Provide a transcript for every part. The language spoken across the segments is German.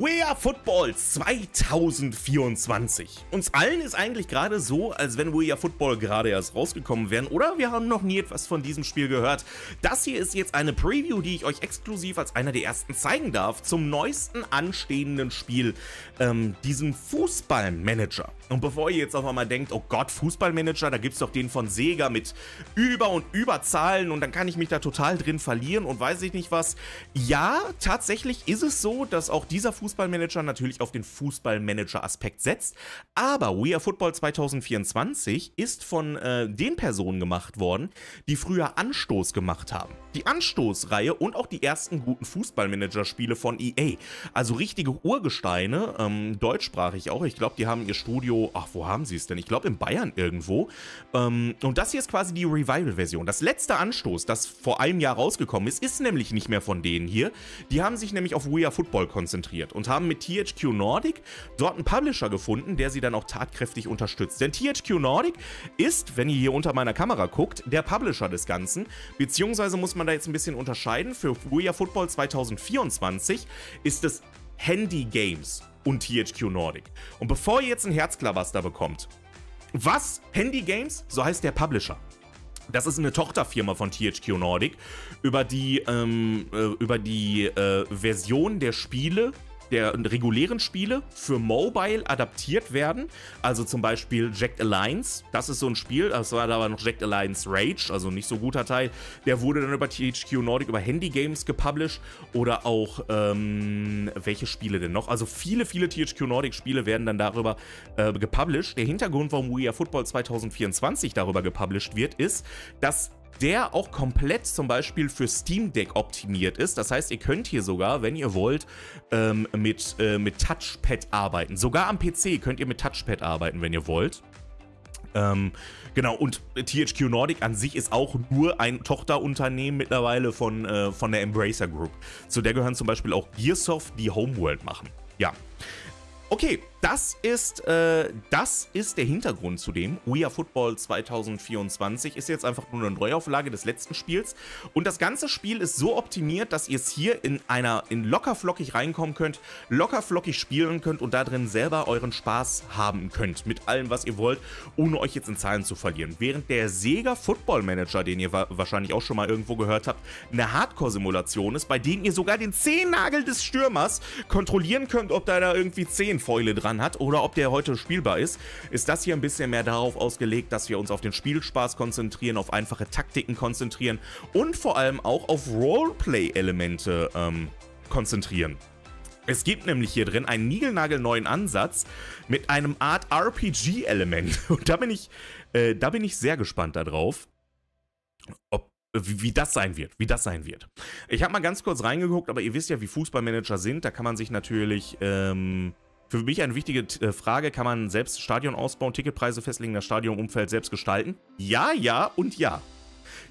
We Are Football 2024. Uns allen ist eigentlich gerade so, als wenn We Are Football gerade erst rausgekommen wären, oder wir haben noch nie etwas von diesem Spiel gehört. Das hier ist jetzt eine Preview, die ich euch exklusiv als einer der ersten zeigen darf, zum neuesten anstehenden Spiel, diesem Fußballmanager. Und bevor ihr jetzt auf einmal denkt, oh Gott, Fußballmanager, da gibt es doch den von Sega mit Über- und Überzahlen und dann kann ich mich da total drin verlieren und weiß ich nicht was. Ja, tatsächlich ist es so, dass auch dieser Fußballmanager natürlich auf den Fußballmanager-Aspekt setzt, aber We Are Football 2024 ist von den Personen gemacht worden, die früher Anstoß gemacht haben. Die Anstoß-Reihe und auch die ersten guten Fußballmanager-Spiele von EA. Also richtige Urgesteine, deutschsprachig auch. Ich glaube, die haben ihr Studio, ach, wo haben sie es denn? Ich glaube, in Bayern irgendwo. Und das hier ist quasi die Revival-Version. Das letzte Anstoß, das vor einem Jahr rausgekommen ist, ist nämlich nicht mehr von denen hier. Die haben sich nämlich auf We Are Football konzentriert und haben mit THQ Nordic dort einen Publisher gefunden, der sie dann auch tatkräftig unterstützt. Denn THQ Nordic ist, wenn ihr hier unter meiner Kamera guckt, der Publisher des Ganzen, beziehungsweise muss man da jetzt ein bisschen unterscheiden. Für We Are Football 2024 ist es Handy Games und THQ Nordic. Und bevor ihr jetzt ein Herzklabaster bekommt, was? Handy Games? So heißt der Publisher. Das ist eine Tochterfirma von THQ Nordic, über die Version der Spiele, der regulären Spiele für Mobile adaptiert werden, also zum Beispiel Jagged Alliance, das ist so ein Spiel, das war aber noch Jagged Alliance Rage, also nicht so guter Teil, der wurde dann über THQ Nordic, über Handy Games gepublished oder auch, welche Spiele denn noch, also viele THQ Nordic Spiele werden dann darüber gepublished. Der Hintergrund, warum We Are Football 2024 darüber gepublished wird, ist, dass der auch komplett zum Beispiel für Steam Deck optimiert ist. Das heißt, ihr könnt hier sogar, wenn ihr wollt, mit Touchpad arbeiten. Sogar am PC könnt ihr mit Touchpad arbeiten, wenn ihr wollt. Genau, und THQ Nordic an sich ist auch nur ein Tochterunternehmen mittlerweile von der Embracer Group. Zu der gehören zum Beispiel auch Gearsoft, die Homeworld machen. Ja. Okay, das ist der Hintergrund zu dem. We Are Football 2024 ist jetzt einfach nur eine Neuauflage des letzten Spiels. Und das ganze Spiel ist so optimiert, dass ihr es hier in lockerflockig reinkommen könnt, lockerflockig spielen könnt und da drin selber euren Spaß haben könnt mit allem, was ihr wollt, ohne euch jetzt in Zahlen zu verlieren. Während der Sega Football Manager, den ihr wahrscheinlich auch schon mal irgendwo gehört habt, eine Hardcore-Simulation ist, bei dem ihr sogar den Zehennagel des Stürmers kontrollieren könnt, ob da irgendwie 10 Foile dran hat oder ob der heute spielbar ist, ist das hier ein bisschen mehr darauf ausgelegt, dass wir uns auf den Spielspaß konzentrieren, auf einfache Taktiken konzentrieren und vor allem auch auf Roleplay-Elemente konzentrieren. Es gibt nämlich hier drin einen niegelnagelneuen Ansatz mit einem Art RPG-Element und da bin ich sehr gespannt darauf, wie das sein wird, Ich habe mal ganz kurz reingeguckt, aber ihr wisst ja, wie Fußballmanager sind, da kann man sich natürlich, für mich eine wichtige Frage, kann man selbst Stadion ausbauen, Ticketpreise festlegen, das Stadionumfeld selbst gestalten? Ja, ja und ja.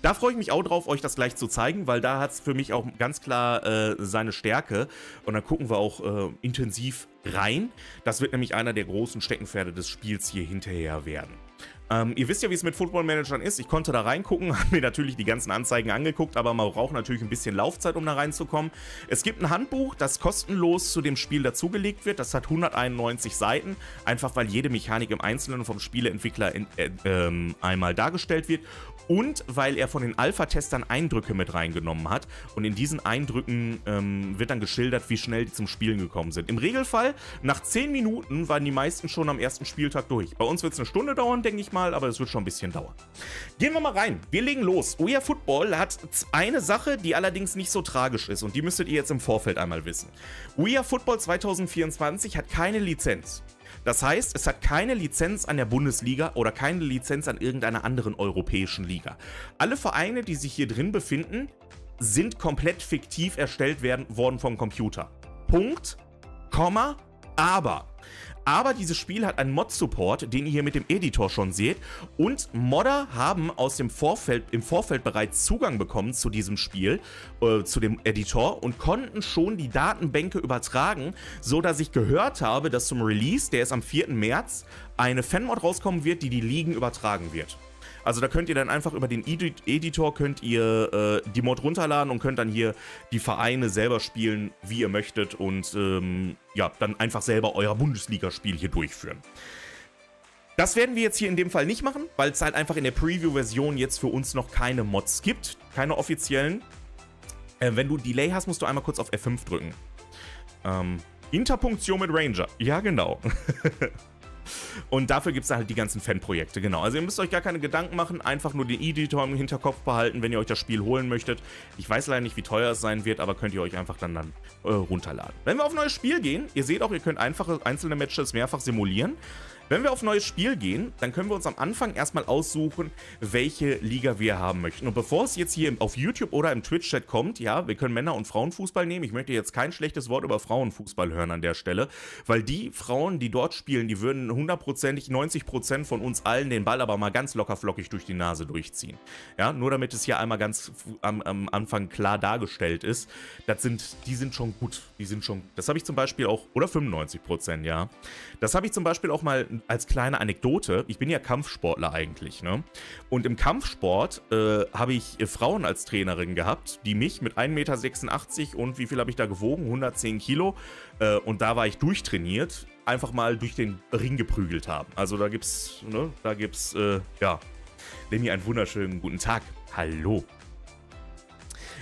Da freue ich mich auch drauf, euch das gleich zu zeigen, weil da hat es für mich auch ganz klar seine Stärke. Und dann gucken wir auch intensiv rein. Das wird nämlich einer der großen Steckenpferde des Spiels hier hinterher werden. Ihr wisst ja, wie es mit Football-Managern ist. Ich konnte da reingucken, habe mir natürlich die ganzen Anzeigen angeguckt, aber man braucht natürlich ein bisschen Laufzeit, um da reinzukommen. Es gibt ein Handbuch, das kostenlos zu dem Spiel dazugelegt wird. Das hat 191 Seiten, einfach weil jede Mechanik im Einzelnen vom Spieleentwickler einmal dargestellt wird und weil er von den Alpha-Testern Eindrücke mit reingenommen hat. Und in diesen Eindrücken wird dann geschildert, wie schnell die zum Spielen gekommen sind. Im Regelfall, nach 10 Minuten waren die meisten schon am ersten Spieltag durch. Bei uns wird es eine Stunde dauern, denke ich mal. Aber es wird schon ein bisschen dauern. Gehen wir mal rein. Wir legen los. We Are Football hat eine Sache, die allerdings nicht so tragisch ist. Und die müsstet ihr jetzt im Vorfeld einmal wissen. We Are Football 2024 hat keine Lizenz. Das heißt, es hat keine Lizenz an der Bundesliga oder keine Lizenz an irgendeiner anderen europäischen Liga. Alle Vereine, die sich hier drin befinden, sind komplett fiktiv erstellt worden vom Computer. Punkt, Komma, aber. Aber dieses Spiel hat einen Mod-Support, den ihr hier mit dem Editor schon seht. Und Modder haben im Vorfeld bereits Zugang bekommen zu diesem Spiel, zu dem Editor und konnten schon die Datenbänke übertragen, so dass ich gehört habe, dass zum Release, der ist am 4. März, eine Fanmod rauskommen wird, die Ligen übertragen wird. Also da könnt ihr dann einfach über den Editor könnt ihr die Mod runterladen und könnt dann hier die Vereine selber spielen, wie ihr möchtet, und ja, dann einfach selber euer Bundesligaspiel hier durchführen. Das werden wir jetzt hier in dem Fall nicht machen, weil es halt einfach in der Preview-Version jetzt für uns noch keine Mods gibt, keine offiziellen. Wenn du Delay hast, musst du einmal kurz auf F5 drücken. Interpunktion mit Ranger. Ja, genau. Und dafür gibt es halt die ganzen Fanprojekte, genau. Also ihr müsst euch gar keine Gedanken machen, einfach nur den Editor im Hinterkopf behalten, wenn ihr euch das Spiel holen möchtet. Ich weiß leider nicht, wie teuer es sein wird, aber könnt ihr euch einfach dann runterladen. Wenn wir auf ein neues Spiel gehen, ihr seht auch, ihr könnt einfache einzelne Matches mehrfach simulieren. Wenn wir auf ein neues Spiel gehen, dann können wir uns am Anfang erstmal aussuchen, welche Liga wir haben möchten. Und bevor es jetzt hier auf YouTube oder im Twitch-Chat kommt, ja, wir können Männer- und Frauenfußball nehmen. Ich möchte jetzt kein schlechtes Wort über Frauenfußball hören an der Stelle, weil die Frauen, die dort spielen, die würden hundertprozentig 90% von uns allen den Ball aber mal ganz lockerflockig durch die Nase durchziehen. Ja, nur damit es hier einmal ganz am Anfang klar dargestellt ist, die sind schon gut. Die sind schon, das habe ich zum Beispiel auch, oder 95%, ja. Das habe ich zum Beispiel auch mal als kleine Anekdote. Ich bin ja Kampfsportler eigentlich, ne? Und im Kampfsport habe ich Frauen als Trainerin gehabt, die mich mit 1,86 Meter und wie viel habe ich da gewogen? 110 Kilo. Und da war ich durchtrainiert, einfach mal durch den Ring geprügelt haben. Also da gibt's, ne? Da gibt's, ja, Lenny, einen wunderschönen guten Tag. Hallo.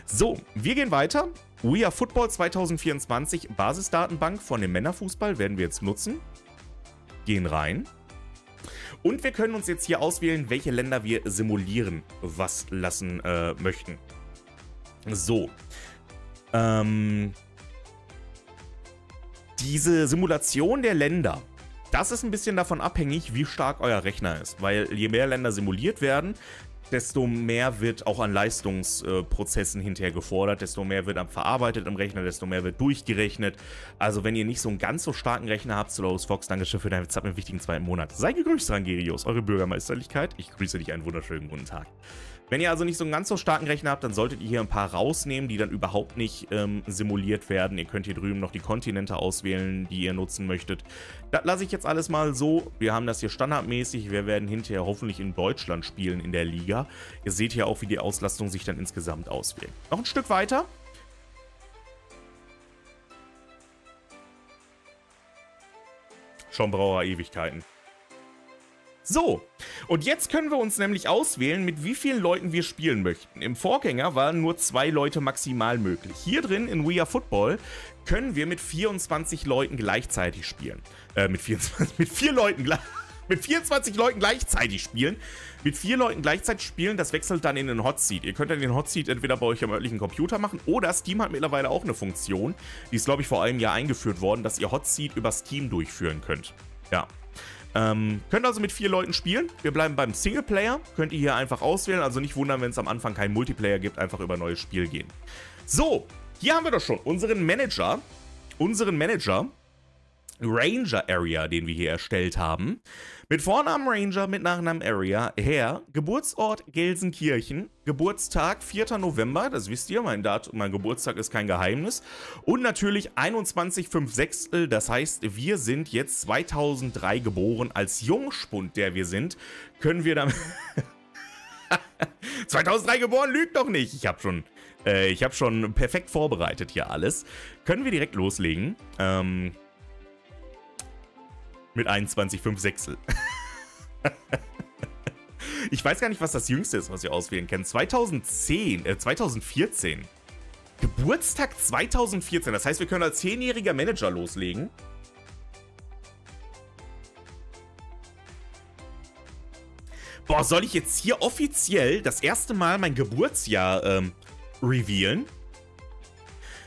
So, wir gehen weiter. We Are Football 2024 Basisdatenbank von dem Männerfußball werden wir jetzt nutzen. Gehen rein. Und wir können uns jetzt hier auswählen, welche Länder wir simulieren, was lassen möchten. So. Diese Simulation der Länder, das ist ein bisschen davon abhängig, wie stark euer Rechner ist. Weil je mehr Länder simuliert werden, desto mehr wird auch an Leistungsprozessen hinterher gefordert, desto mehr wird verarbeitet im Rechner, desto mehr wird durchgerechnet. Also wenn ihr nicht so einen ganz so starken Rechner habt, Solos Fox, Dankeschön für deinen Sub im wichtigen zweiten Monat. Sei gegrüßt, Rangerius, eure Bürgermeisterlichkeit. Ich grüße dich, einen wunderschönen guten Tag. Wenn ihr also nicht so einen ganz so starken Rechner habt, dann solltet ihr hier ein paar rausnehmen, die dann überhaupt nicht simuliert werden. Ihr könnt hier drüben noch die Kontinente auswählen, die ihr nutzen möchtet. Das lasse ich jetzt alles mal so. Wir haben das hier standardmäßig. Wir werden hinterher hoffentlich in Deutschland spielen in der Liga. Ihr seht hier auch, wie die Auslastung sich dann insgesamt auswählt. Noch ein Stück weiter. Schon braucht er Ewigkeiten. So, und jetzt können wir uns nämlich auswählen, mit wie vielen Leuten wir spielen möchten. Im Vorgänger waren nur 2 Leute maximal möglich. Hier drin in We Are Football können wir mit 24 Leuten gleichzeitig spielen. Mit 24 Leuten gleichzeitig spielen. Mit 4 Leuten gleichzeitig spielen, das wechselt dann in den Hotseat. Ihr könnt dann den Hotseat entweder bei euch am örtlichen Computer machen oder Steam hat mittlerweile auch eine Funktion, die ist, glaube ich, vor einem Jahr eingeführt worden, dass ihr Hotseat über Steam durchführen könnt. Ja. Könnt also mit 4 Leuten spielen. Wir bleiben beim Singleplayer. Könnt ihr hier einfach auswählen. Also nicht wundern, wenn es am Anfang keinen Multiplayer gibt. Einfach über ein neues Spiel gehen. So, hier haben wir doch schon unseren Manager. Ranger Area, den wir hier erstellt haben. Mit Vornamen Ranger, mit Nachnamen Area, Herr, Geburtsort Gelsenkirchen, Geburtstag 4. November, das wisst ihr, mein Geburtstag ist kein Geheimnis. Und natürlich 21,5 Sechstel, das heißt, wir sind jetzt 2003 geboren. Als Jungspund, der wir sind, können wir dann... 2003 geboren, lügt doch nicht! Ich hab schon perfekt vorbereitet hier alles. Können wir direkt loslegen. Mit 21,5 Sechstel. Ich weiß gar nicht, was das Jüngste ist, was ihr auswählen könnt. 2014. Geburtstag 2014. Das heißt, wir können als 10-jähriger Manager loslegen. Boah, soll ich jetzt hier offiziell das erste Mal mein Geburtsjahr revealen?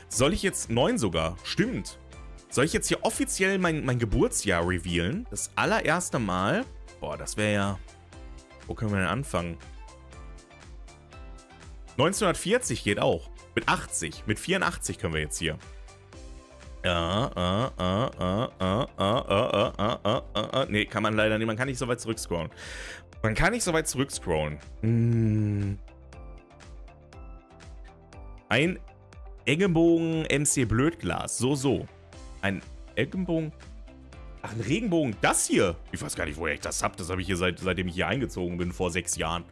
Soll ich jetzt 9 sogar? Stimmt. Soll ich jetzt hier offiziell mein Geburtsjahr revealen? Das allererste Mal. Boah, das wäre ja... Wo können wir denn anfangen? 1940 geht auch. Mit 80. Mit 84 können wir jetzt hier. Nee, kann man leider nicht. Man kann nicht so weit zurückscrollen. Ein Ellenbogen MC Blödglas. So. Ein Ellenbogen? Ach, ein Regenbogen. Das hier. Ich weiß gar nicht, woher ich das habe. Das habe ich hier seitdem ich hier eingezogen bin, vor 6 Jahren.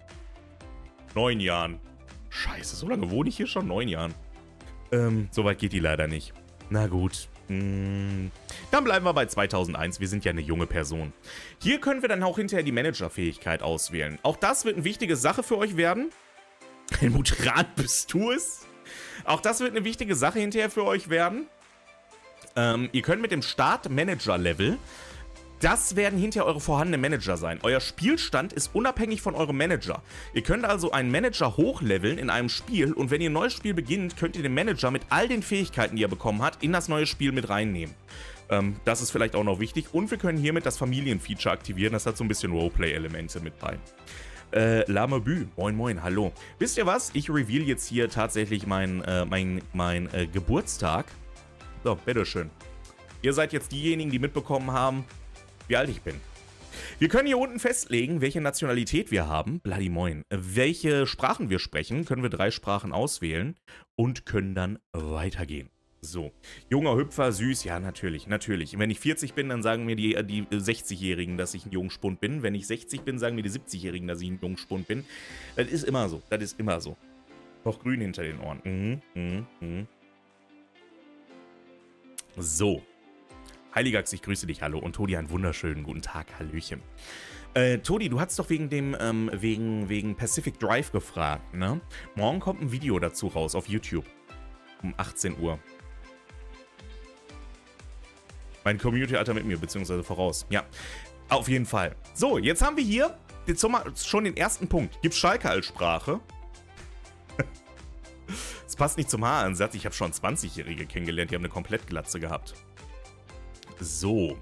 9 Jahren. Scheiße, so lange wohne ich hier schon? 9 Jahren. So weit geht die leider nicht. Na gut. Dann bleiben wir bei 2001. Wir sind ja eine junge Person. Hier können wir dann auch hinterher die Managerfähigkeit auswählen. Auch das wird eine wichtige Sache für euch werden. Helmut Rath, bist du es? Auch das wird eine wichtige Sache hinterher für euch werden. Ihr könnt mit dem Start-Manager-Level, das werden hinterher eure vorhandenen Manager sein. Euer Spielstand ist unabhängig von eurem Manager. Ihr könnt also einen Manager hochleveln in einem Spiel und wenn ihr ein neues Spiel beginnt, könnt ihr den Manager mit all den Fähigkeiten, die er bekommen hat, in das neue Spiel mit reinnehmen. Das ist vielleicht auch noch wichtig und wir können hiermit das Familienfeature aktivieren. Das hat so ein bisschen Roleplay-Elemente mit bei. Lamebü, moin moin, hallo. Wisst ihr was? Ich reveal jetzt hier tatsächlich mein Geburtstag. So, bitteschön. Ihr seid jetzt diejenigen, die mitbekommen haben, wie alt ich bin. Wir können hier unten festlegen, welche Nationalität wir haben. Bloody moin. Welche Sprachen wir sprechen. Können wir 3 Sprachen auswählen und können dann weitergehen. So, junger Hüpfer, süß, ja natürlich, natürlich. Wenn ich 40 bin, dann sagen mir die 60-Jährigen, dass ich ein Jungspund bin. Wenn ich 60 bin, sagen mir die 70-Jährigen, dass ich ein Jungspund bin. Das ist immer so, das ist immer so. Noch grün hinter den Ohren. So. Heiligax, ich grüße dich, hallo. Und Todi, einen wunderschönen guten Tag, hallöchen. Todi, du hast doch wegen Pacific Drive gefragt, ne? Morgen kommt ein Video dazu raus auf YouTube. Um 18 Uhr. Mein Community-Alter mit mir, beziehungsweise voraus. Ja, auf jeden Fall. So, jetzt haben wir hier schon den ersten Punkt. Gibt Schalke als Sprache? Das passt nicht zum Haaransatz. Ich habe schon 20-Jährige kennengelernt, die haben eine Komplettglatze gehabt. So.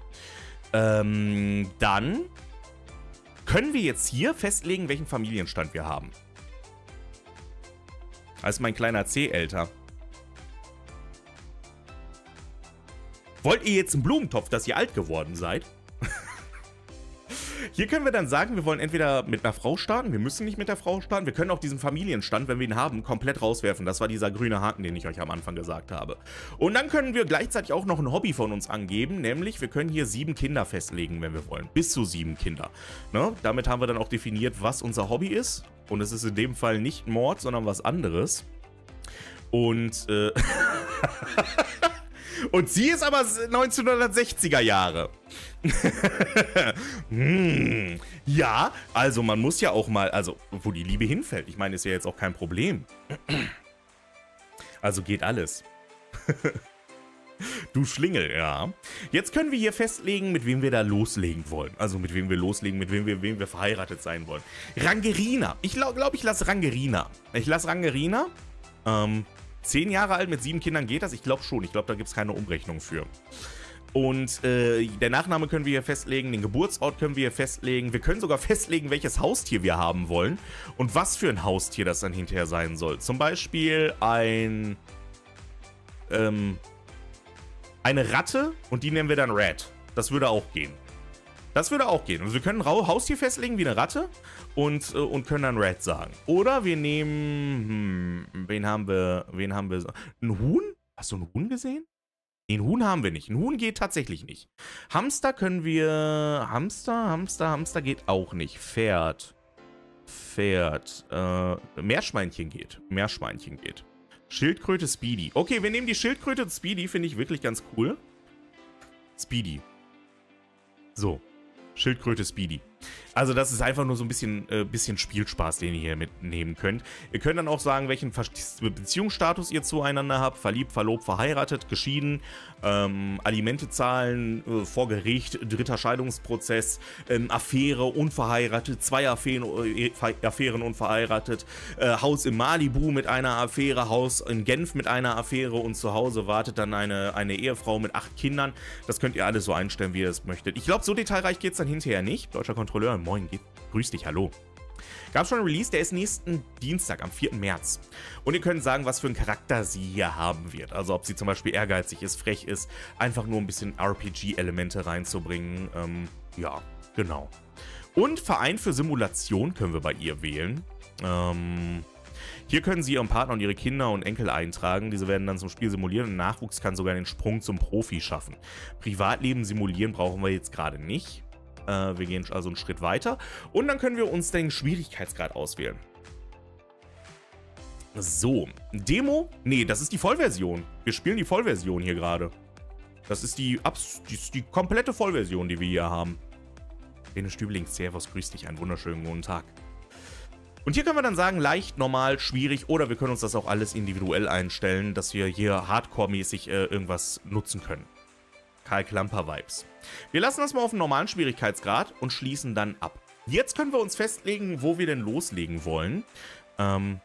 Dann können wir jetzt hier festlegen, welchen Familienstand wir haben. Als mein kleiner C älter. Wollt ihr jetzt einen Blumentopf, dass ihr alt geworden seid? Hier können wir dann sagen, wir wollen entweder mit einer Frau starten, wir müssen nicht mit der Frau starten, wir können auch diesen Familienstand, wenn wir ihn haben, komplett rauswerfen. Das war dieser grüne Haken, den ich euch am Anfang gesagt habe. Und dann können wir gleichzeitig auch noch ein Hobby von uns angeben, nämlich wir können hier 7 Kinder festlegen, wenn wir wollen. Bis zu 7 Kinder. Ne? Damit haben wir dann auch definiert, was unser Hobby ist. Und es ist in dem Fall nicht Mord, sondern was anderes. Und, und sie ist aber 1960er Jahre. Ja, also man muss ja auch mal, also wo die Liebe hinfällt. Ich meine, ist ja jetzt auch kein Problem. Also geht alles. Du Schlingel, ja. Jetzt können wir hier festlegen, mit wem wir da loslegen wollen. Also mit wem wir loslegen, mit wem wir verheiratet sein wollen. Rangerina. Ich glaube, ich lasse Rangerina. Ich lasse Rangerina. 10 Jahre alt, mit 7 Kindern geht das? Ich glaube schon. Ich glaube, da gibt es keine Umrechnung für. Und der Nachname können wir hier festlegen, den Geburtsort können wir hier festlegen. Wir können sogar festlegen, welches Haustier wir haben wollen und was für ein Haustier das dann hinterher sein soll. Zum Beispiel eine Ratte und die nennen wir dann Rat. Das würde auch gehen. Das würde auch gehen. Also wir können ein Haustier festlegen wie eine Ratte und können dann Red sagen. Oder wir nehmen... Wen haben wir? Ein Huhn? Hast du ein Huhn gesehen? Nee, ein Huhn haben wir nicht. Ein Huhn geht tatsächlich nicht. Hamster können wir... Hamster geht auch nicht. Pferd. Meerschweinchen geht. Schildkröte, Speedy. Okay, wir nehmen die Schildkröte und Speedy. Finde ich wirklich ganz cool. Speedy. So. Schildkröte Speedy. Also das ist einfach nur so ein bisschen Spielspaß, den ihr hier mitnehmen könnt. Ihr könnt dann auch sagen, welchen Beziehungsstatus ihr zueinander habt. Verliebt, verlobt, verheiratet, geschieden, Alimente zahlen, vor Gericht, dritter Scheidungsprozess, Affäre, unverheiratet, 2 Affären unverheiratet, Haus in Malibu mit einer Affäre, Haus in Genf mit einer Affäre und zu Hause wartet dann eine Ehefrau mit 8 Kindern. Das könnt ihr alles so einstellen, wie ihr es möchtet. Ich glaube, so detailreich geht es dann hinterher nicht. Deutscher Kontrolleur, moin, grüß dich, hallo. Gab schon einen Release, der ist nächsten Dienstag, am 4. März. Und ihr könnt sagen, was für einen Charakter sie hier haben wird. Also ob sie zum Beispiel ehrgeizig ist, frech ist, einfach nur ein bisschen RPG-Elemente reinzubringen. Ja, genau. Und Verein für Simulation können wir bei ihr wählen. Hier können Sie Ihren Partner und Ihre Kinder und Enkel eintragen. Diese werden dann zum Spiel simuliert und Nachwuchs kann sogar den Sprung zum Profi schaffen. Privatleben simulieren brauchen wir jetzt gerade nicht. Wir gehen also einen Schritt weiter und dann können wir uns den Schwierigkeitsgrad auswählen. So, Demo? Nee, das ist die Vollversion. Wir spielen die Vollversion hier gerade. Das ist die komplette Vollversion, die wir hier haben. Rene Stübeling, servus, grüß dich, einen wunderschönen guten Tag. Und hier können wir dann sagen, leicht, normal, schwierig oder wir können uns das auch alles individuell einstellen, dass wir hier hardcore-mäßig irgendwas nutzen können. Karl Klamper-Vibes. Wir lassen das mal auf einen normalen Schwierigkeitsgrad und schließen dann ab. Jetzt können wir uns festlegen, wo wir denn loslegen wollen.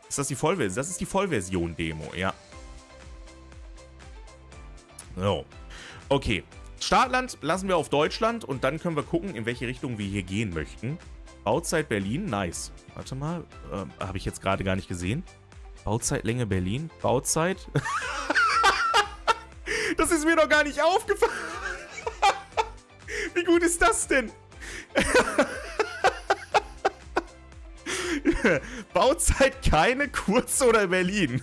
Ist das die Vollversion? Das ist die Vollversion-Demo, ja. So. Okay. Startland lassen wir auf Deutschland und dann können wir gucken, in welche Richtung wir hier gehen möchten. Bauzeit Berlin, nice. Warte mal, habe ich jetzt gerade gar nicht gesehen. Bauzeitlänge Berlin, Bauzeit. Das ist mir noch gar nicht aufgefallen. Wie gut ist das denn? Bauzeit keine, kurz oder Berlin.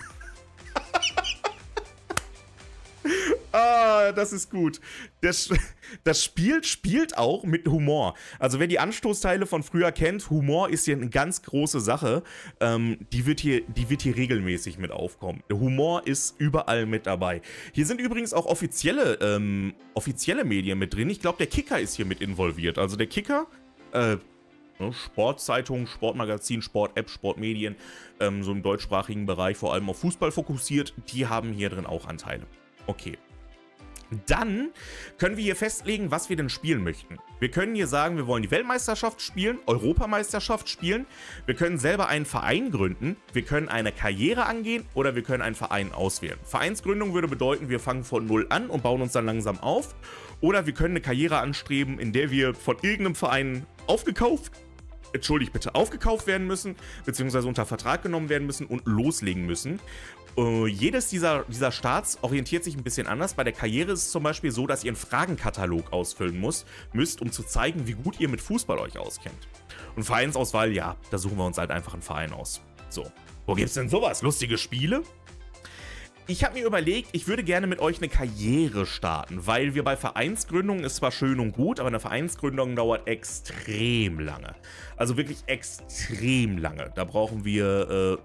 Ah, das ist gut. Das Spiel spielt auch mit Humor. Also wer die Anstoßteile von früher kennt, Humor ist hier eine ganz große Sache. Die wird hier regelmäßig mit aufkommen. Humor ist überall mit dabei. Hier sind übrigens auch offizielle Medien mit drin. Ich glaube, der Kicker ist hier mit involviert. Also der Kicker, Sportzeitung, Sportmagazin, Sport-App, Sportmedien, so im deutschsprachigen Bereich, vor allem auf Fußball fokussiert, die haben hier drin auch Anteile. Okay. Dann können wir hier festlegen, was wir denn spielen möchten. Wir können hier sagen, wir wollen die Weltmeisterschaft spielen, Europameisterschaft spielen. Wir können selber einen Verein gründen. Wir können eine Karriere angehen oder wir können einen Verein auswählen. Vereinsgründung würde bedeuten, wir fangen von Null an und bauen uns dann langsam auf. Oder wir können eine Karriere anstreben, in der wir von irgendeinem Verein aufgekauft werden müssen, beziehungsweise unter Vertrag genommen werden müssen und loslegen müssen. Jedes dieser Starts orientiert sich ein bisschen anders. Bei der Karriere ist es zum Beispiel so, dass ihr einen Fragenkatalog ausfüllen müsst, um zu zeigen, wie gut ihr mit Fußball euch auskennt. Und Vereinsauswahl, ja, da suchen wir uns halt einfach einen Verein aus. So, wo gibt's denn sowas? Lustige Spiele? Ich habe mir überlegt, ich würde gerne mit euch eine Karriere starten, weil wir bei Vereinsgründungen ist zwar schön und gut, aber eine Vereinsgründung dauert extrem lange. Also wirklich extrem lange. Da brauchen wir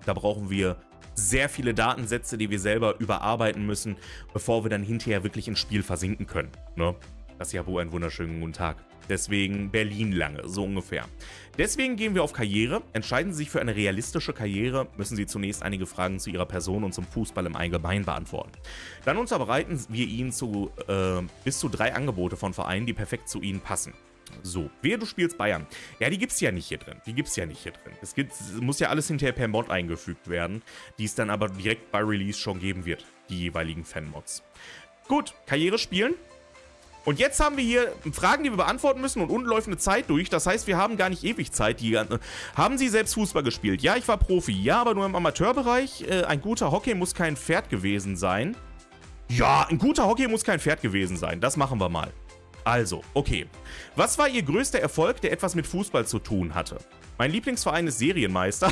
sehr viele Datensätze, die wir selber überarbeiten müssen, bevor wir dann hinterher wirklich ins Spiel versinken können. Ne? Das Jabu, einen wunderschönen guten Tag. Deswegen Berlin lange, so ungefähr. Deswegen gehen wir auf Karriere. Entscheiden Sie sich für eine realistische Karriere, müssen Sie zunächst einige Fragen zu Ihrer Person und zum Fußball im Allgemeinen beantworten. Dann unterbreiten wir Ihnen bis zu 3 Angebote von Vereinen, die perfekt zu Ihnen passen. So, wer du spielst Bayern. Ja, die gibt's ja nicht hier drin. Es muss ja alles hinterher per Mod eingefügt werden, die es dann aber direkt bei Release schon geben wird, die jeweiligen Fanmods. Gut, Karriere spielen. Und jetzt haben wir hier Fragen, die wir beantworten müssen und unten läuft eine Zeit durch. Das heißt, wir haben gar nicht ewig Zeit. Haben Sie selbst Fußball gespielt? Ja, ich war Profi. Ja, aber nur im Amateurbereich. Ein guter Hockey muss kein Pferd gewesen sein. Ja, ein guter Hockey muss kein Pferd gewesen sein. Das machen wir mal. Also, okay. Was war Ihr größter Erfolg, der etwas mit Fußball zu tun hatte? Mein Lieblingsverein ist Serienmeister.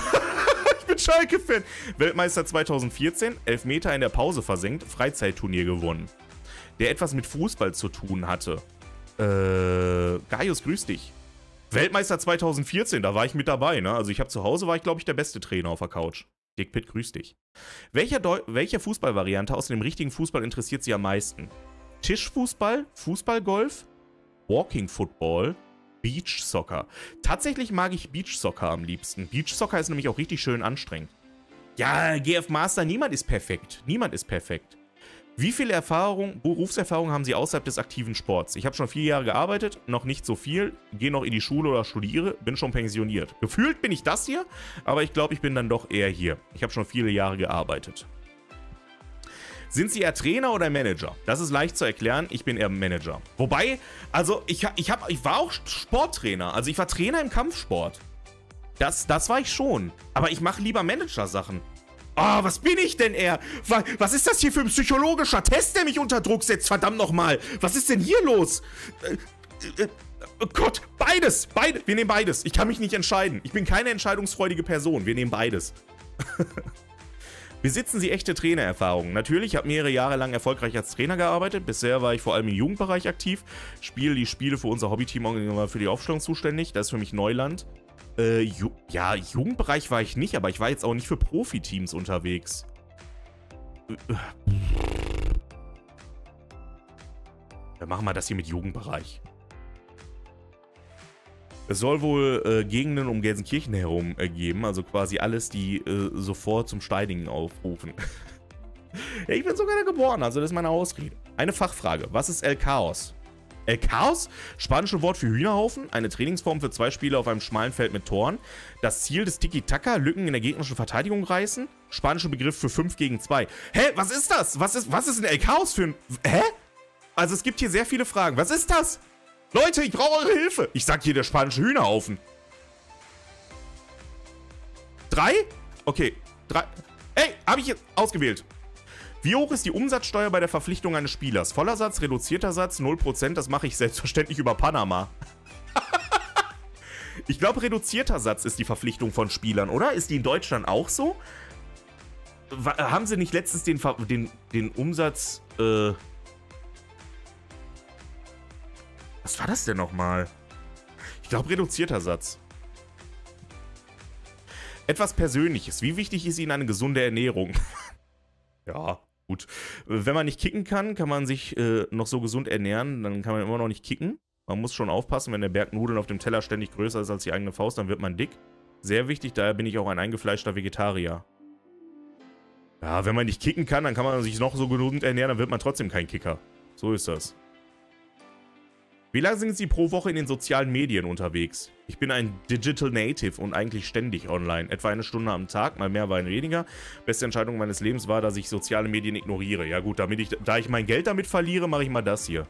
Ich bin Schalke-Fan. Weltmeister 2014, Elfmeter in der Pause versenkt, Freizeitturnier gewonnen. Der etwas mit Fußball zu tun hatte. Gaius, grüß dich. Weltmeister 2014, da war ich mit dabei, ne? Also ich habe zu Hause, war ich glaube ich der beste Trainer auf der Couch. Dick Pitt, grüß dich. Welche Fußballvariante aus dem richtigen Fußball interessiert Sie am meisten? Tischfußball, Fußballgolf, Walking Football, Beach Soccer. Tatsächlich mag ich Beach Soccer am liebsten. Beach Soccer ist nämlich auch richtig schön anstrengend. Ja, GF Master, niemand ist perfekt. Niemand ist perfekt. Wie viel Berufserfahrung haben Sie außerhalb des aktiven Sports? Ich habe schon 4 Jahre gearbeitet, noch nicht so viel, gehe noch in die Schule oder studiere, bin schon pensioniert. Gefühlt bin ich das hier, aber ich glaube, ich bin dann doch eher hier. Ich habe schon viele Jahre gearbeitet. Sind Sie eher Trainer oder Manager? Das ist leicht zu erklären, ich bin eher Manager. Wobei, also ich war auch Sporttrainer, also ich war Trainer im Kampfsport. Das war ich schon, aber ich mache lieber Manager-Sachen. Oh, was bin ich denn eher? Was ist das hier für ein psychologischer Test, der mich unter Druck setzt? Verdammt nochmal. Was ist denn hier los? Oh Gott, beides. Wir nehmen beides. Ich kann mich nicht entscheiden. Ich bin keine entscheidungsfreudige Person. Wir nehmen beides. Besitzen Sie echte Trainererfahrung? Natürlich, ich habe mehrere Jahre lang erfolgreich als Trainer gearbeitet. Bisher war ich vor allem im Jugendbereich aktiv. Spiele die Spiele für unser Hobbyteam und für die Aufstellung zuständig. Das ist für mich Neuland. Ja, Jugendbereich war ich nicht, aber ich war jetzt auch nicht für Profiteams unterwegs. Dann machen wir das hier mit Jugendbereich. Es soll wohl Gegenden um Gelsenkirchen herum geben, also quasi alles, die sofort zum Steidigen aufrufen. Ja, ich bin sogar da geboren, also das ist meine Ausrede. Eine Fachfrage, was ist El Chaos? El Chaos? Spanische Wort für Hühnerhaufen, eine Trainingsform für zwei Spieler auf einem schmalen Feld mit Toren, das Ziel des Tiki-Taka, Lücken in der gegnerischen Verteidigung reißen, spanischer Begriff für 5 gegen 2. Hä, was ist das? Was ist ein El Chaos für ein... Hä? Also es gibt hier sehr viele Fragen. Was ist das? Leute, ich brauche eure Hilfe. Ich sag hier der spanische Hühnerhaufen. 3? Okay, 3. Ey, habe ich jetzt ausgewählt. Wie hoch ist die Umsatzsteuer bei der Verpflichtung eines Spielers? Voller Satz, reduzierter Satz, 0%. Das mache ich selbstverständlich über Panama. Ich glaube, reduzierter Satz ist die Verpflichtung von Spielern, oder? Ist die in Deutschland auch so? Haben sie nicht letztens den Umsatz... Was war das denn nochmal? Ich glaube, reduzierter Satz. Etwas Persönliches. Wie wichtig ist Ihnen eine gesunde Ernährung? Ja, gut. Wenn man nicht kicken kann, kann man sich noch so gesund ernähren. Dann kann man immer noch nicht kicken. Man muss schon aufpassen, wenn der Berg Nudeln auf dem Teller ständig größer ist als die eigene Faust, dann wird man dick. Sehr wichtig, daher bin ich auch ein eingefleischter Vegetarier. Ja, wenn man nicht kicken kann, dann kann man sich noch so gesund ernähren, dann wird man trotzdem kein Kicker. So ist das. Wie lange sind Sie pro Woche in den sozialen Medien unterwegs? Ich bin ein Digital Native und eigentlich ständig online. Etwa eine Stunde am Tag, mal mehr, mal weniger. Beste Entscheidung meines Lebens war, dass ich soziale Medien ignoriere. Ja gut, da ich mein Geld damit verliere, mache ich mal das hier.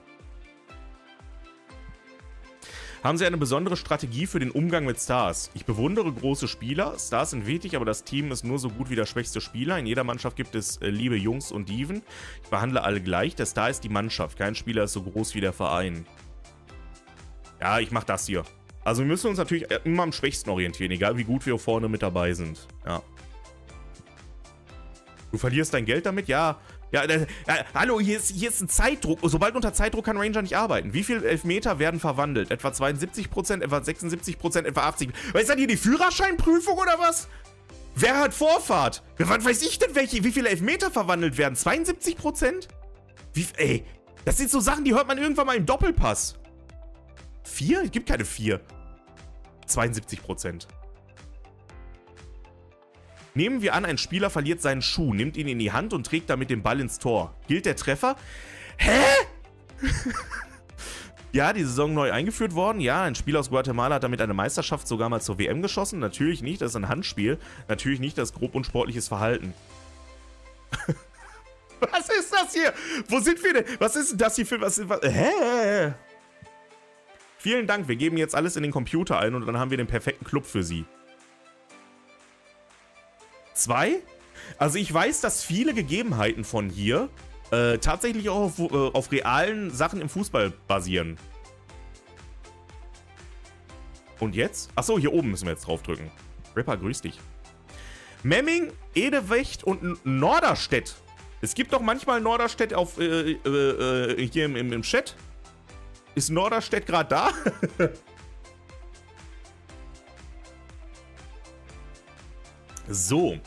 Haben Sie eine besondere Strategie für den Umgang mit Stars? Ich bewundere große Spieler. Stars sind wichtig, aber das Team ist nur so gut wie der schwächste Spieler. In jeder Mannschaft gibt es liebe Jungs und Diven. Ich behandle alle gleich. Der Star ist die Mannschaft. Kein Spieler ist so groß wie der Verein. Ja, ich mach das hier. Also wir müssen uns natürlich immer am schwächsten orientieren, egal wie gut wir vorne mit dabei sind. Ja. Du verlierst dein Geld damit? Ja. Hallo, hier ist ein Zeitdruck. Sobald unter Zeitdruck kann Ranger nicht arbeiten. Wie viele Elfmeter werden verwandelt? Etwa 72%, etwa 76%, etwa 80%. Was ist das hier, die Führerscheinprüfung oder was? Wer hat Vorfahrt? Was weiß ich denn, wie viele Elfmeter verwandelt werden? 72%? Ey, das sind so Sachen, die hört man irgendwann mal im Doppelpass. 4? Es gibt keine 4. 72%. Nehmen wir an, ein Spieler verliert seinen Schuh, nimmt ihn in die Hand und trägt damit den Ball ins Tor. Gilt der Treffer? Hä? Ja, die Saison neu eingeführt worden. Ja, ein Spieler aus Guatemala hat damit eine Meisterschaft sogar mal zur WM geschossen. Natürlich nicht, das ist ein Handspiel. Natürlich nicht, das ist grob unsportliches Verhalten. Was ist das hier? Wo sind wir denn? Was ist denn das hier für... Hä? Vielen Dank, wir geben jetzt alles in den Computer ein und dann haben wir den perfekten Club für Sie. 2? Also ich weiß, dass viele Gegebenheiten von hier tatsächlich auch auf realen Sachen im Fußball basieren. Und jetzt? Achso, hier oben müssen wir jetzt draufdrücken. Ripper, grüß dich. Memming, Edewicht und Norderstedt. Es gibt doch manchmal Norderstedt auf, hier im Chat. Ist Norderstedt gerade da? So.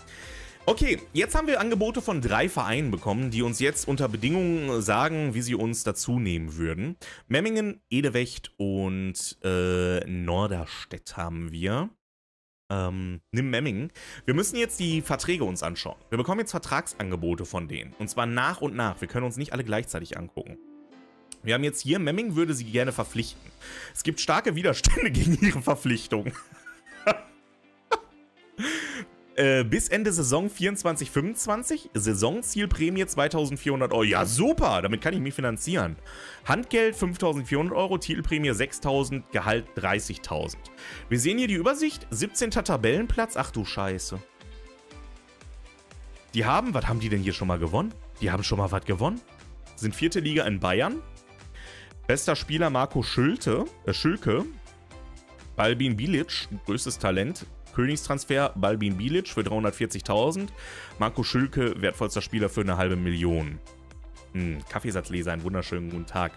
Okay, jetzt haben wir Angebote von 3 Vereinen bekommen, die uns jetzt unter Bedingungen sagen, wie sie uns dazu nehmen würden. Memmingen, Edewecht und Norderstedt haben wir. Nimm Memmingen. Wir müssen jetzt die Verträge uns anschauen. Wir bekommen jetzt Vertragsangebote von denen. Und zwar nach und nach. Wir können uns nicht alle gleichzeitig angucken. Wir haben jetzt hier, Memming würde sie gerne verpflichten. Es gibt starke Widerstände gegen ihre Verpflichtung. Bis Ende Saison 24/25, Saisonzielprämie 2.400 Euro. Ja, super, damit kann ich mich finanzieren. Handgeld 5.400 Euro, Titelprämie 6.000, Gehalt 30.000. Wir sehen hier die Übersicht, 17. Tabellenplatz, ach du Scheiße. Die haben, was haben die denn hier schon mal gewonnen? Die haben schon mal was gewonnen? Sind 4. Liga in Bayern. Bester Spieler Marco Schülke, Balbin Bilic, größtes Talent, Königstransfer Balbin Bilic für 340.000, Marco Schülke, wertvollster Spieler, für 0,5 Million. Kaffeesatzleser, einen wunderschönen guten Tag.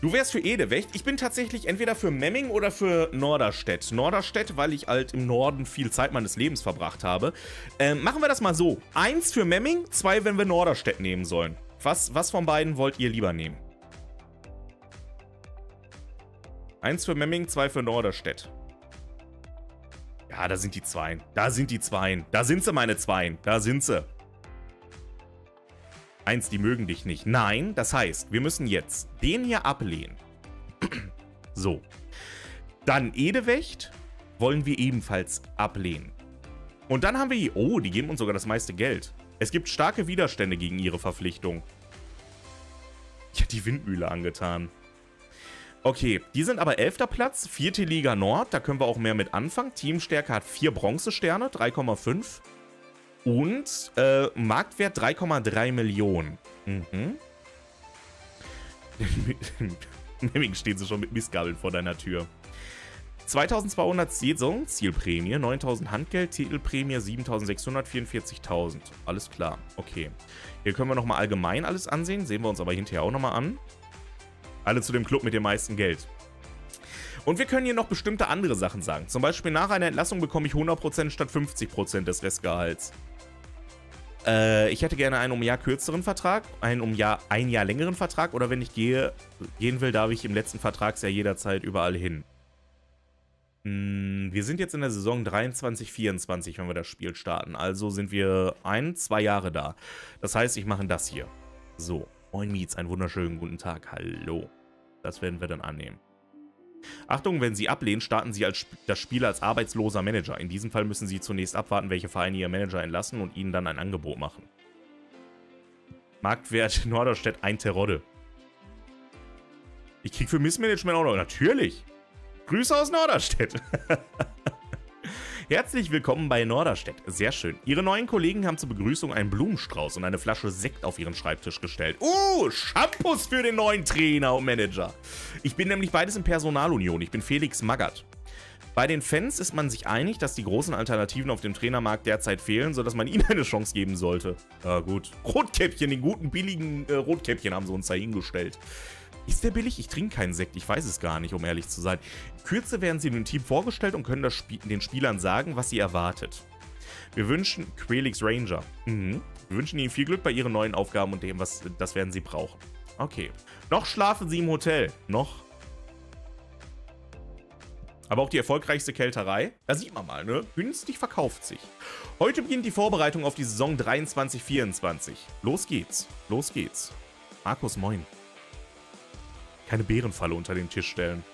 Du wärst für Edewecht. Ich bin tatsächlich entweder für Memming oder für Norderstedt. Norderstedt, weil ich halt im Norden viel Zeit meines Lebens verbracht habe. Machen wir das mal so. 1 für Memming, 2, wenn wir Norderstedt nehmen sollen. Was von beiden wollt ihr lieber nehmen? 1 für Memming, 2 für Norderstedt. Ja, da sind die Zweien. Da sind die Zweien. Da sind sie, meine Zweien. Da sind sie. 1, die mögen dich nicht. Nein, das heißt, wir müssen jetzt den hier ablehnen. So. Dann Edewecht wollen wir ebenfalls ablehnen. Und dann haben wir hier... Oh, die geben uns sogar das meiste Geld. Es gibt starke Widerstände gegen ihre Verpflichtung. Ich hätte die Windmühle angetan. Okay, die sind aber 11. Platz, 4. Liga Nord. Da können wir auch mehr mit anfangen. Teamstärke hat 4 Bronzesterne, 3,5. Und Marktwert 3,3 Millionen. Mhm. Deswegen stehen sie schon mit Mistgabeln vor deiner Tür. 2200 Saison, Zielprämie, 9000 Handgeld, Titelprämie 7600, 44.000. Alles klar, okay. Hier können wir nochmal allgemein alles ansehen, sehen wir uns aber hinterher auch nochmal an. Alle zu dem Club mit dem meisten Geld. Und wir können hier noch bestimmte andere Sachen sagen. Zum Beispiel nach einer Entlassung bekomme ich 100% statt 50% des Restgehalts. Ich hätte gerne einen um ein Jahr kürzeren Vertrag, einen um ein Jahr längeren Vertrag, oder wenn ich gehen will, darf ich im letzten Vertragsjahr jederzeit überall hin. Wir sind jetzt in der Saison 23/24, wenn wir das Spiel starten. Also sind wir 1-2 Jahre da. Das heißt, ich mache das hier. So, Moin Mietz, einen wunderschönen guten Tag. Hallo. Das werden wir dann annehmen. Achtung, wenn Sie ablehnen, starten Sie das Spiel als arbeitsloser Manager. In diesem Fall müssen Sie zunächst abwarten, welche Vereine Ihr Manager entlassen und Ihnen dann ein Angebot machen. Marktwert Norderstedt 1 Terodde. Ich krieg für Missmanagement auch noch. Natürlich. Grüße aus Norderstedt. Herzlich willkommen bei Norderstedt. Sehr schön. Ihre neuen Kollegen haben zur Begrüßung einen Blumenstrauß und eine Flasche Sekt auf ihren Schreibtisch gestellt. Shampoos für den neuen Trainer und Manager. Ich bin nämlich beides in Personalunion. Ich bin Felix Magath. Bei den Fans ist man sich einig, dass die großen Alternativen auf dem Trainermarkt derzeit fehlen, sodass man ihnen eine Chance geben sollte. Ja, gut. Rotkäppchen, den guten, billigen Rotkäppchen haben sie uns da hingestellt. Ist der billig? Ich trinke keinen Sekt, ich weiß es gar nicht, um ehrlich zu sein. In Kürze werden sie dem Team vorgestellt und können den Spielern sagen, was sie erwartet. Wir wünschen... Quelix Ranger. Mhm. Wir wünschen ihnen viel Glück bei ihren neuen Aufgaben und dem, was... Das werden sie brauchen. Okay. Noch schlafen sie im Hotel. Noch. Aber auch die erfolgreichste Kälterei. Da sieht man mal, ne? Günstig verkauft sich. Heute beginnt die Vorbereitung auf die Saison 23/24. Los geht's. Los geht's. Markus, moin. Keine Bärenfalle unter den Tisch stellen.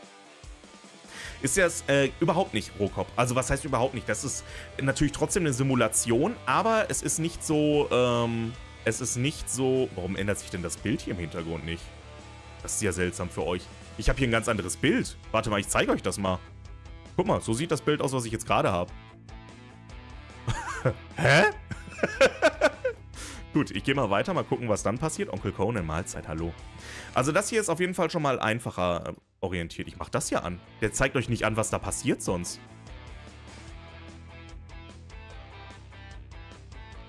Ist das überhaupt nicht Robocop? Also was heißt überhaupt nicht? Das ist natürlich trotzdem eine Simulation, aber es ist nicht so, warum ändert sich denn das Bild hier im Hintergrund nicht? Das ist ja seltsam für euch. Ich habe hier ein ganz anderes Bild. Warte mal, ich zeige euch das mal. Guck mal, so sieht das Bild aus, was ich jetzt gerade habe. Hä? Gut, ich gehe mal weiter, mal gucken, was dann passiert. Onkel Conan, Mahlzeit, hallo. Also das hier ist auf jeden Fall schon mal einfacher orientiert. Ich mache das hier an. Der zeigt euch nicht an, was da passiert sonst.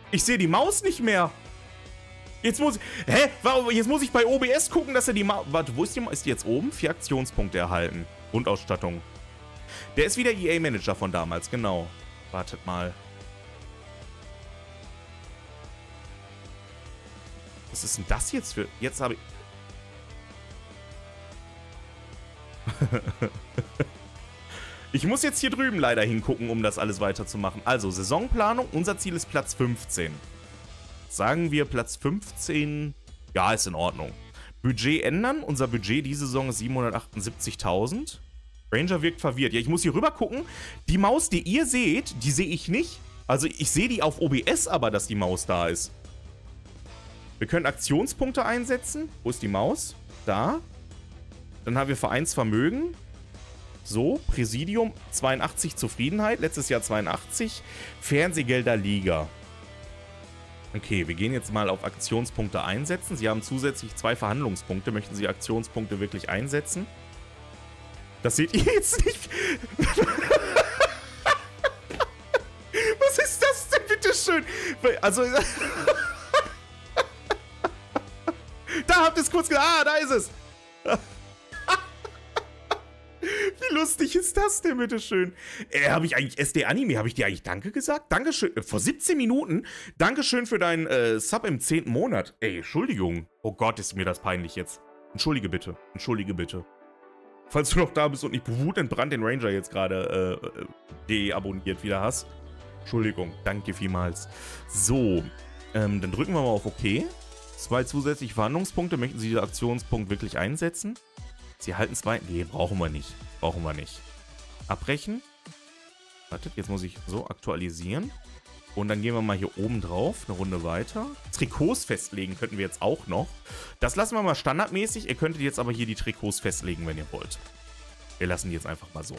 Ich sehe die Maus nicht mehr. Jetzt muss ich... Hä? Warum, jetzt muss ich bei OBS gucken, dass er die Maus... Warte, wo ist die Maus? Ist die jetzt oben? 4 Aktionspunkte erhalten. Grundausstattung. Der ist wieder EA-Manager von damals, genau. Wartet mal. Was ist denn das jetzt für... Jetzt habe ich... Ich muss jetzt hier drüben leider hingucken, um das alles weiterzumachen. Also, Saisonplanung. Unser Ziel ist Platz 15. Sagen wir Platz 15... Ja, ist in Ordnung. Budget ändern. Unser Budget diese Saison ist 778.000. Ranger wirkt verwirrt. Ja, ich muss hier rüber gucken. Die Maus, die ihr seht, die sehe ich nicht. Also, ich sehe die auf OBS, aber dass die Maus da ist. Wir können Aktionspunkte einsetzen. Wo ist die Maus? Da. Dann haben wir Vereinsvermögen. So, Präsidium 82 Zufriedenheit. Letztes Jahr 82. Fernsehgelder Liga. Okay, wir gehen jetzt mal auf Aktionspunkte einsetzen. Sie haben zusätzlich 2 Verhandlungspunkte. Möchten Sie Aktionspunkte wirklich einsetzen? Das seht ihr jetzt nicht. schön. Also... da habt ihr es kurz gedacht. Ah, da ist es. Wie lustig ist das denn, bitteschön? Habe ich eigentlich SD Anime, habe ich dir eigentlich Danke gesagt? Dankeschön. Vor 17 Minuten. Dankeschön für deinen Sub im 10. Monat. Ey, Entschuldigung. Oh Gott, ist mir das peinlich jetzt. Entschuldige bitte. Entschuldige bitte. Falls du noch da bist und nicht wutentbrannt den Ranger jetzt gerade deabonniert wieder hast. Entschuldigung. Danke vielmals. So. Dann drücken wir mal auf OK. 2 zusätzliche Verhandlungspunkte. Möchten Sie diesen Aktionspunkt wirklich einsetzen? Sie halten 2. Nee, brauchen wir nicht. Brauchen wir nicht. Abbrechen. Wartet, jetzt muss ich so aktualisieren. Und dann gehen wir mal hier oben drauf. Eine Runde weiter. Trikots festlegen könnten wir jetzt auch noch. Das lassen wir mal standardmäßig. Ihr könntet jetzt aber hier die Trikots festlegen, wenn ihr wollt. Wir lassen die jetzt einfach mal so.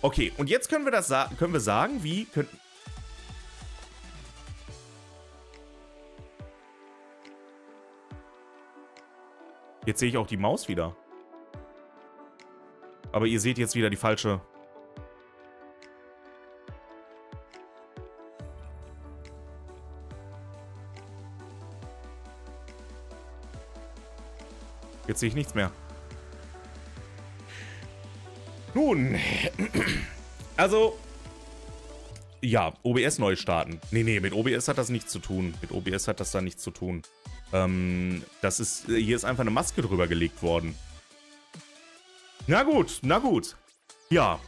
Okay, und jetzt können wir das sagen, wie könnten... Jetzt sehe ich auch die Maus wieder. Aber ihr seht jetzt wieder die falsche. Jetzt sehe ich nichts mehr. Nun. Also. Ja, OBS neu starten. Nee, nee, mit OBS hat das nichts zu tun. Mit OBS hat das da nichts zu tun. Das ist, hier ist einfach eine Maske drüber gelegt worden. Na gut, na gut. Ja.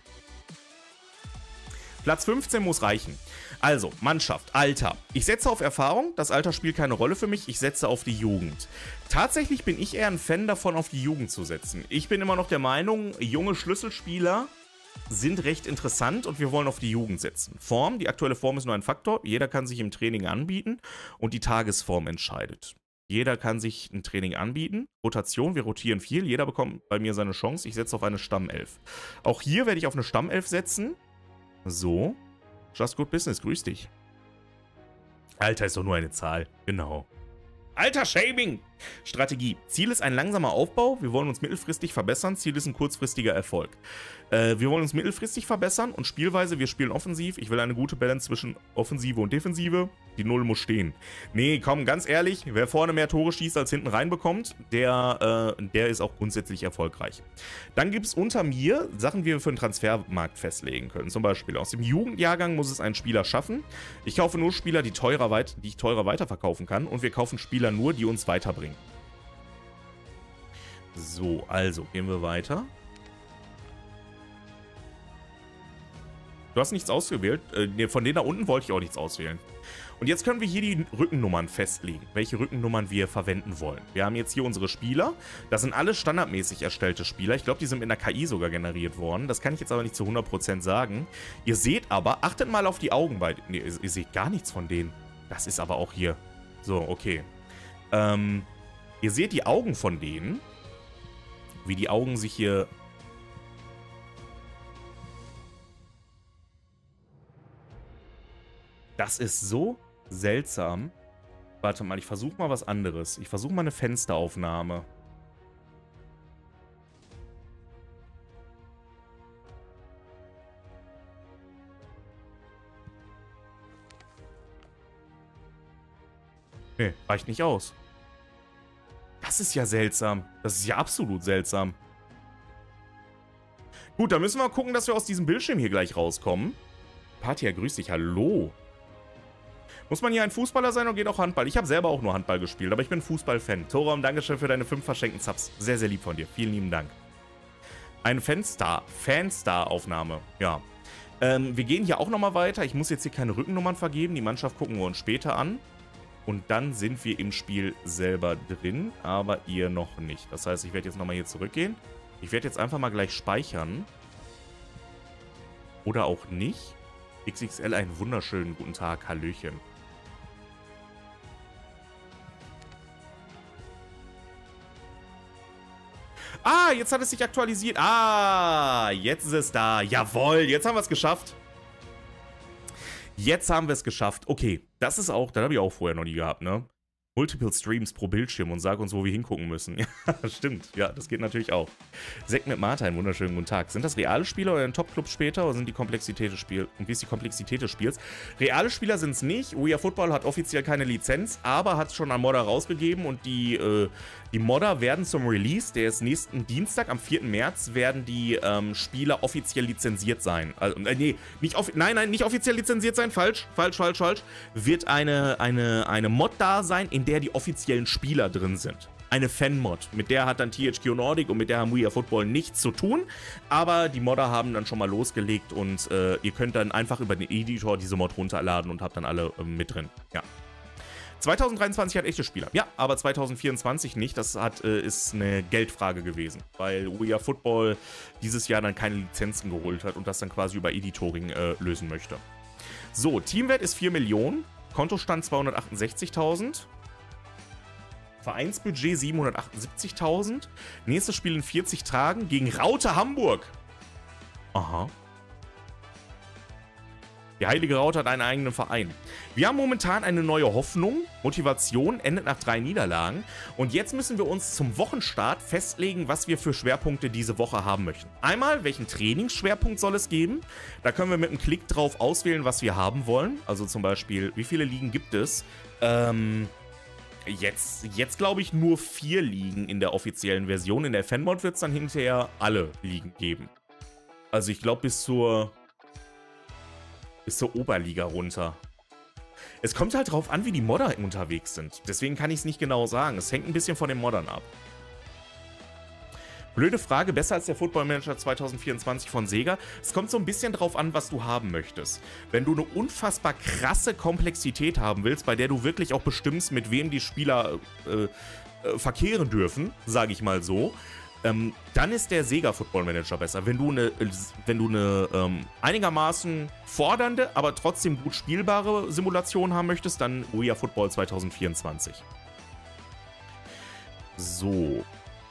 Platz 15 muss reichen. Also, Mannschaft, Alter. Ich setze auf Erfahrung, das Alter spielt keine Rolle für mich, ich setze auf die Jugend. Tatsächlich bin ich eher ein Fan davon, auf die Jugend zu setzen. Ich bin immer noch der Meinung, junge Schlüsselspieler sind recht interessant und wir wollen auf die Jugend setzen. Form, die aktuelle Form ist nur ein Faktor, jeder kann sich im Training anbieten und die Tagesform entscheidet. Jeder kann sich ein Training anbieten. Rotation, wir rotieren viel. Jeder bekommt bei mir seine Chance. Ich setze auf eine Stammelf. Auch hier werde ich auf eine Stammelf setzen. So. Just Good Business, grüß dich. Alter ist doch nur eine Zahl. Genau. Alter Shaming! Strategie. Ziel ist ein langsamer Aufbau. Wir wollen uns mittelfristig verbessern. Ziel ist ein kurzfristiger Erfolg. Wir wollen uns mittelfristig verbessern und Spielweise, wir spielen offensiv. Ich will eine gute Balance zwischen Offensive und Defensive. Die Null muss stehen. Nee, komm, ganz ehrlich, wer vorne mehr Tore schießt, als hinten reinbekommt, der ist auch grundsätzlich erfolgreich. Dann gibt es unter mir Sachen, die wir für den Transfermarkt festlegen können. Zum Beispiel aus dem Jugendjahrgang muss es ein Spieler schaffen. Ich kaufe nur Spieler, die ich teurer weiterverkaufen kann. Und wir kaufen Spieler nur, die uns weiterbringen. So, also, gehen wir weiter. Du hast nichts ausgewählt. Von denen da unten wollte ich auch nichts auswählen. Und jetzt können wir hier die Rückennummern festlegen, welche Rückennummern wir verwenden wollen. Wir haben jetzt hier unsere Spieler. Das sind alle standardmäßig erstellte Spieler. Ich glaube, die sind mit einer KI sogar generiert worden. Das kann ich jetzt aber nicht zu 100% sagen. Ihr seht aber, achtet mal auf die Augen bei... Nee, ihr seht gar nichts von denen. Das ist aber auch hier. So, okay. Ihr seht die Augen von denen. Wie die Augen sich hier... Das ist so seltsam. Warte mal, ich versuche mal was anderes. Ich versuche mal eine Fensteraufnahme. Nee, reicht nicht aus. Das ist ja seltsam. Das ist ja absolut seltsam. Gut, dann müssen wir gucken, dass wir aus diesem Bildschirm hier gleich rauskommen. Patia, grüß dich. Hallo. Muss man hier ein Fußballer sein oder geht auch Handball? Ich habe selber auch nur Handball gespielt, aber ich bin Fußball-Fan. Thoram, Dankeschön für deine 5 verschenkten Subs. Sehr, sehr lieb von dir. Vielen lieben Dank. Eine Fanstar-Aufnahme. Ja. Wir gehen hier auch nochmal weiter. Ich muss jetzt hier keine Rückennummern vergeben. Die Mannschaft gucken wir uns später an. Und dann sind wir im Spiel selber drin, aber ihr noch nicht. Das heißt, ich werde jetzt nochmal hier zurückgehen. Ich werde jetzt einfach mal gleich speichern. Oder auch nicht. XXL, einen wunderschönen guten Tag. Hallöchen. Ah, jetzt hat es sich aktualisiert. Ah, jetzt ist es da. Jawohl, jetzt haben wir es geschafft. Jetzt haben wir es geschafft. Okay, das ist auch, das habe ich auch vorher noch nie gehabt, ne? Multiple Streams pro Bildschirm und sag uns, wo wir hingucken müssen. Ja, stimmt. Ja, das geht natürlich auch. Sekt mit Martha, einen wunderschönen guten Tag. Sind das reale Spieler oder in Top-Clubs später oder sind die Komplexität des Spiels? Und wie ist die Komplexität des Spiels? Reale Spieler sind es nicht. We Are Football hat offiziell keine Lizenz, aber hat es schon an Modder rausgegeben und die Modder werden zum Release, der ist nächsten Dienstag, am 4. März, werden die Spieler offiziell lizenziert sein. Also, nicht offiziell lizenziert sein. Falsch. Wird eine Mod da sein, in der die offiziellen Spieler drin sind. Eine Fan-Mod. Mit der hat dann THQ Nordic und mit der haben We Are Football nichts zu tun. Aber die Modder haben dann schon mal losgelegt und ihr könnt dann einfach über den Editor diese Mod runterladen und habt dann alle mit drin. Ja. 2023 hat echte Spieler. Ja, aber 2024 nicht. Das ist eine Geldfrage gewesen, weil We Are Football dieses Jahr dann keine Lizenzen geholt hat und das dann quasi über Editoring lösen möchte. So, Teamwert ist 4 Millionen. Kontostand 268.000. Vereinsbudget 778.000. Nächstes Spiel in 40 Tagen gegen Raute Hamburg. Aha. Die Heilige Raute hat einen eigenen Verein. Wir haben momentan eine neue Hoffnung. Motivation endet nach 3 Niederlagen. Und jetzt müssen wir uns zum Wochenstart festlegen, was wir für Schwerpunkte diese Woche haben möchten. Einmal, welchen Trainingsschwerpunkt soll es geben? Da können wir mit einem Klick drauf auswählen, was wir haben wollen. Also zum Beispiel, wie viele Ligen gibt es? Jetzt glaube ich nur 4 Ligen in der offiziellen Version. In der Fanmod wird es dann hinterher alle Ligen geben. Also ich glaube bis zur Oberliga runter. Es kommt halt drauf an, wie die Modder unterwegs sind. Deswegen kann ich es nicht genau sagen. Es hängt ein bisschen von den Moddern ab. Blöde Frage, besser als der Football Manager 2024 von Sega. Es kommt so ein bisschen drauf an, was du haben möchtest. Wenn du eine unfassbar krasse Komplexität haben willst, bei der du wirklich auch bestimmst, mit wem die Spieler verkehren dürfen, sage ich mal so, dann ist der Sega Football Manager besser. Wenn du eine einigermaßen fordernde, aber trotzdem gut spielbare Simulation haben möchtest, dann We Are Football 2024. So.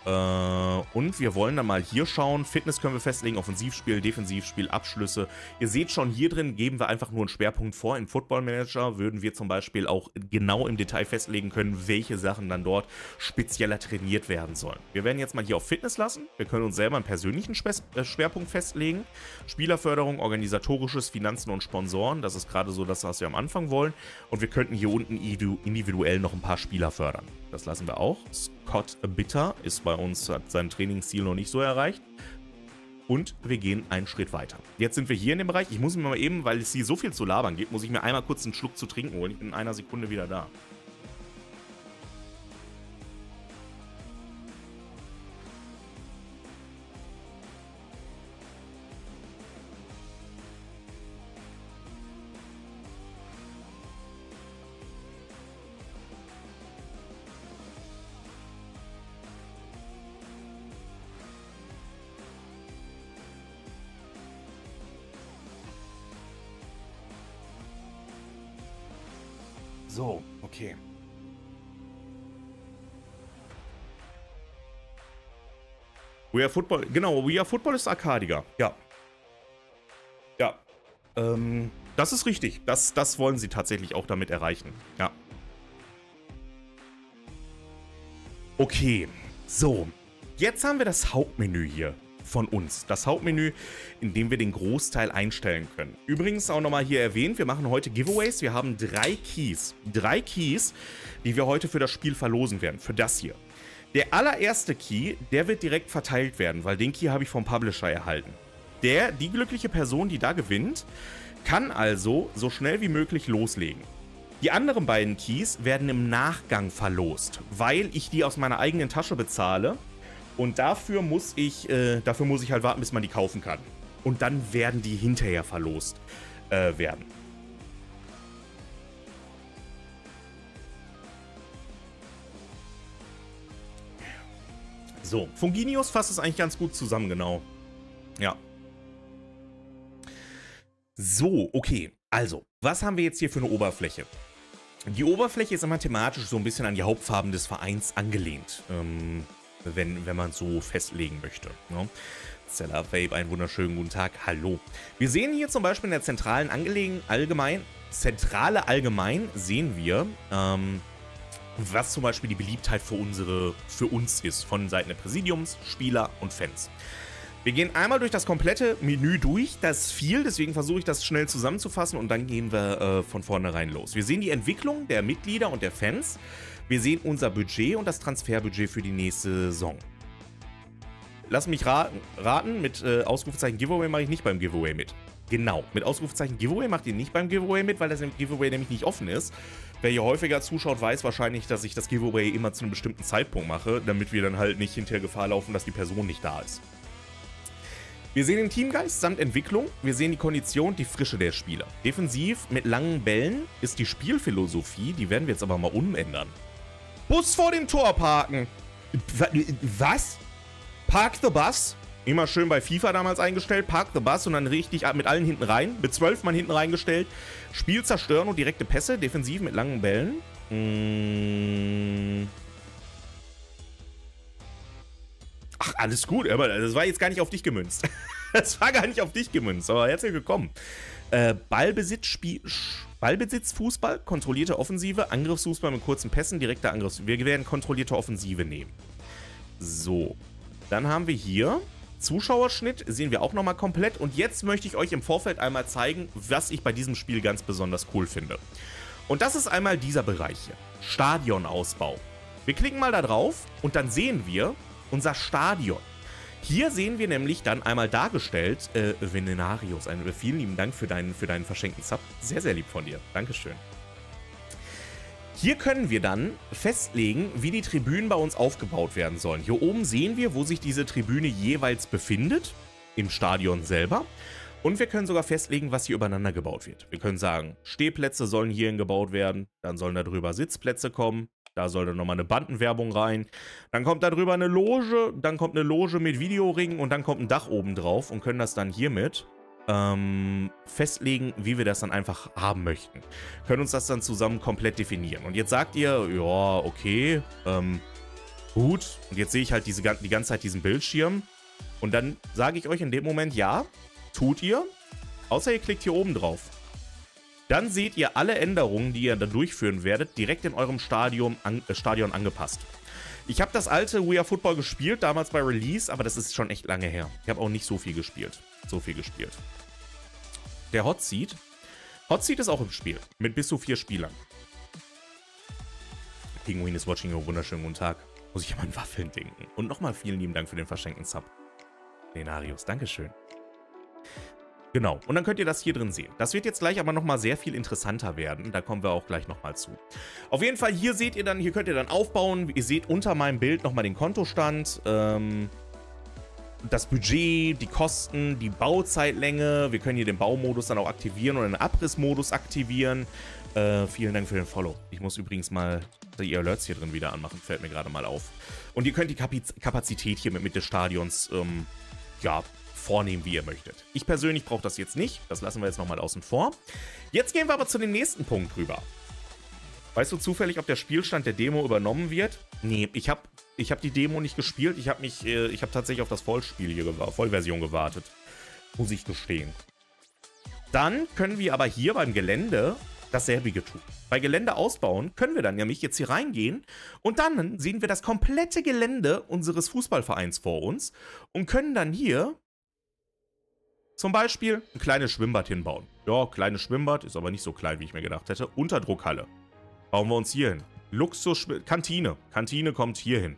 Und wir wollen dann mal hier schauen. Fitness können wir festlegen, Offensivspiel, Defensivspiel, Abschlüsse. Ihr seht schon, hier drin geben wir einfach nur einen Schwerpunkt vor. Im Football Manager würden wir zum Beispiel auch genau im Detail festlegen können, welche Sachen dann dort spezieller trainiert werden sollen. Wir werden jetzt mal hier auf Fitness lassen. Wir können uns selber einen persönlichen Schwerpunkt festlegen. Spielerförderung, organisatorisches, Finanzen und Sponsoren. Das ist gerade so das, was wir am Anfang wollen. Und wir könnten hier unten individuell noch ein paar Spieler fördern. Das lassen wir auch. Scott Bitter ist bei uns, hat sein Trainingsziel noch nicht so erreicht. Und wir gehen einen Schritt weiter. Jetzt sind wir hier in dem Bereich. Ich muss mir mal eben, weil es hier so viel zu labern gibt, muss ich mir einmal kurz einen Schluck zu trinken holen. Ich bin in einer Sekunde wieder da. So, okay. We Are Football, genau, We Are Football ist Arcadiger, ja. Ja, das ist richtig. Das wollen sie tatsächlich auch damit erreichen, ja. Okay, so. Jetzt haben wir das Hauptmenü hier von uns. Das Hauptmenü, in dem wir den Großteil einstellen können. Übrigens auch nochmal hier erwähnt, wir machen heute Giveaways. Wir haben 3 Keys. 3 Keys, die wir heute für das Spiel verlosen werden. Für das hier. Der allererste Key, der wird direkt verteilt werden, weil den Key habe ich vom Publisher erhalten. Die glückliche Person, die da gewinnt, kann also so schnell wie möglich loslegen. Die anderen beiden Keys werden im Nachgang verlost, weil ich die aus meiner eigenen Tasche bezahle. Und dafür muss ich halt warten, bis man die kaufen kann. Und dann werden die hinterher verlost werden. So, Funginius fasst es eigentlich ganz gut zusammen, genau. Ja. So, okay. Also, was haben wir jetzt hier für eine Oberfläche? Die Oberfläche ist immer thematisch so ein bisschen an die Hauptfarben des Vereins angelehnt. Wenn man so festlegen möchte. Ne? Stella Vape, einen wunderschönen guten Tag. Hallo. Wir sehen hier zum Beispiel in der zentralen Allgemein sehen wir was zum Beispiel die Beliebtheit für uns ist, von Seiten des Präsidiums, Spieler und Fans. Wir gehen einmal durch das komplette Menü durch, das ist viel, deswegen versuche ich das schnell zusammenzufassen und dann gehen wir von vornherein los. Wir sehen die Entwicklung der Mitglieder und der Fans, wir sehen unser Budget und das Transferbudget für die nächste Saison. Lass mich raten, mit Ausrufezeichen Giveaway mache ich nicht beim Giveaway mit. Genau, mit Ausrufezeichen Giveaway macht ihr nicht beim Giveaway mit, weil das Giveaway nämlich nicht offen ist. Wer hier häufiger zuschaut, weiß wahrscheinlich, dass ich das Giveaway immer zu einem bestimmten Zeitpunkt mache, damit wir dann halt nicht hinterher Gefahr laufen, dass die Person nicht da ist. Wir sehen den Teamgeist samt Entwicklung, wir sehen die Kondition, die Frische der Spieler. Defensiv mit langen Bällen ist die Spielphilosophie, die werden wir jetzt aber mal umändern. Bus vor dem Tor parken! Was? Park the Bus? Immer schön bei FIFA damals eingestellt, Park the Bus und dann richtig mit allen hinten rein, mit 12 Mann hinten reingestellt. Spiel zerstören und direkte Pässe, defensiv mit langen Bällen. Ach, alles gut, aber das war jetzt gar nicht auf dich gemünzt. Das war gar nicht auf dich gemünzt, aber herzlich willkommen. Ballbesitz, Fußball, kontrollierte Offensive, Angriffsfußball mit kurzen Pässen, direkter Angriff. Wir werden kontrollierte Offensive nehmen. So, dann haben wir hier Zuschauerschnitt, sehen wir auch nochmal komplett. Und jetzt möchte ich euch im Vorfeld einmal zeigen, was ich bei diesem Spiel ganz besonders cool finde. Und das ist einmal dieser Bereich hier, Stadionausbau. Wir klicken mal da drauf und dann sehen wir unser Stadion. Hier sehen wir nämlich dann einmal dargestellt, Venenarius, vielen lieben Dank für deinen verschenkten Sub. Sehr, sehr lieb von dir. Dankeschön. Hier können wir dann festlegen, wie die Tribünen bei uns aufgebaut werden sollen. Hier oben sehen wir, wo sich diese Tribüne jeweils befindet, im Stadion selber. Und wir können sogar festlegen, was hier übereinander gebaut wird. Wir können sagen, Stehplätze sollen hierhin gebaut werden, dann sollen da drüber Sitzplätze kommen. Da soll dann nochmal eine Bandenwerbung rein. Dann kommt da drüber eine Loge. Dann kommt eine Loge mit Videoringen. Und dann kommt ein Dach oben drauf. Und können das dann hiermit festlegen, wie wir das dann einfach haben möchten. Können uns das dann zusammen komplett definieren. Und jetzt sagt ihr, ja, okay, gut. Und jetzt sehe ich halt die ganze Zeit diesen Bildschirm. Und dann sage ich euch in dem Moment, ja, tut ihr. Außer ihr klickt hier oben drauf. Dann seht ihr alle Änderungen, die ihr da durchführen werdet, direkt in eurem Stadion angepasst. Ich habe das alte We Are Football gespielt, damals bei Release, aber das ist schon echt lange her. Ich habe auch nicht so viel gespielt. Der Hot Seat. Hot Seat ist auch im Spiel, mit bis zu 4 Spielern. Pinguin is watching, oh, wunderschönen guten Tag. Muss ich an meinen Waffeln denken. Und nochmal vielen lieben Dank für den verschenkten Sub. Lenarius, dankeschön. Genau, und dann könnt ihr das hier drin sehen. Das wird jetzt gleich aber nochmal sehr viel interessanter werden. Da kommen wir auch gleich nochmal zu. Auf jeden Fall, hier seht ihr dann, hier könnt ihr dann aufbauen. Ihr seht unter meinem Bild nochmal den Kontostand, das Budget, die Kosten, die Bauzeitlänge. Wir können hier den Baumodus dann auch aktivieren oder den Abrissmodus aktivieren. Vielen Dank für den Follow. Ich muss übrigens mal die Alerts hier drin wieder anmachen, fällt mir gerade mal auf. Und ihr könnt die Kapazität hier mit des Stadions, ja, vornehmen, wie ihr möchtet. Ich persönlich brauche das jetzt nicht. Das lassen wir jetzt nochmal außen vor. Jetzt gehen wir aber zu dem nächsten Punkt rüber. Weißt du zufällig, ob der Spielstand der Demo übernommen wird? Nee, ich hab die Demo nicht gespielt. Ich hab tatsächlich auf das Vollspiel hier, Vollversion gewartet. Muss ich gestehen. Dann können wir aber hier beim Gelände dasselbe tun. Bei Gelände ausbauen können wir dann nämlich jetzt hier reingehen und dann sehen wir das komplette Gelände unseres Fußballvereins vor uns und können dann hier zum Beispiel ein kleines Schwimmbad hinbauen. Ja, kleines Schwimmbad, ist aber nicht so klein, wie ich mir gedacht hätte. Unterdruckhalle. Bauen wir uns hier hin. Luxus-Kantine. Kantine kommt hier hin.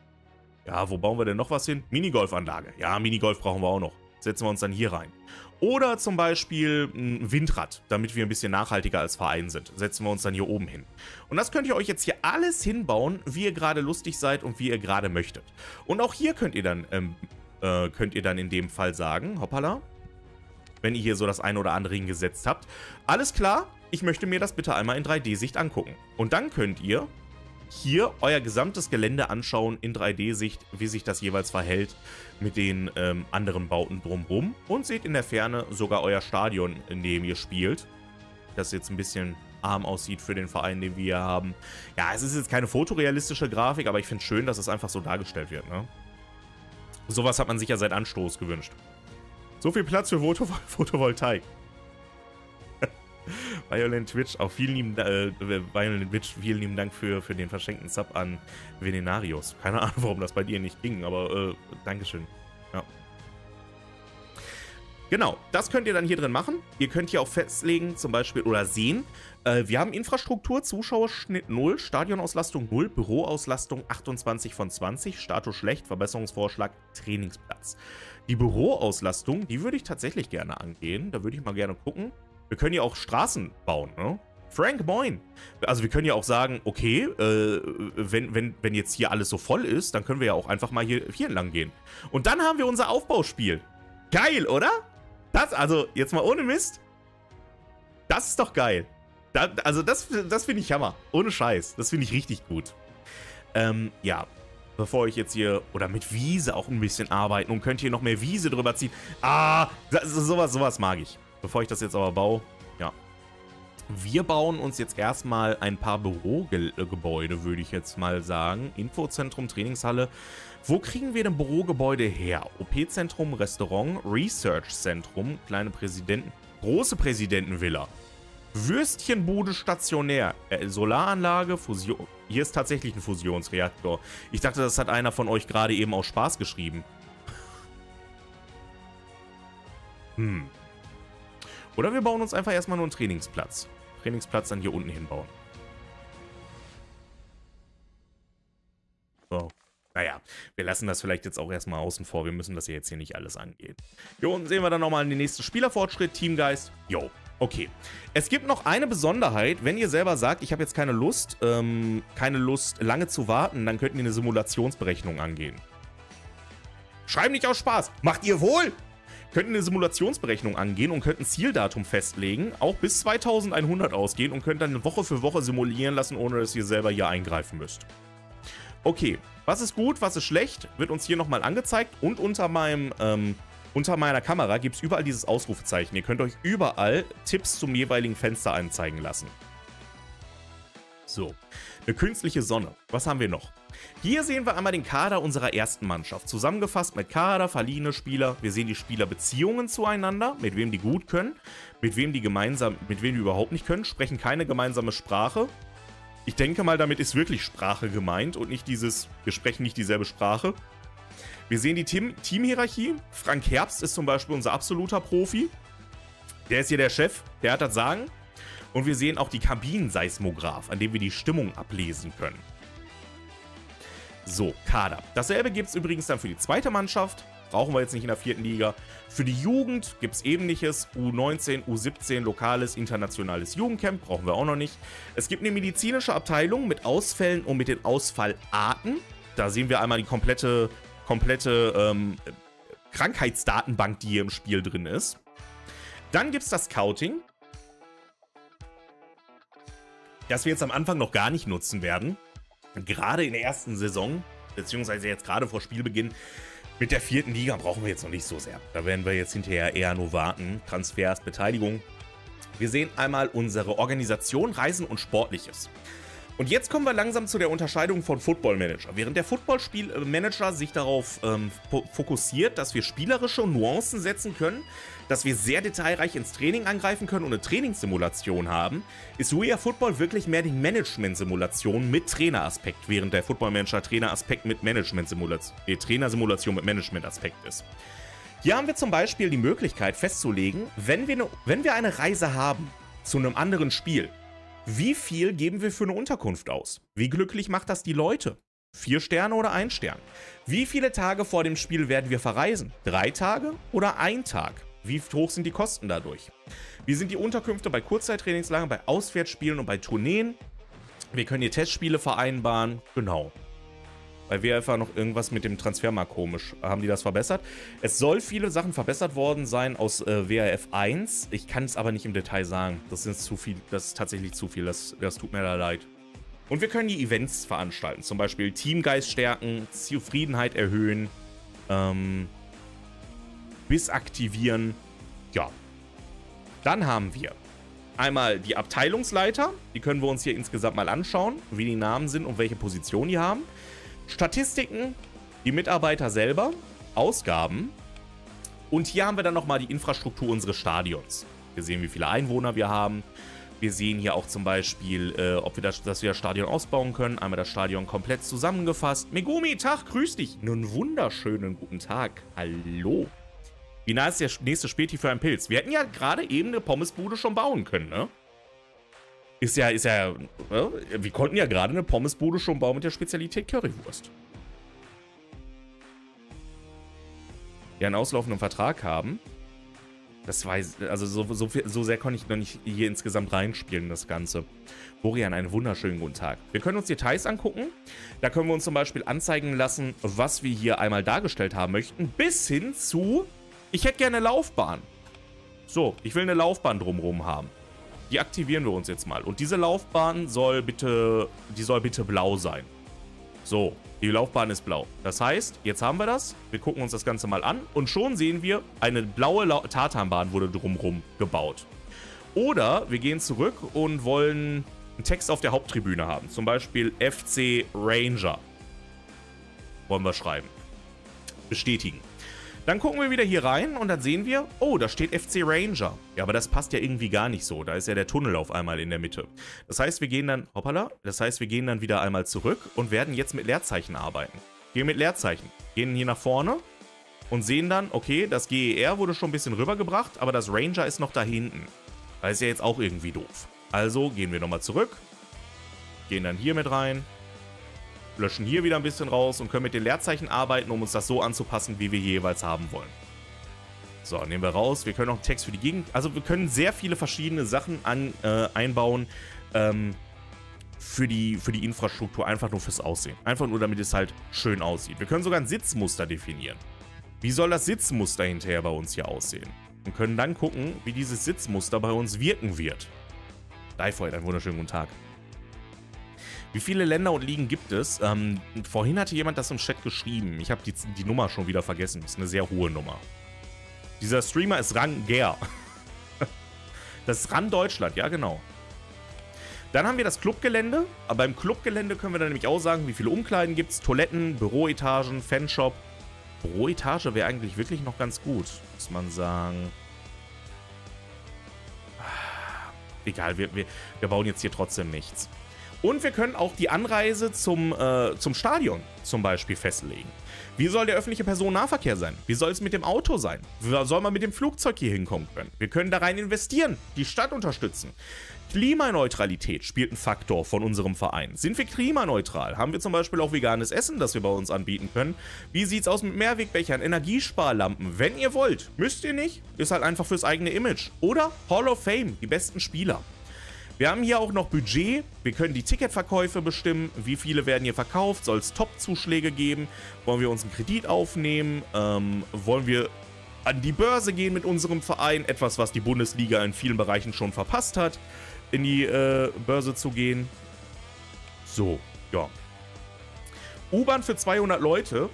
Ja, wo bauen wir denn noch was hin? Minigolfanlage. Ja, Minigolf brauchen wir auch noch. Setzen wir uns dann hier rein. Oder zum Beispiel ein Windrad, damit wir ein bisschen nachhaltiger als Verein sind. Setzen wir uns dann hier oben hin. Und das könnt ihr euch jetzt hier alles hinbauen, wie ihr gerade lustig seid und wie ihr gerade möchtet. Und auch hier könnt ihr dann in dem Fall sagen, hoppala, wenn ihr hier so das eine oder andere hingesetzt habt. Alles klar, ich möchte mir das bitte einmal in 3D-Sicht angucken. Und dann könnt ihr hier euer gesamtes Gelände anschauen in 3D-Sicht, wie sich das jeweils verhält mit den anderen Bauten drumherum. Und seht in der Ferne sogar euer Stadion, in dem ihr spielt, das jetzt ein bisschen arm aussieht für den Verein, den wir hier haben. Ja, es ist jetzt keine fotorealistische Grafik, aber ich finde es schön, dass es einfach so dargestellt wird, ne? Sowas hat man sich ja seit Anstoß gewünscht. So viel Platz für Photovoltaik. Violent Witch, auch vielen lieben, vielen lieben Dank für den verschenkten Sub an Venenarius. Keine Ahnung, warum das bei dir nicht ging, aber Dankeschön. Ja. Genau, das könnt ihr dann hier drin machen. Ihr könnt hier auch festlegen, zum Beispiel, oder sehen, wir haben Infrastruktur, Zuschauerschnitt 0, Stadionauslastung 0, Büroauslastung 28 von 20, Status schlecht, Verbesserungsvorschlag, Trainingsplatz. Die Büroauslastung, die würde ich tatsächlich gerne angehen, da würde ich mal gerne gucken. Wir können ja auch Straßen bauen, ne? Frank, moin! Also wir können ja auch sagen, okay, wenn jetzt hier alles so voll ist, dann können wir ja auch einfach mal hier entlang gehen. Und dann haben wir unser Aufbauspiel. Geil, oder? Das, also, jetzt mal ohne Mist. Das ist doch geil. Das finde ich Hammer. Ohne Scheiß. Das finde ich richtig gut. Ja. Bevor ich jetzt hier... Oder mit Wiese auch ein bisschen arbeiten. Und könnt hier noch mehr Wiese drüber ziehen. Ah, sowas mag ich. Bevor ich das jetzt aber baue. Ja. Wir bauen uns jetzt erstmal ein paar Bürogebäude, würde ich jetzt mal sagen. Infozentrum, Trainingshalle. Wo kriegen wir denn Bürogebäude her? OP-Zentrum, Restaurant, Research-Zentrum, kleine Präsidenten, große Präsidentenvilla. Würstchenbude stationär, Solaranlage, Fusion. Hier ist tatsächlich ein Fusionsreaktor. Ich dachte, das hat einer von euch gerade eben aus Spaß geschrieben. Hm. Oder wir bauen uns einfach erstmal nur einen Trainingsplatz. Trainingsplatz dann hier unten hinbauen. So. Naja, wir lassen das vielleicht jetzt auch erstmal außen vor. Wir müssen das ja jetzt hier nicht alles angehen. Hier unten sehen wir dann nochmal den nächsten Spielerfortschritt. Teamgeist. Jo, okay. Es gibt noch eine Besonderheit. Wenn ihr selber sagt, ich habe jetzt keine Lust lange zu warten, dann könnt ihr eine Simulationsberechnung angehen. Schreibt nicht aus Spaß. Macht ihr wohl? Könnt ihr eine Simulationsberechnung angehen und könnt ein Zieldatum festlegen. Auch bis 2100 ausgehen und könnt dann Woche für Woche simulieren lassen, ohne dass ihr selber hier eingreifen müsst. Okay, was ist gut, was ist schlecht, wird uns hier nochmal angezeigt und unter meiner Kamera gibt es überall dieses Ausrufezeichen. Ihr könnt euch überall Tipps zum jeweiligen Fenster anzeigen lassen. So, eine künstliche Sonne. Was haben wir noch? Hier sehen wir einmal den Kader unserer ersten Mannschaft. Zusammengefasst mit Kader, verliehene Spieler. Wir sehen die Spielerbeziehungen zueinander, mit wem die gut können, mit wem die überhaupt nicht können, sprechen keine gemeinsame Sprache. Ich denke mal, damit ist wirklich Sprache gemeint und nicht dieses, wir sprechen nicht dieselbe Sprache. Wir sehen die Teamhierarchie. Frank Herbst ist zum Beispiel unser absoluter Profi. Der ist hier der Chef, der hat das Sagen. Und wir sehen auch die Kabinenseismograph, an dem wir die Stimmung ablesen können. So, Kader. Dasselbe gibt es übrigens dann für die zweite Mannschaft. Brauchen wir jetzt nicht in der vierten Liga. Für die Jugend gibt es ähnliches. U19, U17, lokales, internationales Jugendcamp. Brauchen wir auch noch nicht. Es gibt eine medizinische Abteilung mit Ausfällen und mit den Ausfallarten. Da sehen wir einmal die komplette Krankheitsdatenbank, die hier im Spiel drin ist. Dann gibt es das Scouting. Das wir jetzt am Anfang noch gar nicht nutzen werden. Gerade in der ersten Saison, beziehungsweise jetzt gerade vor Spielbeginn. Mit der vierten Liga brauchen wir jetzt noch nicht so sehr. Da werden wir jetzt hinterher eher nur warten. Transfers, Beteiligung. Wir sehen einmal unsere Organisation, Reisen und Sportliches. Und jetzt kommen wir langsam zu der Unterscheidung von Football Manager. Während der Football Manager sich darauf fokussiert, dass wir spielerische Nuancen setzen können, dass wir sehr detailreich ins Training angreifen können und eine Trainingssimulation haben, ist We Are Football wirklich mehr die Management-Simulation mit Traineraspekt, während der Football Manager Traineraspekt mit Management-Simulation, Trainersimulation mit Management-Aspekt ist. Hier haben wir zum Beispiel die Möglichkeit festzulegen, wenn wir eine Reise haben zu einem anderen Spiel, wie viel geben wir für eine Unterkunft aus? Wie glücklich macht das die Leute? 4 Sterne oder 1 Stern? Wie viele Tage vor dem Spiel werden wir verreisen? 3 Tage oder 1 Tag? Wie hoch sind die Kosten dadurch? Wie sind die Unterkünfte bei Kurzzeittrainingslagern, bei Auswärtsspielen und bei Tourneen? Wir können hier Testspiele vereinbaren. Genau. Bei WF war noch irgendwas mit dem Transfermarkt komisch. Haben die das verbessert? Es soll viele Sachen verbessert worden sein aus WRF 1. Ich kann es aber nicht im Detail sagen. Das ist zu viel. Das ist tatsächlich zu viel. Das tut mir da leid. Und wir können die Events veranstalten. Zum Beispiel Teamgeist stärken, Zufriedenheit erhöhen, Biss aktivieren. Ja. Dann haben wir einmal die Abteilungsleiter. Die können wir uns hier insgesamt mal anschauen, wie die Namen sind und welche Position die haben. Statistiken, die Mitarbeiter selber, Ausgaben und hier haben wir dann nochmal die Infrastruktur unseres Stadions. Wir sehen, wie viele Einwohner wir haben, Wir sehen hier auch zum Beispiel, ob wir das Stadion ausbauen können. Einmal das Stadion komplett zusammengefasst. Megumi, Tag, grüß dich. Nun wunderschönen guten Tag. Hallo. Wie nah ist der nächste Späti für einen Pilz? Wir hätten ja gerade eben eine Pommesbude schon bauen können, ne? Wir konnten ja gerade eine Pommesbude schon bauen mit der Spezialität Currywurst. Die einen auslaufenden Vertrag haben. Das weiß, also so sehr konnte ich noch nicht hier insgesamt reinspielen, das Ganze. Borian, einen wunderschönen guten Tag. Wir können uns Details angucken. Da können wir uns zum Beispiel anzeigen lassen, was wir hier einmal dargestellt haben möchten. Bis hin zu, ich hätte gerne eine Laufbahn. So, ich will eine Laufbahn drumherum haben. Die aktivieren wir uns jetzt mal. Und diese Laufbahn soll bitte, die soll bitte blau sein. So, die Laufbahn ist blau. Das heißt, jetzt haben wir das. Wir gucken uns das Ganze mal an. Und schon sehen wir, eine blaue Tartanbahn wurde drumherum gebaut. Oder wir gehen zurück und wollen einen Text auf der Haupttribüne haben. Zum Beispiel FC Ranger. Wollen wir schreiben. Bestätigen. Dann gucken wir wieder hier rein und dann sehen wir, oh, da steht FC Ranger. Ja, aber das passt ja irgendwie gar nicht so. Da ist ja der Tunnel auf einmal in der Mitte. Das heißt, wir gehen dann, hoppala, das heißt, wir gehen dann wieder einmal zurück und werden jetzt mit Leerzeichen arbeiten. Gehen mit Leerzeichen. Gehen hier nach vorne und sehen dann, okay, das GER wurde schon ein bisschen rübergebracht, aber das Ranger ist noch da hinten. Das ist ja jetzt auch irgendwie doof. Also gehen wir nochmal zurück, gehen dann hier mit rein. Löschen hier wieder ein bisschen raus und können mit den Leerzeichen arbeiten, um uns das so anzupassen, wie wir jeweils haben wollen. So, nehmen wir raus. Wir können auch einen Text für die Gegend... Also wir können sehr viele verschiedene Sachen einbauen für die Infrastruktur. Einfach nur fürs Aussehen. Einfach nur, damit es halt schön aussieht. Wir können sogar ein Sitzmuster definieren. Wie soll das Sitzmuster hinterher bei uns hier aussehen? Und können dann gucken, wie dieses Sitzmuster bei uns wirken wird. Divefoid, einen wunderschönen guten Tag. Wie viele Länder und Ligen gibt es? Vorhin hatte jemand das im Chat geschrieben. Ich habe die Nummer schon wieder vergessen. Das ist eine sehr hohe Nummer. Dieser Streamer ist Ranger. Das ist Ran Deutschland, ja genau. Dann haben wir das Clubgelände. Aber beim Clubgelände können wir dann nämlich auch sagen, wie viele Umkleiden gibt es. Toiletten, Büroetagen, Fanshop. Büroetage wäre eigentlich wirklich noch ganz gut, muss man sagen. Egal, wir bauen jetzt hier trotzdem nichts. Und wir können auch die Anreise zum Stadion zum Beispiel festlegen. Wie soll der öffentliche Personennahverkehr sein? Wie soll es mit dem Auto sein? Wie soll man mit dem Flugzeug hier hinkommen können? Wir können da rein investieren, die Stadt unterstützen. Klimaneutralität spielt ein Faktor von unserem Verein. Sind wir klimaneutral? Haben wir zum Beispiel auch veganes Essen, das wir bei uns anbieten können? Wie sieht es aus mit Mehrwegbechern, Energiesparlampen? Wenn ihr wollt, müsst ihr nicht. Ist halt einfach fürs eigene Image. Oder Hall of Fame, die besten Spieler. Wir haben hier auch noch Budget, wir können die Ticketverkäufe bestimmen, wie viele werden hier verkauft, soll es Top-Zuschläge geben, wollen wir uns einen Kredit aufnehmen, wollen wir an die Börse gehen mit unserem Verein, etwas, was die Bundesliga in vielen Bereichen schon verpasst hat, in die Börse zu gehen. So, ja. U-Bahn für 200 Leute,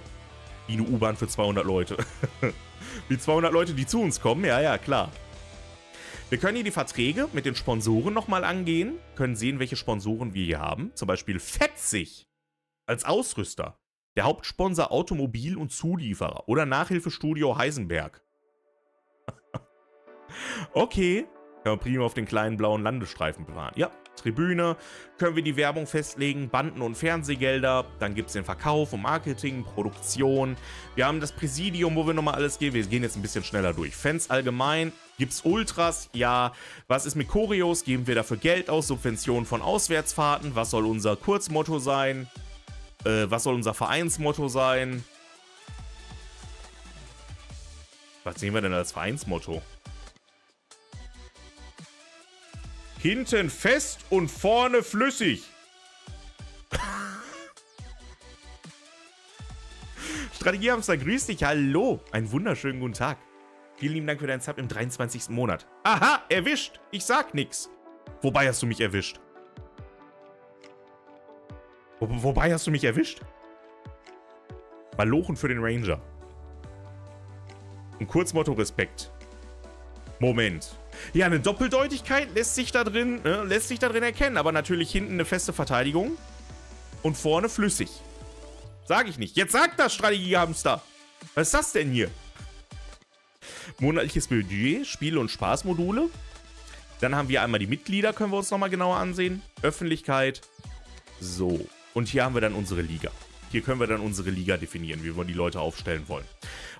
wie eine U-Bahn für 200 Leute, wie 200 Leute, die zu uns kommen, ja, ja, klar. Wir können hier die Verträge mit den Sponsoren nochmal angehen, können sehen, welche Sponsoren wir hier haben. Zum Beispiel Fetzig als Ausrüster, der Hauptsponsor Automobil und Zulieferer oder Nachhilfestudio Heisenberg. Okay, können wir prima auf den kleinen blauen Landestreifen planen. Ja, Tribüne, können wir die Werbung festlegen, Banden- und Fernsehgelder, dann gibt es den Verkauf und Marketing, Produktion. Wir haben das Präsidium, wo wir nochmal alles gehen, wir gehen jetzt ein bisschen schneller durch. Fans allgemein. Gibt es Ultras? Ja. Was ist mit Choreos? Geben wir dafür Geld aus? Subventionen von Auswärtsfahrten? Was soll unser Kurzmotto sein? Was soll unser Vereinsmotto sein? Was sehen wir denn als Vereinsmotto? Hinten fest und vorne flüssig. Strategiehamster, grüß dich. Hallo. Einen wunderschönen guten Tag. Vielen lieben Dank für deinen Sub im 23. Monat. Aha, erwischt. Ich sag nix. Wobei hast du mich erwischt? Wobei hast du mich erwischt? Malochen für den Ranger. Ein Kurzmotto Respekt. Moment. Ja, eine Doppeldeutigkeit lässt sich da drin erkennen. Aber natürlich hinten eine feste Verteidigung. Und vorne flüssig. Sag ich nicht. Jetzt sag das, Strategiehamster. Was ist das denn hier? Monatliches Budget, Spiele und Spaßmodule. Dann haben wir einmal die Mitglieder, können wir uns nochmal genauer ansehen. Öffentlichkeit. So. Und hier haben wir dann unsere Liga. Hier können wir dann unsere Liga definieren, wie wir die Leute aufstellen wollen.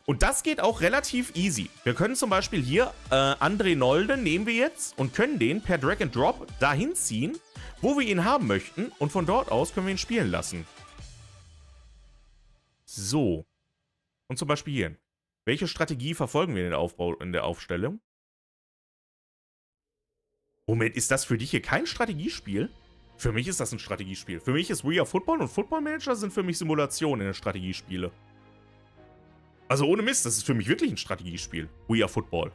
Und das geht auch relativ easy. Wir können zum Beispiel hier André Nolde nehmen wir jetzt und können den per Drag and Drop dahin ziehen, wo wir ihn haben möchten. Und von dort aus können wir ihn spielen lassen. So. Und zum Beispiel hier. Welche Strategie verfolgen wir in der Aufstellung? Moment, ist das für dich hier kein Strategiespiel? Für mich ist das ein Strategiespiel. Für mich ist We Are Football und Football Manager sind für mich Simulationen in den Strategiespiele. Also ohne Mist, das ist für mich wirklich ein Strategiespiel. We Are Football.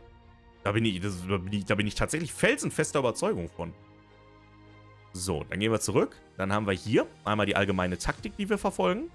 Da bin ich tatsächlich felsenfester Überzeugung von. So, dann gehen wir zurück. Dann haben wir hier einmal die allgemeine Taktik, die wir verfolgen.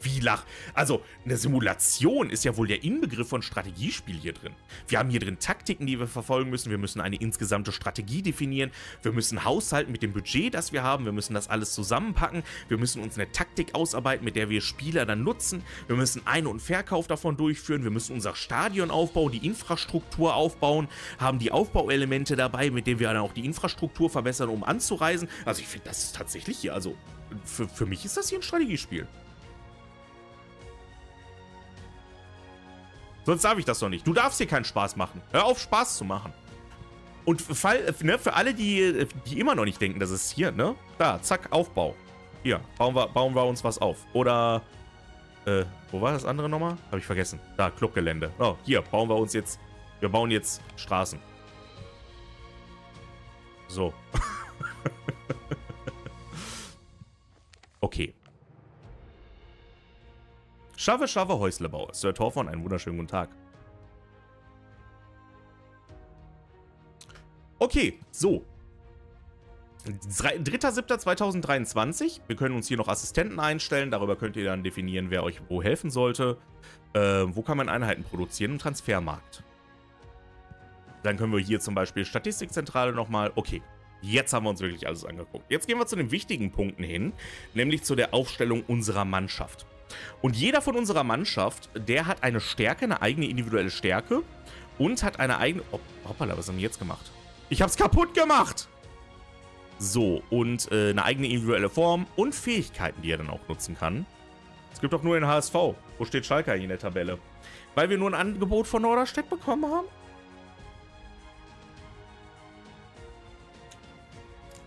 Wie lach. Also, eine Simulation ist ja wohl der Inbegriff von Strategiespiel hier drin. Wir haben hier drin Taktiken, die wir verfolgen müssen. Wir müssen eine insgesamte Strategie definieren. Wir müssen haushalten mit dem Budget, das wir haben. Wir müssen das alles zusammenpacken. Wir müssen uns eine Taktik ausarbeiten, mit der wir Spieler dann nutzen. Wir müssen Ein- und Verkauf davon durchführen. Wir müssen unser Stadion aufbauen, die Infrastruktur aufbauen. Haben die Aufbauelemente dabei, mit denen wir dann auch die Infrastruktur verbessern, um anzureisen. Also, ich finde, das ist tatsächlich hier. Also, für mich ist das hier ein Strategiespiel. Sonst darf ich das doch nicht. Du darfst hier keinen Spaß machen. Hör auf, Spaß zu machen. Und für alle, die immer noch nicht denken, das ist hier, ne? Da, zack, Aufbau. Hier, bauen wir uns was auf. Oder, wo war das andere nochmal? Habe ich vergessen. Da, Clubgelände. Oh, hier, bauen wir uns jetzt, wir bauen jetzt Straßen. So. Okay. Schaffe Häuslebau. Sir Torfon, einen wunderschönen guten Tag. Okay, so. 3.7.2023. Wir können uns hier noch Assistenten einstellen. Darüber könnt ihr dann definieren, wer euch wo helfen sollte. Wo kann man Einheiten produzieren? Im Transfermarkt. Dann können wir hier zum Beispiel Statistikzentrale nochmal. Okay. Jetzt haben wir uns wirklich alles angeguckt. Jetzt gehen wir zu den wichtigen Punkten hin. Nämlich zu der Aufstellung unserer Mannschaft. Und jeder von unserer Mannschaft, der hat eine Stärke, eine eigene individuelle Stärke und hat eine eigene... Oh, hoppala, was haben wir jetzt gemacht? Ich hab's kaputt gemacht! So, und eine eigene individuelle Form und Fähigkeiten, die er dann auch nutzen kann. Es gibt doch nur den HSV. Wo steht Schalke hier in der Tabelle? Weil wir nur ein Angebot von Norderstedt bekommen haben?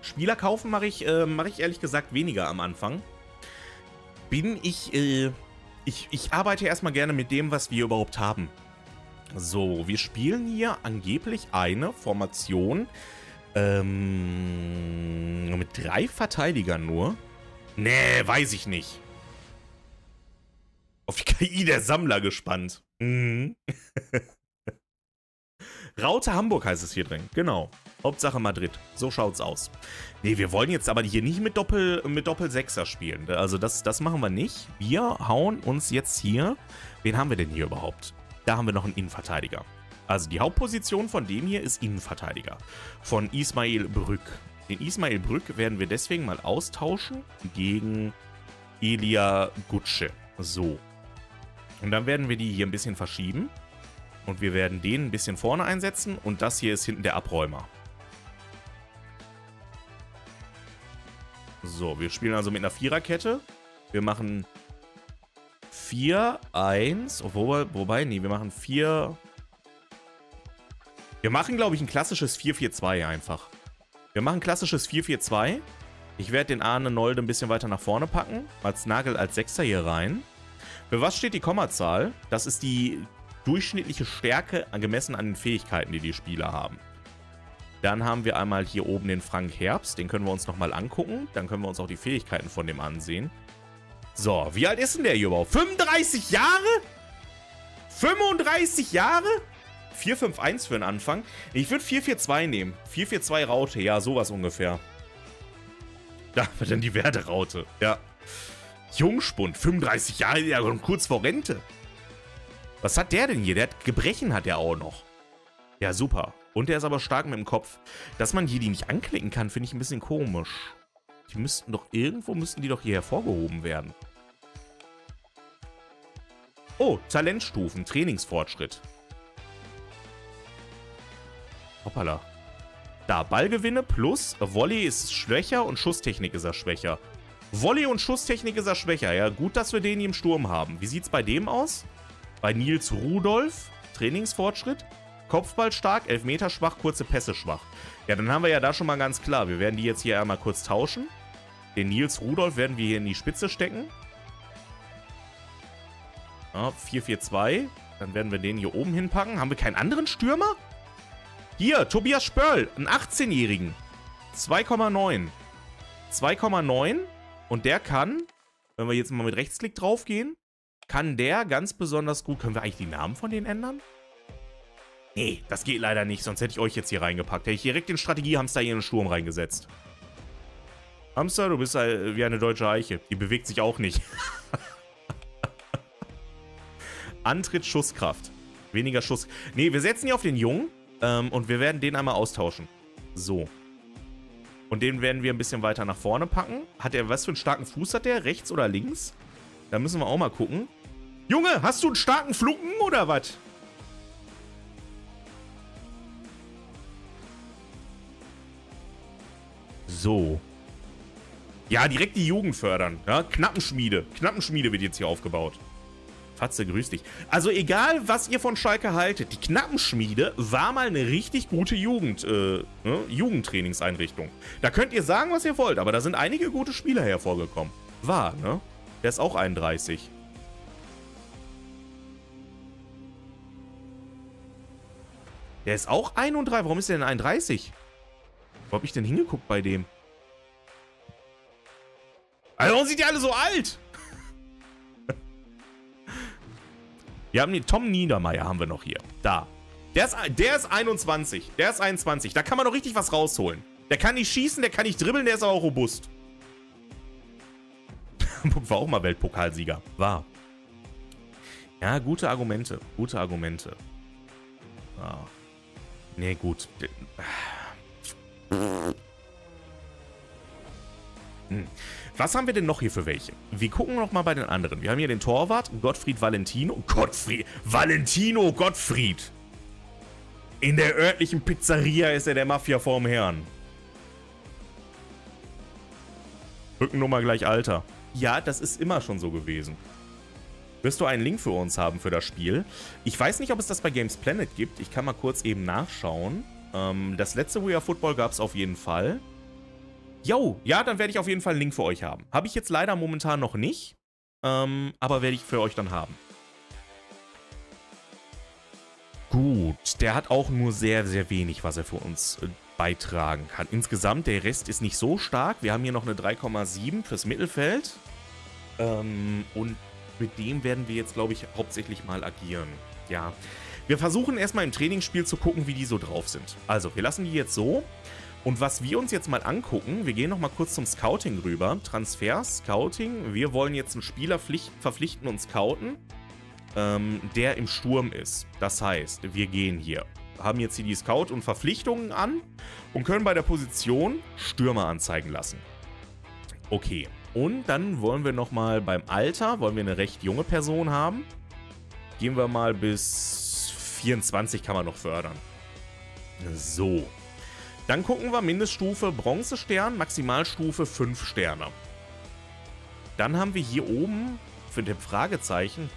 Spieler kaufen mache ich ehrlich gesagt weniger am Anfang. Ich arbeite erstmal gerne mit dem, was wir überhaupt haben. So, wir spielen hier angeblich eine Formation mit 3 Verteidigern nur. Nee, weiß ich nicht. Auf die KI der Sammler gespannt. Mhm. Raute Hamburg heißt es hier drin, genau. Hauptsache Madrid, so schaut's aus. Ne, wir wollen jetzt aber hier nicht mit Doppel-Sechser spielen. Also das machen wir nicht. Wir hauen uns jetzt hier... Wen haben wir denn hier überhaupt? Da haben wir noch einen Innenverteidiger. Also die Hauptposition von dem hier ist Innenverteidiger. Von Ismail Brück. Den Ismail Brück werden wir deswegen mal austauschen gegen Elia Gutsche. So. Und dann werden wir die hier ein bisschen verschieben. Und wir werden den ein bisschen vorne einsetzen. Und das hier ist hinten der Abräumer. So, wir spielen also mit einer Viererkette. Wir machen 4, 1. Wir machen 4. Wir machen, glaube ich, ein klassisches 4-4-2 einfach. Wir machen ein klassisches 4-4-2. Ich werde den Arne Nolde ein bisschen weiter nach vorne packen. Mats Nagel als Sechser hier rein. Für was steht die Kommazahl? Das ist die durchschnittliche Stärke gemessen an den Fähigkeiten, die die Spieler haben. Dann haben wir einmal hier oben den Frank Herbst. Den können wir uns nochmal angucken. Dann können wir uns auch die Fähigkeiten von dem ansehen. So, wie alt ist denn der hier überhaupt? 35 Jahre? 35 Jahre? 4-5-1 für den Anfang. Ich würde 4-4-2 nehmen. 4-4-2 Raute. Ja, sowas ungefähr. Da haben wir dann die Werderaute. Ja. Jungspund. 35 Jahre, ja, kurz vor Rente. Was hat der denn hier? Der hat Gebrechen, hat der auch noch. Ja, super. Und der ist aber stark mit dem Kopf. Dass man hier die nicht anklicken kann, finde ich ein bisschen komisch. Die müssten doch irgendwo, hier hervorgehoben werden. Oh, Talentstufen, Trainingsfortschritt. Hoppala. Da, Ballgewinne plus Volley ist schwächer und Schusstechnik ist er schwächer. Volley und Schusstechnik ist er schwächer. Ja, gut, dass wir den hier im Sturm haben. Wie sieht es bei dem aus? Bei Nils Rudolf, Trainingsfortschritt. Kopfball stark, Elfmeter schwach, kurze Pässe schwach. Ja, dann haben wir ja da schon mal ganz klar. Wir werden die jetzt hier einmal kurz tauschen. Den Nils Rudolf werden wir hier in die Spitze stecken. Ja, 4-4-2. Dann werden wir den hier oben hinpacken. Haben wir keinen anderen Stürmer? Hier, Tobias Spörl, einen 18-Jährigen. 2,9. 2,9. Und der kann, wenn wir jetzt mal mit Rechtsklick drauf gehen, kann der ganz besonders gut... Können wir eigentlich die Namen von denen ändern? Nee, das geht leider nicht, sonst hätte ich euch jetzt hier reingepackt. Hätte ich direkt den Strategiehamster hier in den Sturm reingesetzt. Hamster, du bist wie eine deutsche Eiche. Die bewegt sich auch nicht. Antritt, Schusskraft. Weniger Schuss. Nee, wir setzen hier auf den Jungen. Und wir werden den einmal austauschen. So. Und den werden wir ein bisschen weiter nach vorne packen. Hat er, was für einen starken Fuß hat der? Rechts oder links? Da müssen wir auch mal gucken. Junge, hast du einen starken Flunken oder was? So. Ja, direkt die Jugend fördern. Ja, Knappenschmiede. Knappenschmiede wird jetzt hier aufgebaut. Fatze, grüß dich. Also egal, was ihr von Schalke haltet, die Knappenschmiede war mal eine richtig gute Jugendtrainingseinrichtung. Da könnt ihr sagen, was ihr wollt, aber da sind einige gute Spieler hervorgekommen. War, ne? Der ist auch 31. Der ist auch 31. Warum ist der denn 31? Wo hab ich denn hingeguckt bei dem? Also, warum sind die alle so alt? Wir haben den Tom Niedermeyer haben wir noch hier. Da. Der ist 21. Der ist 21. Da kann man noch richtig was rausholen. Der kann nicht schießen, der kann nicht dribbeln, der ist aber auch robust. War auch mal Weltpokalsieger. War. Ja, gute Argumente. Gute Argumente. Ah. Nee, gut. Hm. Was haben wir denn noch hier für welche? Wir gucken noch mal bei den anderen. Wir haben hier den Torwart, Gottfried Valentino. Gottfried! Valentino Gottfried! In der örtlichen Pizzeria ist er der Mafia vorm Herrn. Rückennummer gleich Alter. Ja, das ist immer schon so gewesen. Wirst du einen Link für uns haben für das Spiel? Ich weiß nicht, ob es das bei Games Planet gibt. Ich kann mal kurz eben nachschauen. Das letzte We Are Football gab es auf jeden Fall. Jo, ja, dann werde ich auf jeden Fall einen Link für euch haben. Habe ich jetzt leider momentan noch nicht, aber werde ich für euch dann haben. Gut, der hat auch nur sehr, sehr wenig, was er für uns beitragen kann. Insgesamt, der Rest ist nicht so stark. Wir haben hier noch eine 3,7 fürs Mittelfeld. Und mit dem werden wir jetzt, glaube ich, hauptsächlich mal agieren. Ja, wir versuchen erstmal im Trainingsspiel zu gucken, wie die so drauf sind. Also, wir lassen die jetzt so. Und was wir uns jetzt mal angucken, wir gehen nochmal kurz zum Scouting rüber. Transfers, Scouting. Wir wollen jetzt einen Spieler verpflichten und scouten, der im Sturm ist. Das heißt, wir gehen hier, haben jetzt hier die Scout und Verpflichtungen an und können bei der Position Stürmer anzeigen lassen. Okay, und dann wollen wir nochmal beim Alter, wollen wir eine recht junge Person haben. Gehen wir mal bis 24 kann man noch fördern. So. Dann gucken wir Mindeststufe Bronzestern, Maximalstufe 5 Sterne. Dann haben wir hier oben für den Fragezeichen,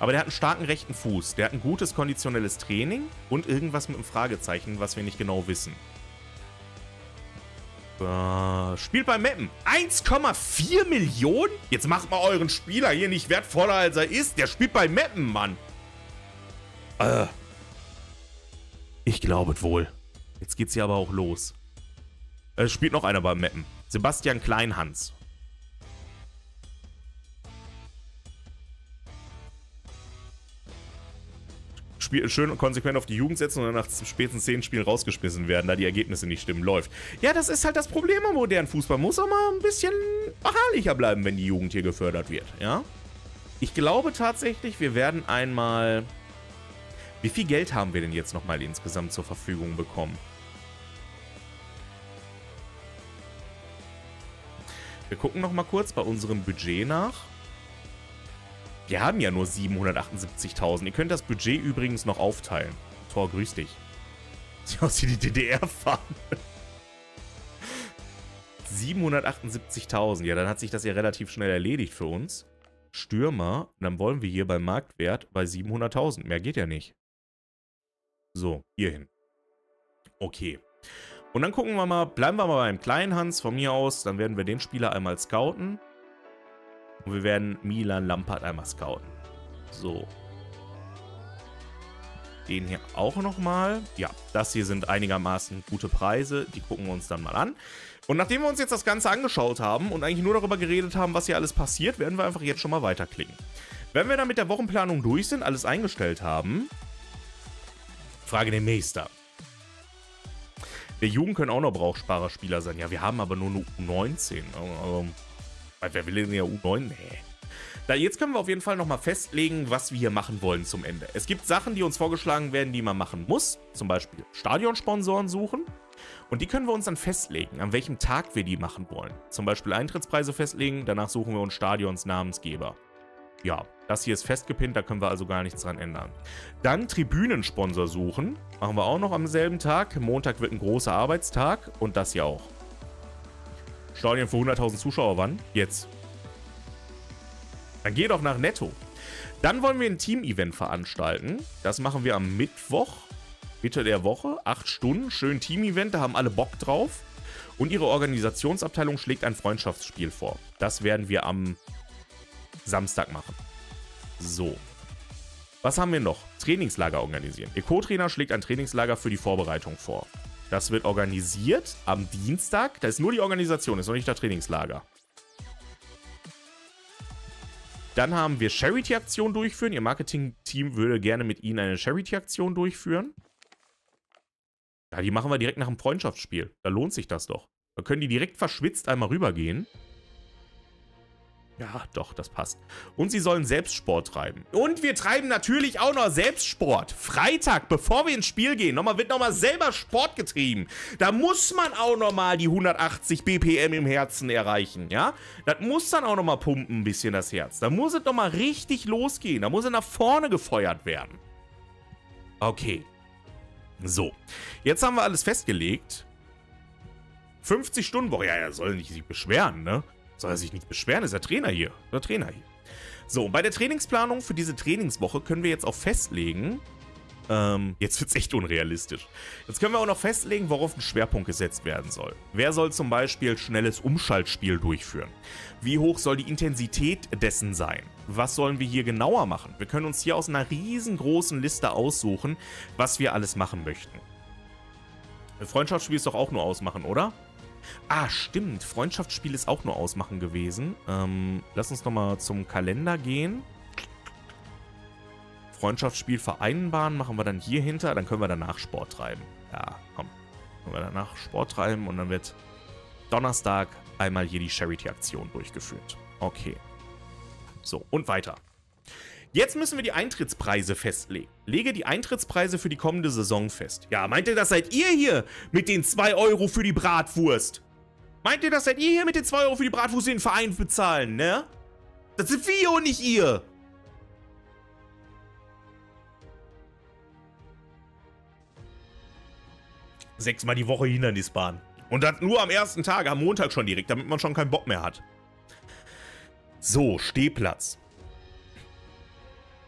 aber der hat einen starken rechten Fuß, der hat ein gutes konditionelles Training und irgendwas mit einem Fragezeichen, was wir nicht genau wissen. Spielt bei Meppen. 1,4 Millionen? Jetzt macht mal euren Spieler hier nicht wertvoller als er ist. Der spielt bei Meppen, Mann. Ich glaube wohl. Jetzt geht's hier aber auch los. Es spielt noch einer beim Mappen. Sebastian Kleinhans. Spiel schön und konsequent auf die Jugend setzen und dann nach spätestens 10 Spielen rausgeschmissen werden, da die Ergebnisse nicht stimmen. Läuft. Ja, das ist halt das Problem am modernen Fußball. Muss auch mal ein bisschen beharrlicher bleiben, wenn die Jugend hier gefördert wird. Ja? Ich glaube tatsächlich, wir werden einmal... Wie viel Geld haben wir denn jetzt nochmal insgesamt zur Verfügung bekommen? Wir gucken nochmal kurz bei unserem Budget nach. Wir haben ja nur 778.000. Ihr könnt das Budget übrigens noch aufteilen. Tor, grüß dich. Sieht aus wie die DDR-Fahne. 778.000. Ja, dann hat sich das ja relativ schnell erledigt für uns. Stürmer. Und dann wollen wir hier beim Marktwert bei 700.000. Mehr geht ja nicht. So, hierhin. Okay. Und dann gucken wir mal, bleiben wir mal beim kleinen Hans von mir aus. Dann werden wir den Spieler einmal scouten. Und wir werden Milan Lampard einmal scouten. So. Den hier auch nochmal. Ja, das hier sind einigermaßen gute Preise. Die gucken wir uns dann mal an. Und nachdem wir uns jetzt das Ganze angeschaut haben und eigentlich nur darüber geredet haben, was hier alles passiert, werden wir einfach jetzt schon mal weiterklicken. Wenn wir dann mit der Wochenplanung durch sind, alles eingestellt haben, Frage den Meister. Der Jugend können auch noch Brauchsparerspieler sein. Ja, wir haben aber nur eine U19. Also, wer will denn ja U9? Nee. Da, jetzt können wir auf jeden Fall nochmal festlegen, was wir hier machen wollen zum Ende. Es gibt Sachen, die uns vorgeschlagen werden, die man machen muss. Zum Beispiel Stadionsponsoren suchen. Und die können wir uns dann festlegen, an welchem Tag wir die machen wollen. Zum Beispiel Eintrittspreise festlegen, danach suchen wir uns Stadions Namensgeber. Ja, das hier ist festgepinnt, da können wir also gar nichts dran ändern. Dann Tribünensponsor suchen. Machen wir auch noch am selben Tag. Montag wird ein großer Arbeitstag und das hier auch. Stadion für 100.000 Zuschauer, wann? Jetzt. Dann geh doch nach Netto. Dann wollen wir ein Team-Event veranstalten. Das machen wir am Mittwoch. Mitte der Woche, 8 Stunden, schön Team-Event, da haben alle Bock drauf. Und ihre Organisationsabteilung schlägt ein Freundschaftsspiel vor. Das werden wir am Samstag machen. So. Was haben wir noch? Trainingslager organisieren. Ihr Co-Trainer schlägt ein Trainingslager für die Vorbereitung vor. Das wird organisiert am Dienstag. Da ist nur die Organisation, ist noch nicht das Trainingslager. Dann haben wir Charity-Aktion durchführen. Ihr Marketing-Team würde gerne mit Ihnen eine Charity-Aktion durchführen. Ja, die machen wir direkt nach dem Freundschaftsspiel. Da lohnt sich das doch. Da können die direkt verschwitzt einmal rübergehen. Ja, doch, das passt. Und sie sollen Selbstsport treiben. Und wir treiben natürlich auch noch Selbstsport. Freitag, bevor wir ins Spiel gehen, wird nochmal selber Sport getrieben. Da muss man auch nochmal die 180 BPM im Herzen erreichen, ja? Das muss dann auch nochmal pumpen ein bisschen das Herz. Da muss es doch mal richtig losgehen. Da muss es nach vorne gefeuert werden. Okay. So. Jetzt haben wir alles festgelegt. 50 Stunden Woche. Ja, er soll sich nicht beschweren, ne? Soll er sich nicht beschweren, ist der Trainer hier. Der Trainer hier. So, bei der Trainingsplanung für diese Trainingswoche können wir jetzt auch festlegen, jetzt wird es echt unrealistisch. Jetzt können wir auch noch festlegen, worauf ein Schwerpunkt gesetzt werden soll. Wer soll zum Beispiel schnelles Umschaltspiel durchführen? Wie hoch soll die Intensität dessen sein? Was sollen wir hier genauer machen? Wir können uns hier aus einer riesengroßen Liste aussuchen, was wir alles machen möchten. Ein Freundschaftsspiel ist doch auch nur ausmachen, oder? Ah, stimmt. Freundschaftsspiel ist auch nur ausmachen gewesen. Lass uns nochmal zum Kalender gehen. Freundschaftsspiel vereinbaren machen wir dann hier hinter. Dann können wir danach Sport treiben. Ja, komm. Können wir danach Sport treiben und dann wird Donnerstag einmal hier die Charity-Aktion durchgeführt. Okay. So, und weiter. Jetzt müssen wir die Eintrittspreise festlegen. Lege die Eintrittspreise für die kommende Saison fest. Ja, meint ihr, das seid ihr hier mit den 2 Euro für die Bratwurst? Meint ihr, das seid ihr hier mit den 2 Euro für die Bratwurst, die den Verein bezahlen, ne? Das sind wir und nicht ihr. Sechsmal die Woche Hindernisbahn. Und das nur am ersten Tag, am Montag schon direkt, damit man schon keinen Bock mehr hat. So, Stehplatz.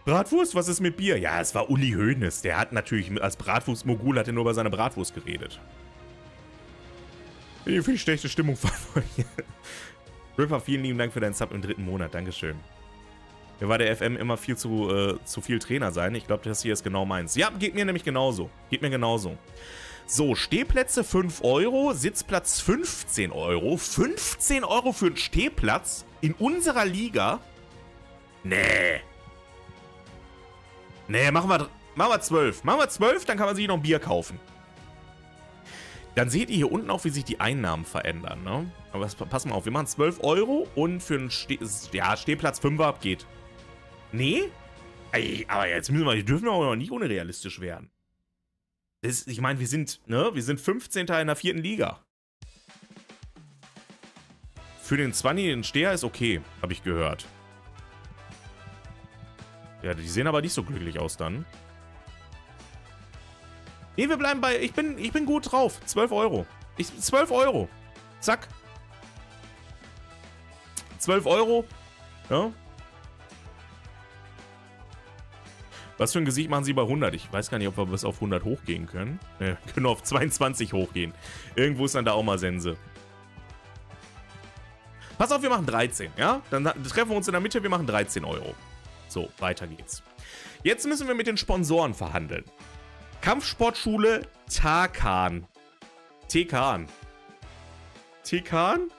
Bratwurst, was ist mit Bier? Ja, es war Uli Hoeneß. Der hat natürlich, als Bratwurst-Mogul hat er nur über seine Bratwurst geredet. Für die schlechte Stimmung verfolgt. Ripper, vielen lieben Dank für deinen Sub im 3. Monat. Dankeschön. Mir war der FM immer viel zu viel Trainer sein. Ich glaube, das hier ist genau meins. Ja, geht mir nämlich genauso. Geht mir genauso. So, Stehplätze 5 Euro, Sitzplatz 15 Euro. 15 Euro für einen Stehplatz in unserer Liga? Nee. Nee, machen wir 12. Machen wir 12, dann kann man sich noch ein Bier kaufen. Dann seht ihr hier unten auch, wie sich die Einnahmen verändern, ne? Aber das, pass mal auf, wir machen 12 Euro und für einen Stehplatz 5er abgeht. Nee? Ey, aber jetzt müssen wir auch noch nicht unrealistisch werden. Das, ich meine, wir sind 15. in der 4. Liga. Für den 20 den Steher ist okay, habe ich gehört. Ja, die sehen aber nicht so glücklich aus dann. Nee, wir bleiben bei... Ich bin gut drauf. 12 Euro. 12 Euro. Zack. 12 Euro. Ja. Was für ein Gesicht machen sie bei 100? Ich weiß gar nicht, ob wir bis auf 100 hochgehen können. Ne, wir können auf 22 hochgehen. Irgendwo ist dann da auch mal Sense. Pass auf, wir machen 13, ja? Dann treffen wir uns in der Mitte, wir machen 13 Euro. So, weiter geht's. Jetzt müssen wir mit den Sponsoren verhandeln. Kampfsportschule Tarkan. Tekan. Tekan?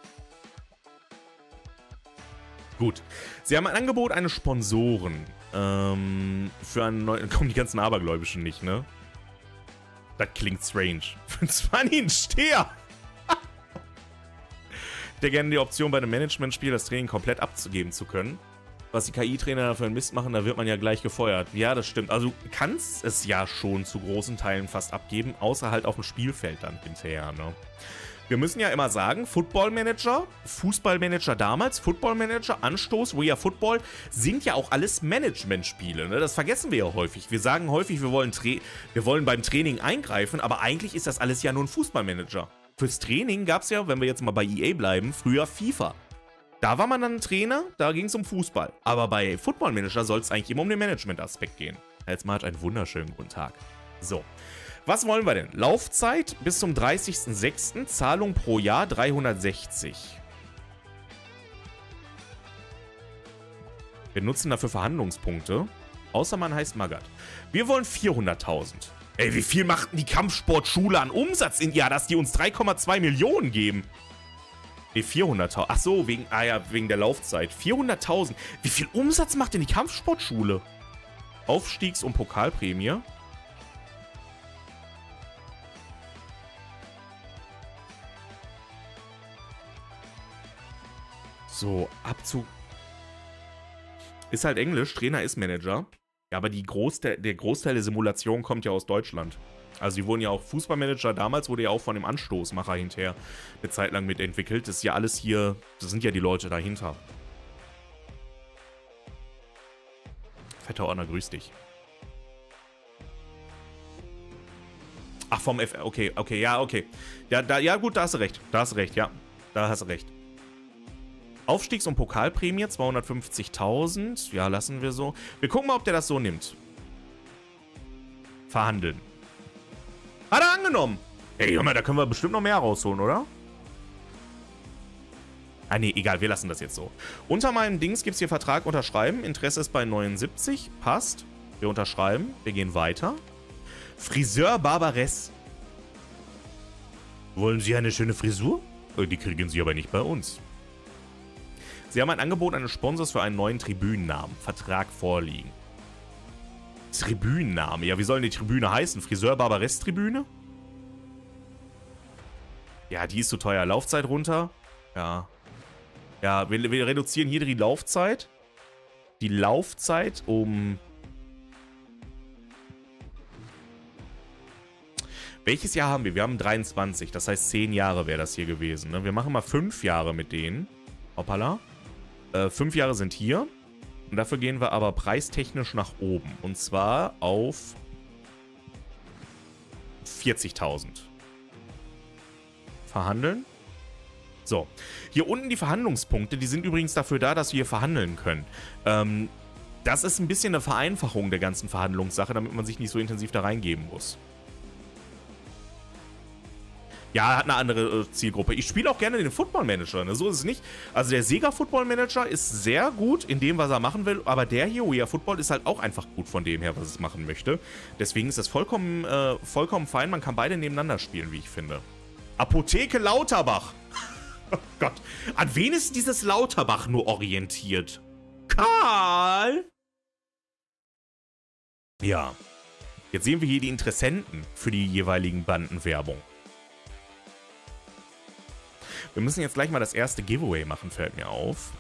Gut. Sie haben ein Angebot eines Sponsoren. Für einen neuen... Kommen die ganzen Abergläubischen nicht, ne? Das klingt strange. Für einen 20er-Steher! Ich hätte gerne die Option, bei einem Managementspiel das Training komplett abzugeben zu können. Was die KI-Trainer dafür einen Mist machen, da wird man ja gleich gefeuert. Ja, das stimmt. Also du kannst es ja schon zu großen Teilen fast abgeben, außer halt auf dem Spielfeld dann hinterher, ne? Wir müssen ja immer sagen, Football Manager, Fußballmanager damals, Football Manager, Anstoß, We Are Football, sind ja auch alles Management-Spiele. Ne? Das vergessen wir ja häufig. Wir sagen häufig, wir wollen beim Training eingreifen, aber eigentlich ist das alles ja nur ein Fußballmanager. Fürs Training gab es ja, wenn wir jetzt mal bei EA bleiben, früher FIFA. Da war man dann Trainer, da ging es um Fußball. Aber bei Football Manager soll es eigentlich immer um den Management-Aspekt gehen. Jetzt mal halt einen wunderschönen guten Tag. So. Was wollen wir denn? Laufzeit bis zum 30.06. Zahlung pro Jahr 360. Wir nutzen dafür Verhandlungspunkte. Außer man heißt Magat. Wir wollen 400.000. Ey, wie viel macht denn die Kampfsportschule an Umsatz in Jahr, dass die uns 3,2 Millionen geben? Ne, 400.000. Ach so, wegen, ah ja, wegen der Laufzeit. 400.000. Wie viel Umsatz macht denn die Kampfsportschule? Aufstiegs- und Pokalprämie. So, Abzug. Ist halt Englisch, Trainer ist Manager. Ja, aber der Großteil der Simulation kommt ja aus Deutschland. Also die wurden ja auch, Fußballmanager damals wurde ja auch von dem Anstoßmacher hinterher eine Zeit lang mitentwickelt. Das ist ja alles hier, das sind ja die Leute dahinter. Fetter Ordner, grüß dich. Ach, vom F... Okay, okay, ja, okay. Ja, da, ja gut, da hast du recht. Da hast du recht, ja. Da hast du recht. Aufstiegs- und Pokalprämie, 250.000. Ja, lassen wir so. Wir gucken mal, ob der das so nimmt. Verhandeln. Hat er angenommen. Ey, hör mal, da können wir bestimmt noch mehr rausholen, oder? Ah, nee, egal, wir lassen das jetzt so. Unter meinem Dings gibt es hier Vertrag unterschreiben. Interesse ist bei 79. Passt. Wir unterschreiben. Wir gehen weiter. Friseur Barbares. Wollen Sie eine schöne Frisur? Die kriegen Sie aber nicht bei uns. Sie haben ein Angebot eines Sponsors für einen neuen Tribünennamen. Vertrag vorliegen. Tribünenname? Ja, wie soll denn die Tribüne heißen? Friseur Barbares Tribüne? Ja, die ist zu teuer. Laufzeit runter. Ja. Ja, wir reduzieren hier die Laufzeit. Die Laufzeit um... Welches Jahr haben wir? Wir haben 23. Das heißt, 10 Jahre wäre das hier gewesen. Ne? Wir machen mal 5 Jahre mit denen. Hoppala. 5 Jahre sind hier. Und dafür gehen wir aber preistechnisch nach oben. Und zwar auf 40.000. Verhandeln. So. Hier unten die Verhandlungspunkte. Die sind übrigens dafür da, dass wir hier verhandeln können. Das ist ein bisschen eine Vereinfachung der ganzen Verhandlungssache, damit man sich nicht so intensiv da reingeben muss. Ja, hat eine andere Zielgruppe. Ich spiele auch gerne den Football Manager, ne? So ist es nicht. Also der Sega Football Manager ist sehr gut in dem, was er machen will, aber der hier, We Are Football, ist halt auch einfach gut von dem her, was es machen möchte. Deswegen ist das vollkommen fein. Man kann beide nebeneinander spielen, wie ich finde. Apotheke Lauterbach. Oh Gott. An wen ist dieses Lauterbach nur orientiert? Karl! Ja. Jetzt sehen wir hier die Interessenten für die jeweiligen Bandenwerbung. Wir müssen jetzt gleich mal das erste Giveaway machen, fällt mir auf.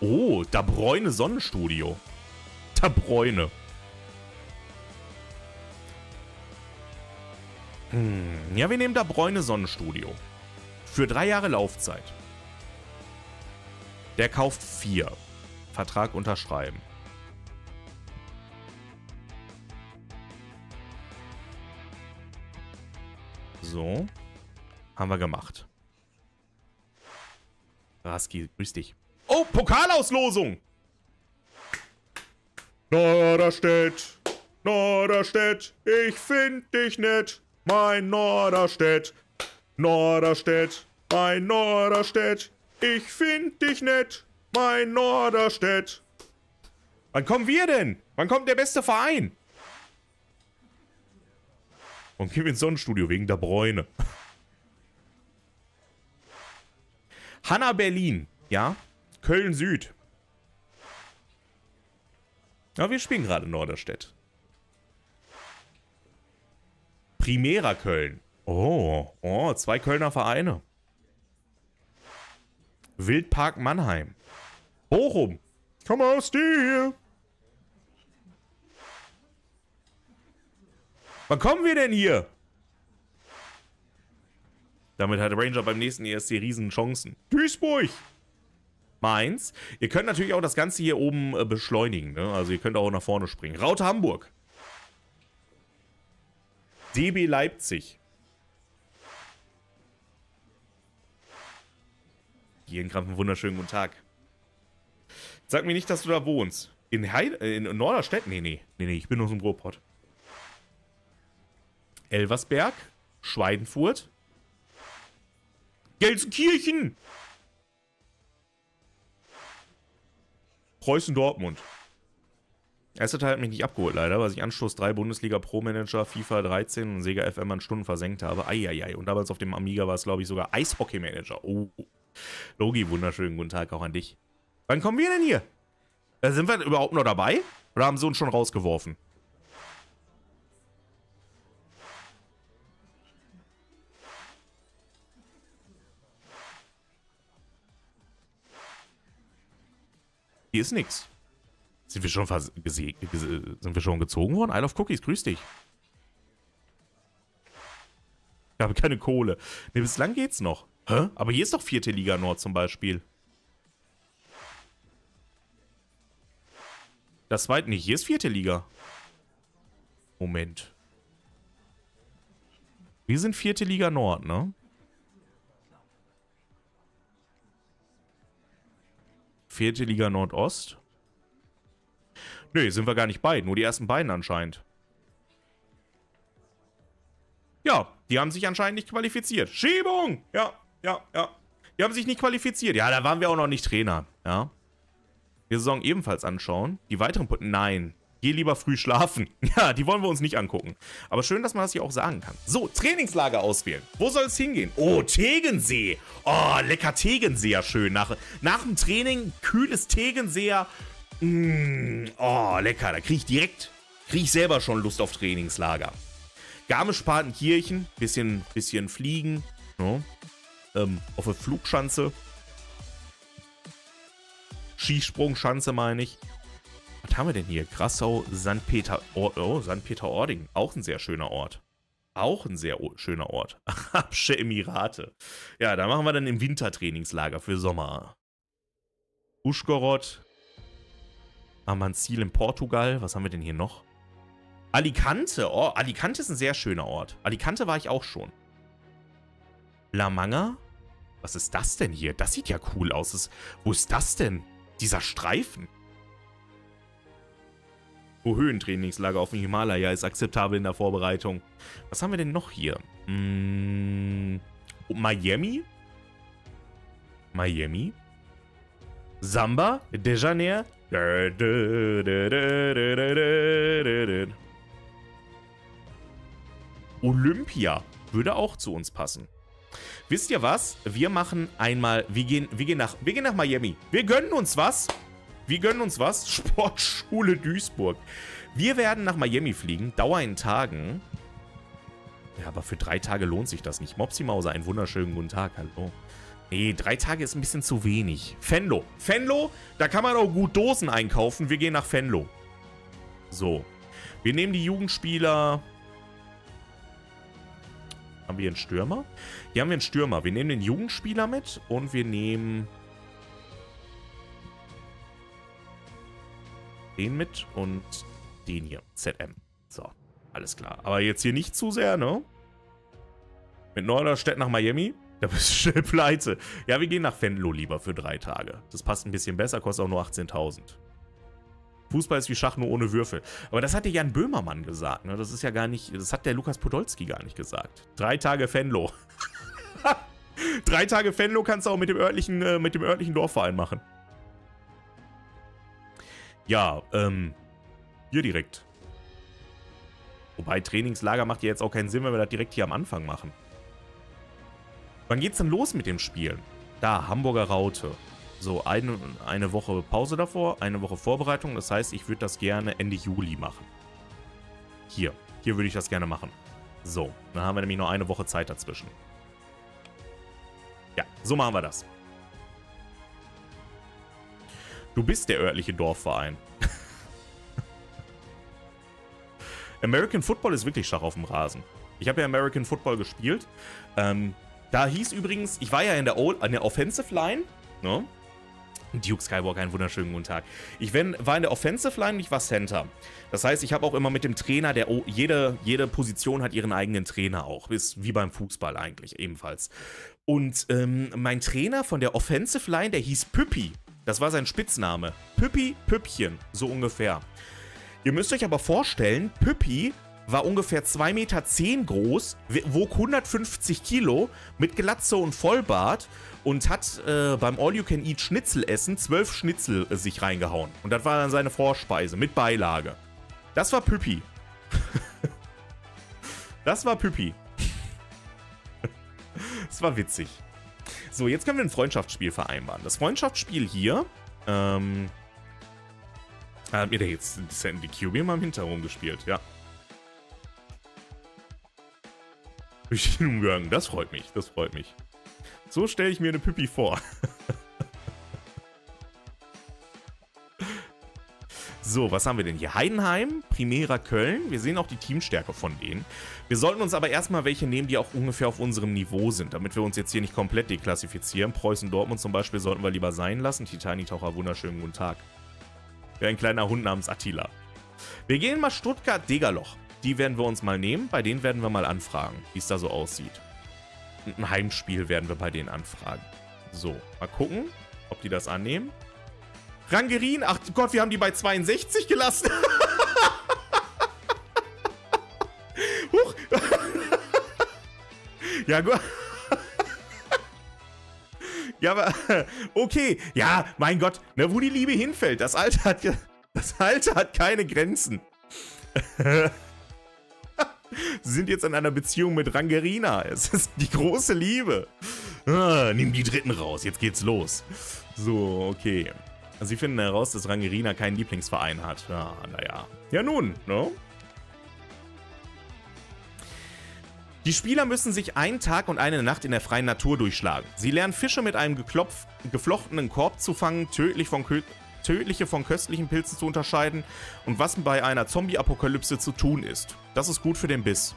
Oh, Da Bräune Sonnenstudio. Da Bräune. Ja, wir nehmen Da Bräune Sonnenstudio. Für 3 Jahre Laufzeit. Der kauft 4. Vertrag unterschreiben. So. Haben wir gemacht. Raski, grüß dich. Oh, Pokalauslosung! Norderstedt, Norderstedt, ich find dich nett, mein Norderstedt. Norderstedt, mein Norderstedt, ich find dich nett, mein Norderstedt. Wann kommen wir denn? Wann kommt der beste Verein? Und gehen wir ins Sonnenstudio wegen der Bräune. Hanna Berlin, ja? Köln Süd. Ja, wir spielen gerade Norderstedt. Primera Köln. Oh, oh, zwei Kölner Vereine. Wildpark Mannheim. Bochum. Komm aus dir. Wann kommen wir denn hier? Damit hat Ranger beim nächsten ESC riesen Chancen. Duisburg. Mainz. Ihr könnt natürlich auch das Ganze hier oben beschleunigen, ne? Also ihr könnt auch nach vorne springen. Raute Hamburg. DB Leipzig. Hier in Krampf, einen wunderschönen guten Tag. Sag mir nicht, dass du da wohnst. In Norderstedt? Nee, nee. Nee, nee, ich bin nur so im Ruhrpott. Elversberg. Schweinfurt. Gelsenkirchen. Preußen Dortmund. Erster Teil hat mich nicht abgeholt, leider, weil ich Anstoß 3 Bundesliga Pro Manager, FIFA 13 und Sega FM an Stunden versenkt habe. Eieiei. Und damals auf dem Amiga war es, glaube ich, sogar Eishockey Manager. Oh. Logi, wunderschönen guten Tag auch an dich. Wann kommen wir denn hier? Sind wir überhaupt noch dabei? Oder haben sie uns schon rausgeworfen? Hier ist nichts. Sind wir schon gezogen worden? Isle of Cookies, grüß dich. Ich habe keine Kohle. Ne, bislang geht's noch. Hä? Aber hier ist doch 4. Liga Nord zum Beispiel. Das weiß nicht. Hier ist 4. Liga. Moment. Wir sind 4. Liga Nord, ne? 4. Liga Nordost. Nö, sind wir gar nicht bei. Nur die ersten beiden anscheinend. Ja, die haben sich anscheinend nicht qualifiziert. Schiebung! Ja. Ja, ja. Die haben sich nicht qualifiziert. Ja, da waren wir auch noch nicht Trainer. Ja. Die Saison ebenfalls anschauen. Die weiteren Punkte. Nein. Geh lieber früh schlafen. Ja, die wollen wir uns nicht angucken. Aber schön, dass man das hier auch sagen kann. So, Trainingslager auswählen. Wo soll es hingehen? Oh, Tegensee. Oh, lecker Tegenseer schön. Nach dem Training kühles Tegenseer. Oh, lecker. Da kriege ich direkt, selber schon Lust auf Trainingslager. Garmisch-Partenkirchen. Bisschen fliegen. No. Auf der Flugschanze. Skisprungschanze meine ich. Was haben wir denn hier? Grassau, St. Peter, oh, St. Peter-Ording. Auch ein sehr schöner Ort. Arabische Emirate. Ja, da machen wir dann im Wintertrainingslager für Sommer. Uschgorod. Amanzil in Portugal. Was haben wir denn hier noch? Alicante. Oh, Alicante ist ein sehr schöner Ort. Alicante war ich auch schon. La Manga? Was ist das denn hier? Das sieht ja cool aus. Wo ist das denn? Dieser Streifen? Oh, Höhentrainingslager auf dem Himalaya ist akzeptabel in der Vorbereitung. Was haben wir denn noch hier? Miami? Samba? De Janeiro? Olympia würde auch zu uns passen. Wisst ihr was? Wir machen einmal, wir gehen nach Miami. Wir gönnen uns was. Sportschule Duisburg. Wir werden nach Miami fliegen. Dauer in Tagen. Ja, aber für 3 Tage lohnt sich das nicht. Mopsi Mauser, einen wunderschönen guten Tag. Hallo. Nee, 3 Tage ist ein bisschen zu wenig. Venlo. Venlo, da kann man auch gut Dosen einkaufen. Wir gehen nach Venlo. So. Wir nehmen die Jugendspieler... Haben wir einen Stürmer? Hier haben wir einen Stürmer. Wir nehmen den Jugendspieler mit und wir nehmen den mit und den hier. ZM. So, alles klar. Aber jetzt hier nicht zu sehr, ne? Mit Norderstedt nach Miami? Da bist du schnell pleite. Ja, wir gehen nach Venlo lieber für 3 Tage. Das passt ein bisschen besser, kostet auch nur 18.000. Fußball ist wie Schach, nur ohne Würfel. Aber das hat dir Jan Böhmermann gesagt, ne? Das ist ja gar nicht... Das hat der Lukas Podolski gar nicht gesagt. 3 Tage Venlo. 3 Tage Venlo kannst du auch mit dem örtlichen Dorfverein machen. Ja, hier direkt. Wobei, Trainingslager macht ja jetzt auch keinen Sinn, wenn wir das direkt hier am Anfang machen. Wann geht's denn los mit dem Spielen? Da, Hamburger Raute. So, eine Woche Pause davor, eine Woche Vorbereitung. Das heißt, ich würde das gerne Ende Juli machen. Hier würde ich das gerne machen. So, dann haben wir nämlich noch eine Woche Zeit dazwischen. Ja, so machen wir das. Du bist der örtliche Dorfverein. American Football ist wirklich Schach auf dem Rasen. Ich habe ja American Football gespielt. Da hieß übrigens, ich war ja an der Offensive Line, ne? Duke Skywalker, einen wunderschönen guten Tag. Ich war in der Offensive Line und ich war Center. Das heißt, ich habe auch immer mit dem Trainer, jede Position hat ihren eigenen Trainer auch. Ist wie beim Fußball eigentlich ebenfalls. Und mein Trainer von der Offensive Line, der hieß Püppi. Das war sein Spitzname. Püppi, Püppchen, so ungefähr. Ihr müsst euch aber vorstellen, Püppi war ungefähr 2,10 Meter groß, wog 150 Kilo, mit Glatze und Vollbart und hat beim All-You-Can-Eat Schnitzelessen 12 Schnitzel sich reingehauen. Und das war dann seine Vorspeise mit Beilage. Das war Püppi. Das war Püppi. Das war witzig. So, jetzt können wir ein Freundschaftsspiel vereinbaren. Das Freundschaftsspiel hier, hat mir da jetzt Sandy Cube mal im Hintergrund gespielt, ja. Das freut mich, das freut mich. So stelle ich mir eine Püppi vor. So, was haben wir denn hier? Heidenheim, Primera Köln. Wir sehen auch die Teamstärke von denen. Wir sollten uns aber erstmal welche nehmen, die auch ungefähr auf unserem Niveau sind, damit wir uns jetzt hier nicht komplett deklassifizieren. Preußen Dortmund zum Beispiel sollten wir lieber sein lassen. Titani-Taucher, wunderschönen guten Tag. Wie ein kleiner Hund namens Attila. Wir gehen mal Stuttgart-Degerloch. Die werden wir uns mal nehmen. Bei denen werden wir mal anfragen, wie es da so aussieht. Und ein Heimspiel werden wir bei denen anfragen. So, mal gucken, ob die das annehmen. Rangerin, ach Gott, wir haben die bei 62 gelassen. Huch. Ja, gut. Ja, aber, okay. Ja, mein Gott, ne, wo die Liebe hinfällt. Das Alter hat keine Grenzen. Sie sind jetzt in einer Beziehung mit Rangerina. Es ist die große Liebe. Ah, nimm die Dritten raus, jetzt geht's los. So, okay. Sie finden heraus, dass Rangerina keinen Lieblingsverein hat. Ah, naja. Ja nun, ne? Die Spieler müssen sich einen Tag und eine Nacht in der freien Natur durchschlagen. Sie lernen Fische mit einem geflochtenen Korb zu fangen, tödliche von köstlichen Pilzen zu unterscheiden und was bei einer Zombie-Apokalypse zu tun ist. Das ist gut für den Biss.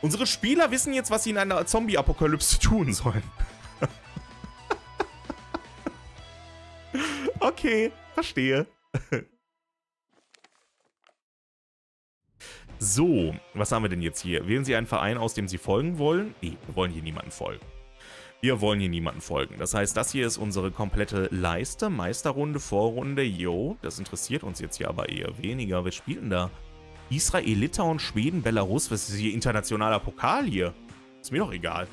Unsere Spieler wissen jetzt, was sie in einer Zombie-Apokalypse tun sollen. Okay, verstehe. So, was haben wir denn jetzt hier? Wählen Sie einen Verein, aus dem Sie folgen wollen? Nee, wir wollen hier niemanden folgen. Wir wollen hier niemanden folgen. Das heißt, das hier ist unsere komplette Leiste. Meisterrunde, Vorrunde, yo. Das interessiert uns jetzt hier aber eher weniger. Wer spielt denn da? Israel, Litauen, Schweden, Belarus. Was ist hier? Internationaler Pokal hier? Ist mir doch egal.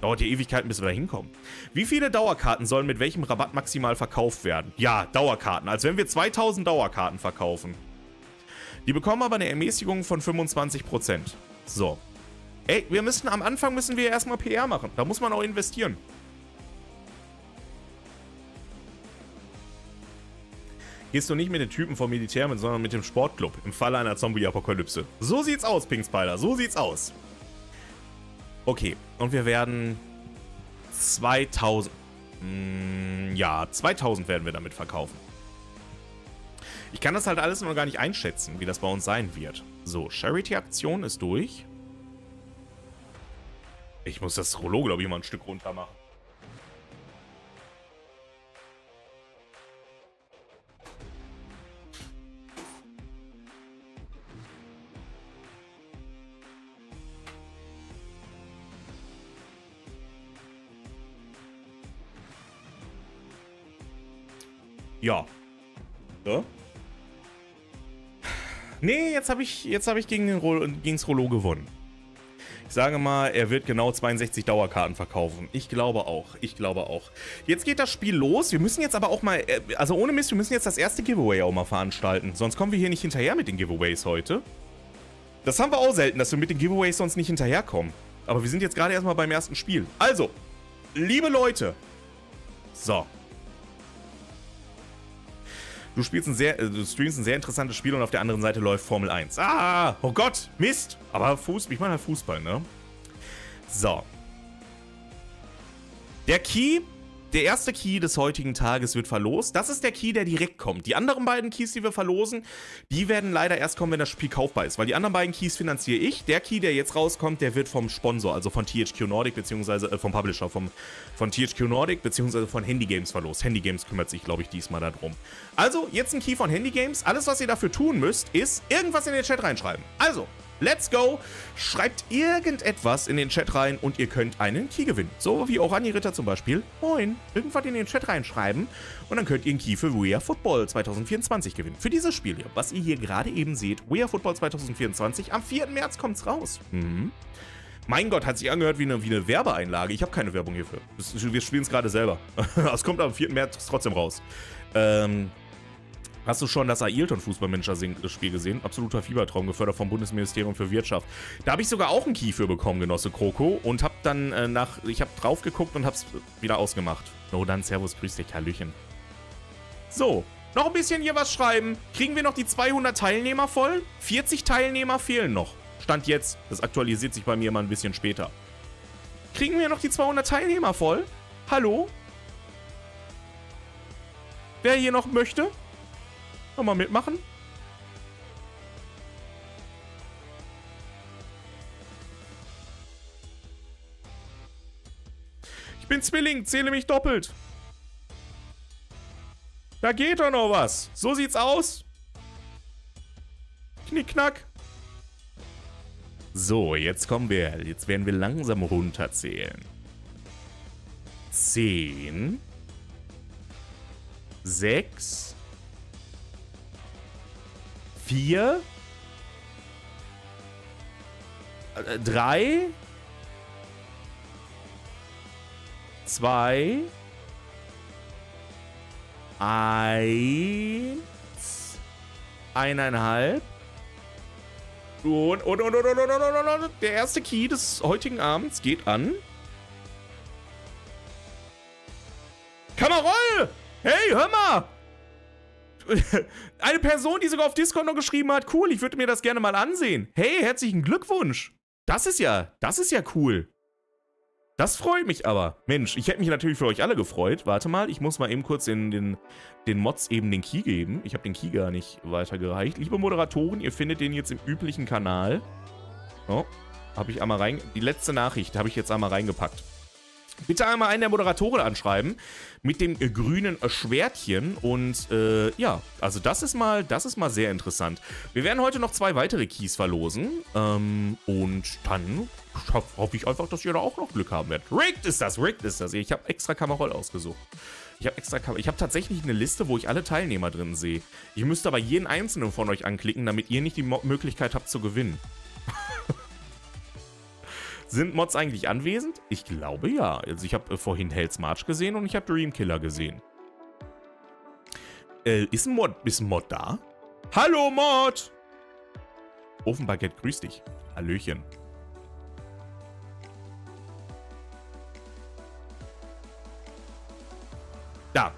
Dauert ja Ewigkeiten, bis wir da hinkommen. Wie viele Dauerkarten sollen mit welchem Rabatt maximal verkauft werden? Ja, Dauerkarten. Als wenn wir 2000 Dauerkarten verkaufen. Die bekommen aber eine Ermäßigung von 25%. So. Ey, wir müssen am Anfang erstmal PR machen. Da muss man auch investieren. Gehst du nicht mit den Typen vom Militär mit, sondern mit dem Sportclub. Im Falle einer Zombie-Apokalypse. So sieht's aus, Pink Spider. So sieht's aus. Okay. Und wir werden 2000... ja, 2000 werden wir damit verkaufen. Ich kann das halt alles noch gar nicht einschätzen, wie das bei uns sein wird. So, Charity-Aktion ist durch. Ich muss das Rollo, glaube ich, mal ein Stück runter machen. Ja. So. Nee, jetzt hab ich gegen's Rollo gewonnen. Ich sage mal, er wird genau 62 Dauerkarten verkaufen. Ich glaube auch, Jetzt geht das Spiel los. Wir müssen jetzt aber auch mal, also ohne Mist, wir müssen jetzt das erste Giveaway auch mal veranstalten. Sonst kommen wir hier nicht hinterher mit den Giveaways heute. Das haben wir auch selten, dass wir mit den Giveaways sonst nicht hinterherkommen. Aber wir sind jetzt gerade erstmal beim ersten Spiel. Also, liebe Leute. So. Du spielst du streamst ein sehr interessantes Spiel und auf der anderen Seite läuft Formel 1. Ah, oh Gott, Mist. Aber ich meine halt Fußball, ne? So. Der Key, der erste Key des heutigen Tages wird verlost. Das ist der Key, der direkt kommt. Die anderen beiden Keys, die wir verlosen, die werden leider erst kommen, wenn das Spiel kaufbar ist. Weil die anderen beiden Keys finanziere ich. Der Key, der jetzt rauskommt, der wird vom Sponsor, also von THQ Nordic, beziehungsweise vom Publisher, von THQ Nordic, beziehungsweise von Handy Games verlost. Handy Games kümmert sich, glaube ich, diesmal darum. Also, jetzt ein Key von Handy Games. Alles, was ihr dafür tun müsst, ist irgendwas in den Chat reinschreiben. Also, let's go! Schreibt irgendetwas in den Chat rein und ihr könnt einen Key gewinnen. So wie auch Orani Ritter zum Beispiel. Moin! Irgendwas in den Chat reinschreiben und dann könnt ihr einen Key für We Are Football 2024 gewinnen. Für dieses Spiel hier, was ihr hier gerade eben seht, We Are Football 2024, am 4. März kommt's raus. Mhm. Mein Gott, hat sich angehört wie eine Werbeeinlage. Ich habe keine Werbung hierfür. Wir spielen's gerade selber. Es kommt am 4. März trotzdem raus. Hast du schon das Ailton-Fußballmanager-Spiel gesehen? Absoluter Fiebertraum, gefördert vom Bundesministerium für Wirtschaft. Da habe ich sogar auch einen Key für bekommen, Genosse Kroko. Und habe dann ich habe drauf geguckt und habe es wieder ausgemacht. No, dann servus, grüß dich, Hallöchen. So, noch ein bisschen hier was schreiben. Kriegen wir noch die 200 Teilnehmer voll? 40 Teilnehmer fehlen noch. Stand jetzt. Das aktualisiert sich bei mir immer ein bisschen später. Kriegen wir noch die 200 Teilnehmer voll? Hallo? Wer hier noch möchte? Nochmal mitmachen. Ich bin Zwilling, zähle mich doppelt. Da geht doch noch was. So sieht's aus. Knickknack. So, jetzt kommen wir. Jetzt werden wir langsam runterzählen. 10. 6. 4, 3, 2, 1, 1,5 und. Der erste Key des heutigen Abends geht an. Kamerol! Hey, hör mal! Eine Person, die sogar auf Discord noch geschrieben hat, cool, ich würde mir das gerne mal ansehen. Hey, herzlichen Glückwunsch. Das ist ja cool. Das freut mich aber. Mensch, ich hätte mich natürlich für euch alle gefreut. Warte mal, ich muss mal eben kurz den Mods eben den Key geben. Ich habe den Key gar nicht weitergereicht. Liebe Moderatoren, ihr findet den jetzt im üblichen Kanal. Oh, habe ich einmal die letzte Nachricht habe ich jetzt einmal reingepackt. Bitte einmal einen der Moderatoren anschreiben mit dem grünen Schwertchen und ja, also das ist mal sehr interessant. Wir werden heute noch 2 weitere Keys verlosen und dann hoffe ich einfach, dass ihr da auch noch Glück haben werdet. Rigged ist das. Ich habe extra Kamerol ausgesucht. Ich habe tatsächlich eine Liste, wo ich alle Teilnehmer drin sehe. Ich müsste aber jeden einzelnen von euch anklicken, damit ihr nicht die Möglichkeit habt zu gewinnen. Sind Mods eigentlich anwesend? Ich glaube ja. Also ich habe vorhin Hell's March gesehen und ich habe Dreamkiller gesehen. Ist ein Mod da? Hallo Mod! Ofenbaguette, grüß dich. Hallöchen. Da.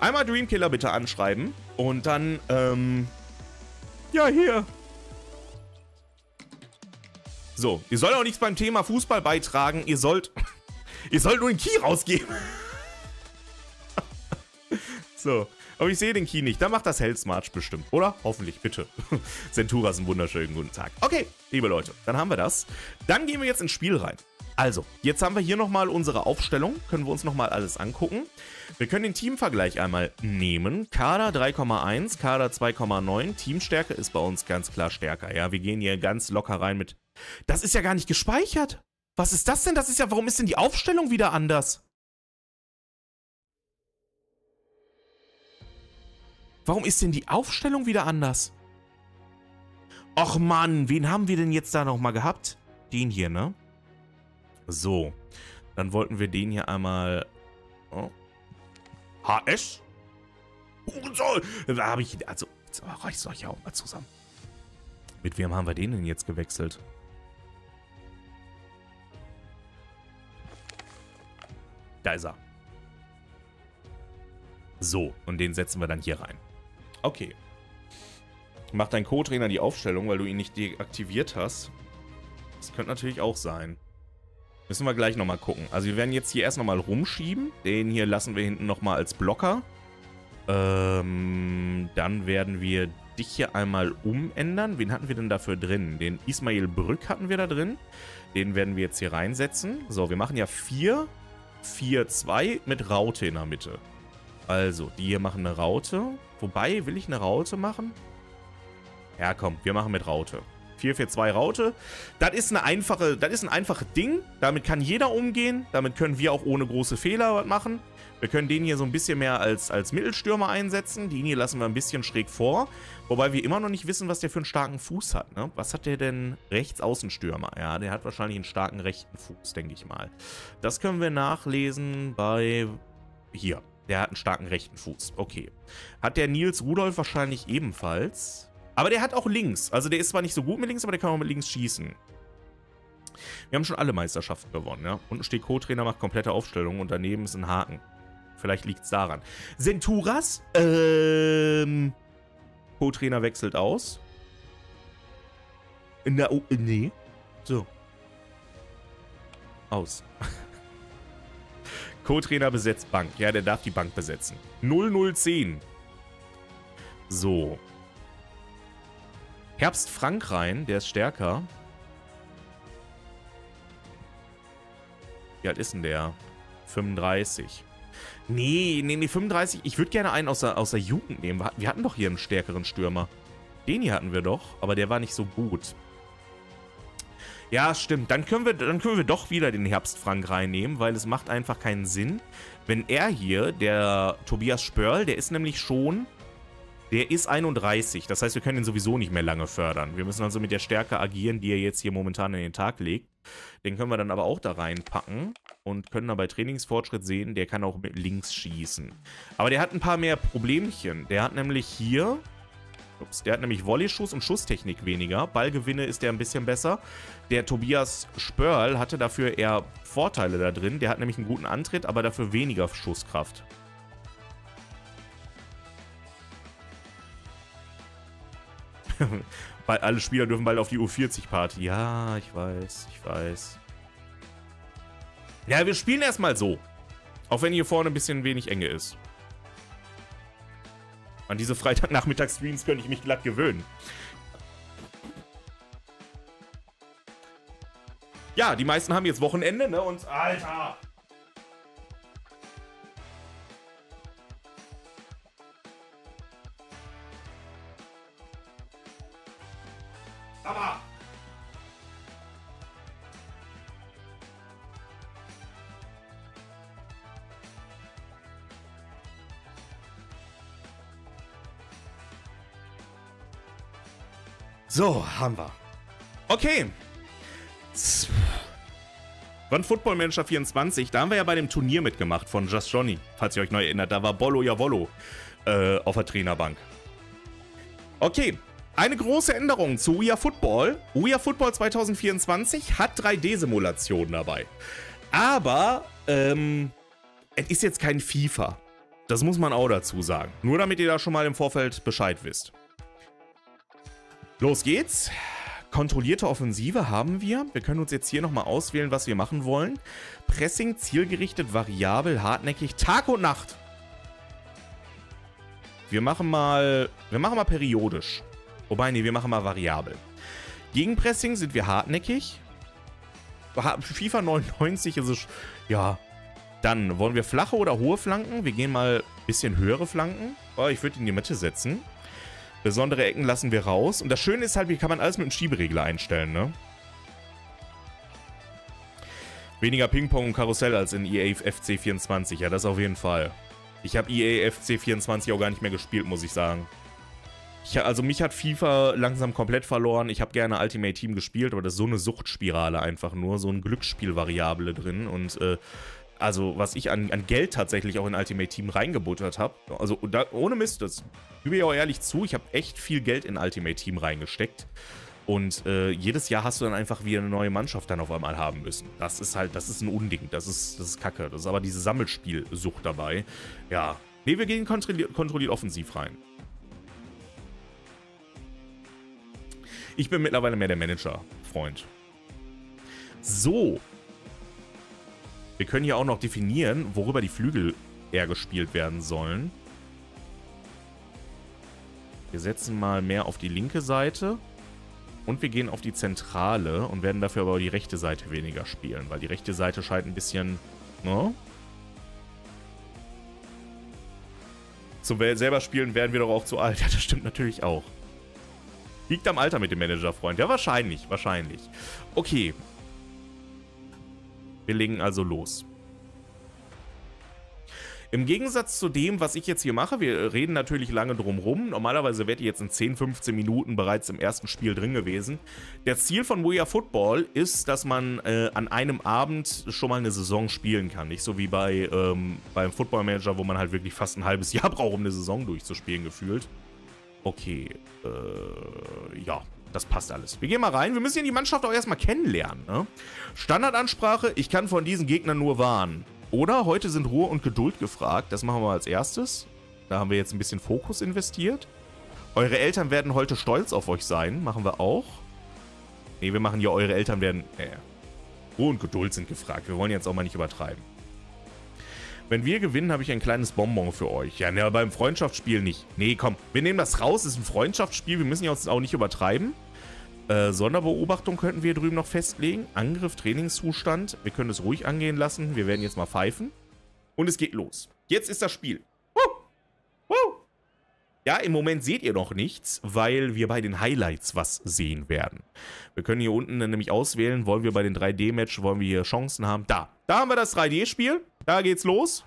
Einmal Dreamkiller bitte anschreiben und dann, ja, hier. So, ihr sollt auch nichts beim Thema Fußball beitragen. Ihr sollt nur den Key rausgeben. So, aber ich sehe den Key nicht. Dann macht das Hell's March bestimmt, oder? Hoffentlich, bitte. Centura ist einen wunderschönen guten Tag. Okay, liebe Leute, dann haben wir das. Dann gehen wir jetzt ins Spiel rein. Also, jetzt haben wir hier nochmal unsere Aufstellung. Können wir uns nochmal alles angucken. Wir können den Teamvergleich einmal nehmen. Kader 3,1, Kader 2,9. Teamstärke ist bei uns ganz klar stärker. Ja, wir gehen hier ganz locker rein mit... Das ist ja gar nicht gespeichert. Was ist das denn? Das ist ja, warum ist denn die Aufstellung wieder anders? Warum ist denn die Aufstellung wieder anders? Och Mann, wen haben wir denn jetzt da nochmal gehabt? Den hier, ne? So. Dann wollten wir den hier einmal... Oh. HS? Da habe ich... Also, reicht's euch ja auch mal zusammen. Mit wem haben wir den denn jetzt gewechselt? Da ist er. So, und den setzen wir dann hier rein. Okay. Macht dein Co-Trainer die Aufstellung, weil du ihn nicht deaktiviert hast? Das könnte natürlich auch sein. Müssen wir gleich nochmal gucken. Also wir werden jetzt hier erst nochmal rumschieben. Den hier lassen wir hinten nochmal als Blocker. Dann werden wir dich hier einmal umändern. Wen hatten wir denn dafür drin? Den Ismail Brück hatten wir da drin. Den werden wir jetzt hier reinsetzen. So, wir machen ja 4-4-2 mit Raute in der Mitte. Also, die hier machen eine Raute. Wobei, will ich eine Raute machen? Ja, komm, wir machen mit Raute. 4-4-2 Raute. Das ist eine einfache, das ist ein einfaches Ding. Damit kann jeder umgehen. Damit können wir auch ohne große Fehler was machen. Wir können den hier so ein bisschen mehr als Mittelstürmer einsetzen. Den hier lassen wir ein bisschen schräg vor. Wobei wir immer noch nicht wissen, was der für einen starken Fuß hat. Ne? Was hat der denn? Rechtsaußenstürmer. Ja, der hat wahrscheinlich einen starken rechten Fuß, denke ich mal. Das können wir nachlesen bei... Hier. Der hat einen starken rechten Fuß. Okay. Hat der Nils Rudolf wahrscheinlich ebenfalls. Aber der hat auch links. Also der ist zwar nicht so gut mit links, aber der kann auch mit links schießen. Wir haben schon alle Meisterschaften gewonnen, ja. Unten steht Co-Trainer, macht komplette Aufstellung und daneben ist ein Haken. Vielleicht liegt es daran. Senturas? Co-Trainer wechselt aus. Na, oh, nee. So. Aus. Co-Trainer besetzt Bank. Ja, der darf die Bank besetzen. 0010. So. Herbst Frank rein. Der ist stärker. Wie alt ist denn der? 35. Nee, 35. Ich würde gerne einen aus der Jugend nehmen. Wir hatten doch hier einen stärkeren Stürmer. Den hier hatten wir doch, aber der war nicht so gut. Ja, stimmt. Dann können wir doch wieder den Herbstfrank reinnehmen, weil es macht einfach keinen Sinn. Wenn er hier, der Tobias Spörl, der ist nämlich schon... Der ist 31. Das heißt, wir können ihn sowieso nicht mehr lange fördern. Wir müssen also mit der Stärke agieren, die er jetzt hier momentan in den Tag legt. Den können wir dann aber auch da reinpacken und können dann bei Trainingsfortschritt sehen, der kann auch mit links schießen. Aber der hat ein paar mehr Problemchen. Der hat nämlich hier... Ups, der hat nämlich Volley-Schuss und Schusstechnik weniger. Ballgewinne ist der ein bisschen besser. Der Tobias Spörl hatte dafür eher Vorteile da drin. Der hat nämlich einen guten Antritt, aber dafür weniger Schusskraft. Alle Spieler dürfen bald auf die U40-Party. Ja, ich weiß. Ja, wir spielen erstmal so. Auch wenn hier vorne ein bisschen wenig Enge ist. An diese Freitagnachmittags-Streams könnte ich mich glatt gewöhnen. Ja, die meisten haben jetzt Wochenende, ne? Und Alter! Aber! So, haben wir. Okay. Von Football Manager 24, da haben wir ja bei dem Turnier mitgemacht von Just Johnny, falls ihr euch neu erinnert. Da war Bollo Jawollo auf der Trainerbank. Okay, eine große Änderung zu We Are Football. We Are Football 2024 hat 3D-Simulationen dabei. Aber es ist jetzt kein FIFA. Das muss man auch dazu sagen. Nur damit ihr da schon mal im Vorfeld Bescheid wisst. Los geht's. Kontrollierte Offensive haben wir. Wir können uns jetzt hier nochmal auswählen, was wir machen wollen. Pressing, zielgerichtet, variabel, hartnäckig, Tag und Nacht. Wir machen mal periodisch. Wobei, nee, wir machen mal variabel. Gegen Pressing sind wir hartnäckig. FIFA 99 ist es... Ja. Dann wollen wir flache oder hohe Flanken. Wir gehen mal ein bisschen höhere Flanken. Oh, ich würde ihn in die Mitte setzen. Besondere Ecken lassen wir raus. Und das Schöne ist halt, hier kann man alles mit dem Schieberegler einstellen, ne? Weniger Ping-Pong und Karussell als in EA FC 24. Ja, das auf jeden Fall. Ich habe EA FC 24 auch gar nicht mehr gespielt, muss ich sagen. Also mich hat FIFA langsam komplett verloren. Ich habe gerne Ultimate Team gespielt, aber das ist so eine Suchtspirale einfach nur. So eine Glücksspielvariable drin. Und also was ich an Geld tatsächlich auch in Ultimate Team reingebuttert habe. Also da, ohne Mist, das gebe ich auch ehrlich zu. Ich habe echt viel Geld in Ultimate Team reingesteckt. Und jedes Jahr hast du dann einfach wieder eine neue Mannschaft dann auf einmal haben müssen. Das ist halt, das ist ein Unding. Das ist Kacke. Das ist aber diese Sammelspielsucht dabei. Ja, nee, wir gehen kontrolliert offensiv rein. Ich bin mittlerweile mehr der Manager, Freund. So. Wir können hier auch noch definieren, worüber die Flügel eher gespielt werden sollen. Wir setzen mal mehr auf die linke Seite. Und wir gehen auf die Zentrale und werden dafür aber die rechte Seite weniger spielen. Weil die rechte Seite scheint ein bisschen, ne? Zum selber spielen werden wir doch auch zu alt. Ja, das stimmt natürlich auch. Liegt am Alter mit dem Manager, Freund. Ja, wahrscheinlich, wahrscheinlich. Okay. Wir legen also los. Im Gegensatz zu dem, was ich jetzt hier mache, wir reden natürlich lange drum rum. Normalerweise wärt ihr jetzt in 10, 15 Minuten bereits im ersten Spiel drin gewesen. Das Ziel von We Are Football ist, dass man an einem Abend schon mal eine Saison spielen kann. Nicht so wie bei beim Football Manager, wo man halt wirklich fast ein halbes Jahr braucht, um eine Saison durchzuspielen, gefühlt. Okay, ja, das passt alles. Wir gehen mal rein. Wir müssen ja die Mannschaft auch erstmal kennenlernen, ne? Standardansprache, ich kann von diesen Gegnern nur warnen. Oder heute sind Ruhe und Geduld gefragt. Das machen wir als erstes. Da haben wir jetzt ein bisschen Fokus investiert. Eure Eltern werden heute stolz auf euch sein. Machen wir auch. Ne, wir machen ja eure Eltern werden... Ruhe und Geduld sind gefragt. Wir wollen jetzt auch mal nicht übertreiben. Wenn wir gewinnen, habe ich ein kleines Bonbon für euch. Ja, ne, beim Freundschaftsspiel nicht. Nee, komm, wir nehmen das raus. Ist ein Freundschaftsspiel. Wir müssen ja uns auch nicht übertreiben. Sonderbeobachtung könnten wir drüben noch festlegen. Angriff, Trainingszustand. Wir können es ruhig angehen lassen. Wir werden jetzt mal pfeifen. Und es geht los. Jetzt ist das Spiel. Ja, im Moment seht ihr noch nichts, weil wir bei den Highlights was sehen werden. Wir können hier unten dann nämlich auswählen, wollen wir bei den 3D-Match, wollen wir hier Chancen haben. Da haben wir das 3D-Spiel. Da geht's los.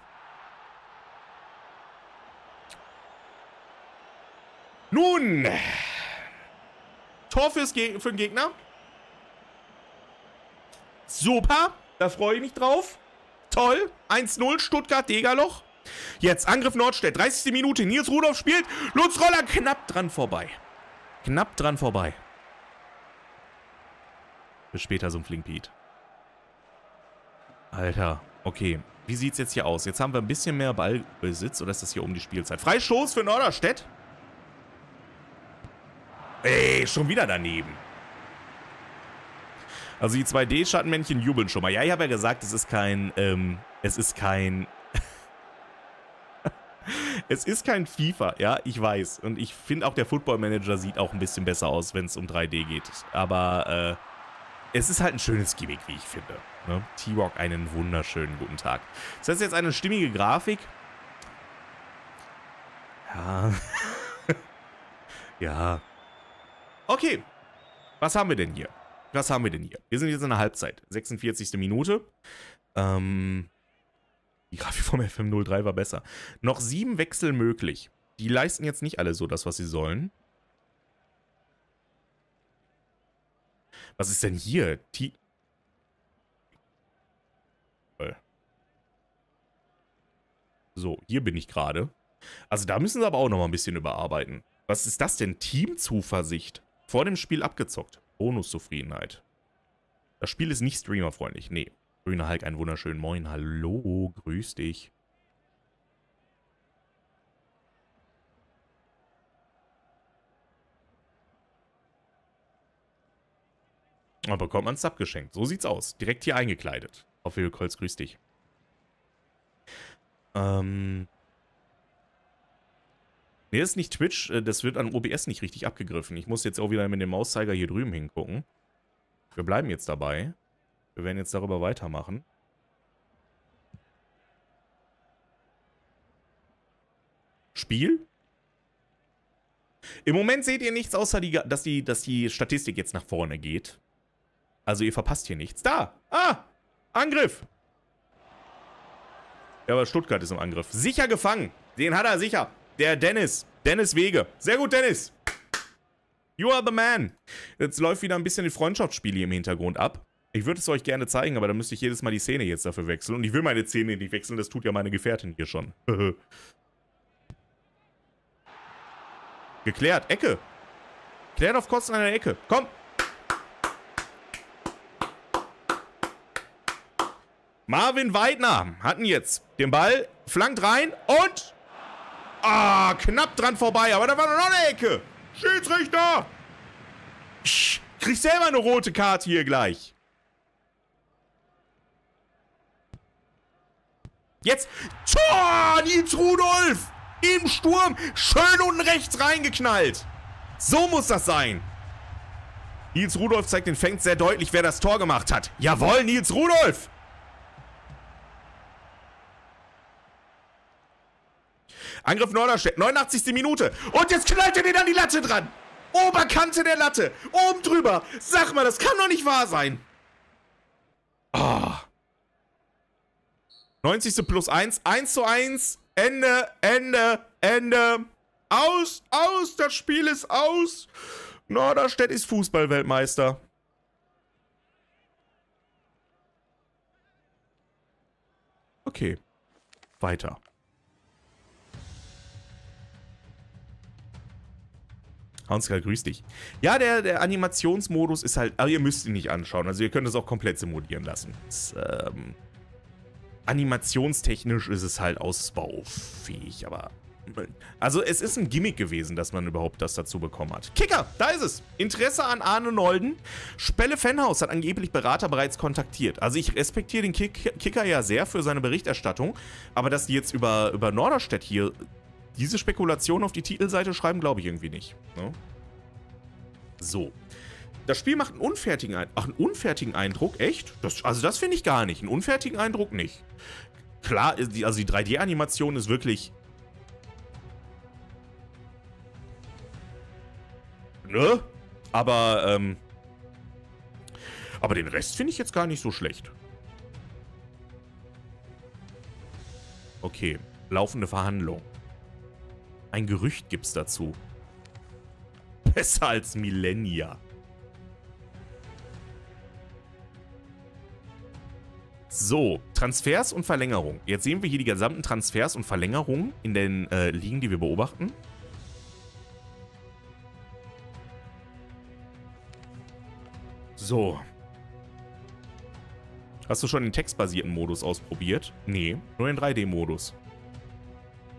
Nun... Tor für den Gegner. Super, da freue ich mich drauf. Toll, 1-0, Stuttgart, Degerloch. Jetzt Angriff Nordstedt, 30. Minute, Nils Rudolph spielt. Lutz Roller, knapp dran vorbei. Knapp dran vorbei. Bis später, so ein Flinkpiet. Alter, okay. Wie sieht es jetzt hier aus? Jetzt haben wir ein bisschen mehr Ballbesitz. Oder ist das hier um die Spielzeit? Freistoß für Norderstedt. Ey, schon wieder daneben. Also die 2D-Schattenmännchen jubeln schon mal. Ja, ich habe ja gesagt, es ist kein FIFA, ja, ich weiß. Und ich finde auch, der Football Manager sieht auch ein bisschen besser aus, wenn es um 3D geht. Aber es ist halt ein schönes Gimmick, wie ich finde. Ne? T-Rock, einen wunderschönen guten Tag. Das heißt jetzt eine stimmige Grafik. Ja. Ja. Okay, was haben wir denn hier? Was haben wir denn hier? Wir sind jetzt in der Halbzeit, 46. Minute. Die Grafik vom FM03 war besser. Noch 7 Wechsel möglich. Die leisten jetzt nicht alle so das, was sie sollen. Was ist denn hier? So, hier bin ich gerade. Also da müssen sie aber auch noch mal ein bisschen überarbeiten. Was ist das denn? Teamzuversicht. Vor dem Spiel abgezockt. Bonuszufriedenheit. Das Spiel ist nicht streamerfreundlich. Nee. Grüner Hulk, einen wunderschönen Moin. Hallo, grüß dich. Da bekommt man einen Sub geschenkt. So sieht's aus. Direkt hier eingekleidet. Auf Wilkolz, grüß dich. Nee, das ist nicht Twitch, das wird an OBS nicht richtig abgegriffen. Ich muss jetzt auch wieder mit dem Mauszeiger hier drüben hingucken. Wir bleiben jetzt dabei. Wir werden jetzt darüber weitermachen. Spiel? Im Moment seht ihr nichts, außer dass die Statistik jetzt nach vorne geht. Also ihr verpasst hier nichts. Da! Ah! Angriff! Ja, aber Stuttgart ist im Angriff. Sicher gefangen. Den hat er sicher. Der Dennis. Dennis Wege. Sehr gut, Dennis. You are the man. Jetzt läuft wieder ein bisschen die Freundschaftsspiele hier im Hintergrund ab. Ich würde es euch gerne zeigen, aber da müsste ich jedes Mal die Szene jetzt dafür wechseln. Und ich will meine Szene nicht wechseln, das tut ja meine Gefährtin hier schon. Geklärt. Ecke. Klärt auf Kosten einer Ecke. Komm. Marvin Weidner hatten jetzt den Ball, flankt rein und... Ah, knapp dran vorbei, aber da war noch eine Ecke. Schiedsrichter! Kriegst selber eine rote Karte hier gleich. Jetzt. Tor! Nils Rudolf! Im Sturm. Schön unten rechts reingeknallt. So muss das sein. Nils Rudolf zeigt den Fans sehr deutlich, wer das Tor gemacht hat. Jawohl, Nils Rudolf! Angriff Norderstedt, 89. Minute. Und jetzt knallt er den an die Latte dran. Oberkante der Latte. Oben drüber. Sag mal, das kann doch nicht wahr sein. Oh. 90. plus 1. 1:1. Ende, Ende, Ende. Aus, aus. Das Spiel ist aus. Norderstedt ist Fußballweltmeister. Okay. Weiter. Hansgar, grüß dich. Ja, der Animationsmodus ist halt... Aber ihr müsst ihn nicht anschauen. Also ihr könnt es auch komplett simulieren lassen. Das, animationstechnisch ist es halt ausbaufähig, aber... Also es ist ein Gimmick gewesen, dass man überhaupt das dazu bekommen hat. Kicker, da ist es. Interesse an Arne Nolden. Spelle Fennhaus hat angeblich Berater bereits kontaktiert. Also ich respektiere den Kicker ja sehr für seine Berichterstattung. Aber dass die jetzt über Norderstedt hier... Diese Spekulation auf die Titelseite schreiben, glaube ich irgendwie nicht. Ne? So. Das Spiel macht einen unfertigen Eindruck. Ach, einen unfertigen Eindruck? Echt? Das finde ich gar nicht. Einen unfertigen Eindruck nicht. Klar, also die 3D-Animation ist wirklich... Ne? Aber den Rest finde ich jetzt gar nicht so schlecht. Okay. Laufende Verhandlung. Ein Gerücht gibt's dazu. Besser als Millennia. So, Transfers und Verlängerung. Jetzt sehen wir hier die gesamten Transfers und Verlängerungen in den Ligen, die wir beobachten. So. Hast du schon den textbasierten Modus ausprobiert? Nee, nur den 3D-Modus.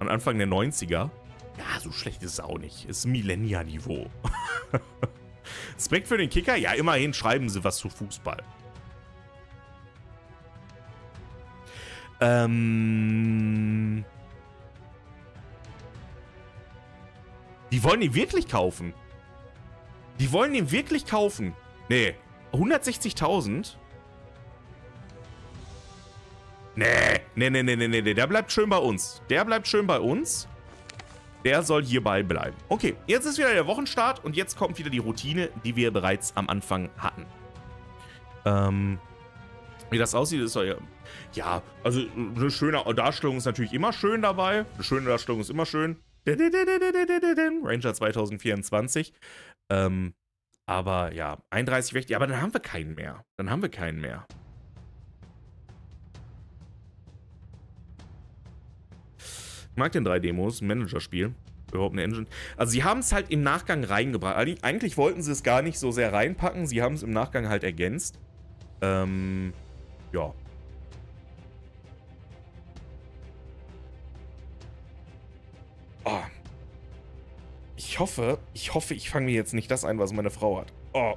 Am Anfang der 90er. Ja, so schlecht ist es auch nicht. Ist Millennia-Niveau. Respekt für den Kicker? Ja, immerhin schreiben sie was zu Fußball. Die wollen ihn wirklich kaufen. Die wollen ihn wirklich kaufen. Nee. 160.000? Nee. Nee. Der bleibt schön bei uns. Der bleibt schön bei uns. Der soll hierbei bleiben. Okay, jetzt ist wieder der Wochenstart und jetzt kommt wieder die Routine, die wir bereits am Anfang hatten. Wie das aussieht, ist ja... Ja, also eine schöne Darstellung ist natürlich immer schön dabei. Eine schöne Darstellung ist immer schön. Ranger 2024. Aber ja, 31 weg. Ja, aber dann haben wir keinen mehr. Dann haben wir keinen mehr. Ich mag den 3D-Modus, ein Managerspiel. Überhaupt eine Engine. Also sie haben es halt im Nachgang reingebracht. Eigentlich wollten sie es gar nicht so sehr reinpacken. Sie haben es im Nachgang halt ergänzt. Ja. Oh. Ich hoffe, ich fange mir jetzt nicht das ein, was meine Frau hat. Oh.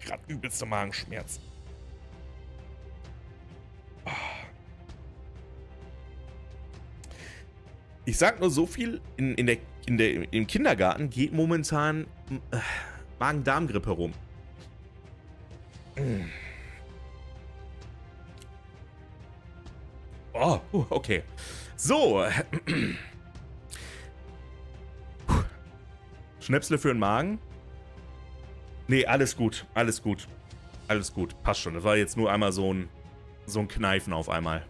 Gerade übelste Magenschmerzen. Ich sag nur so viel, im Kindergarten geht momentan Magen-Darm-Grippe rum. Oh, okay. So. Schnäpsle für den Magen? Nee, alles gut, alles gut. Alles gut, passt schon. Das war jetzt nur einmal so ein Kneifen auf einmal.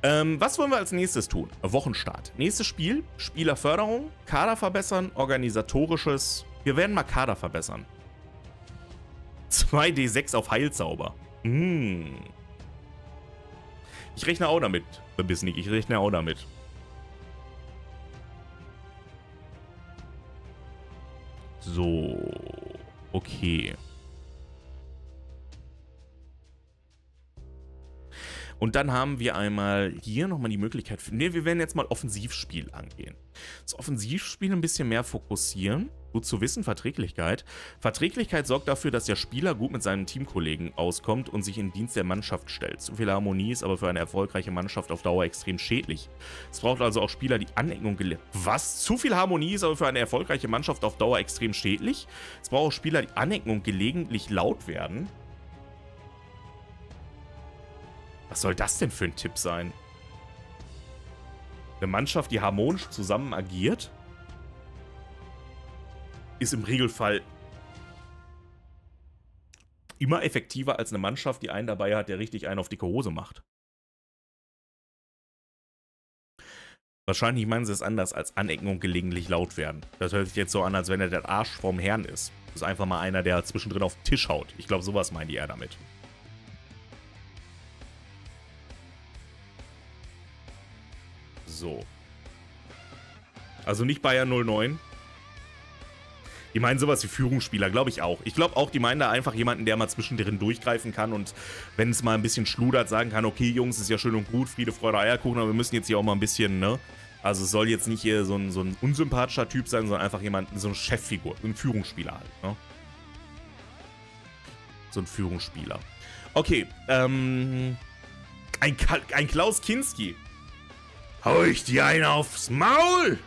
Was wollen wir als nächstes tun? Wochenstart. Nächstes Spiel, Spielerförderung, Kader verbessern, organisatorisches. Wir werden mal Kader verbessern. 2D6 auf Heilzauber. Ich rechne auch damit, Bisnik. Ich rechne auch damit. So. Okay. Und dann haben wir einmal hier nochmal die Möglichkeit. Ne, wir werden jetzt mal Offensivspiel angehen. Das Offensivspiel ein bisschen mehr fokussieren. Gut zu wissen, Verträglichkeit. Verträglichkeit sorgt dafür, dass der Spieler gut mit seinen Teamkollegen auskommt und sich in den Dienst der Mannschaft stellt. Zu viel Harmonie ist aber für eine erfolgreiche Mannschaft auf Dauer extrem schädlich. Es braucht also auch Spieler, die Aneckung gelernt haben. Was? Zu viel Harmonie ist aber für eine erfolgreiche Mannschaft auf Dauer extrem schädlich? Es braucht auch Spieler, die Aneckung und gelegentlich laut werden. Was soll das denn für ein Tipp sein? Eine Mannschaft, die harmonisch zusammen agiert, ist im Regelfall immer effektiver als eine Mannschaft, die einen dabei hat, der richtig einen auf dicke Hose macht. Wahrscheinlich meinen sie es anders als anecken und gelegentlich laut werden. Das hört sich jetzt so an, als wenn er der Arsch vom Herrn ist. Das ist einfach mal einer, der zwischendrin auf den Tisch haut. Ich glaube, sowas meint er damit. So. Also nicht Bayern 09. Die meinen sowas wie Führungsspieler, glaube ich auch. Ich glaube auch, die meinen da einfach jemanden, der mal zwischendrin durchgreifen kann und wenn es mal ein bisschen schludert, sagen kann, okay Jungs, ist ja schön und gut, Friede, Freude, Eierkuchen, aber wir müssen jetzt hier auch mal ein bisschen, ne? Also es soll jetzt nicht hier so ein unsympathischer Typ sein, sondern einfach jemand, so eine Cheffigur, ein Führungsspieler halt, ne? So ein Führungsspieler. Okay, ein Klaus Kinski. Hau ich dir einen aufs Maul?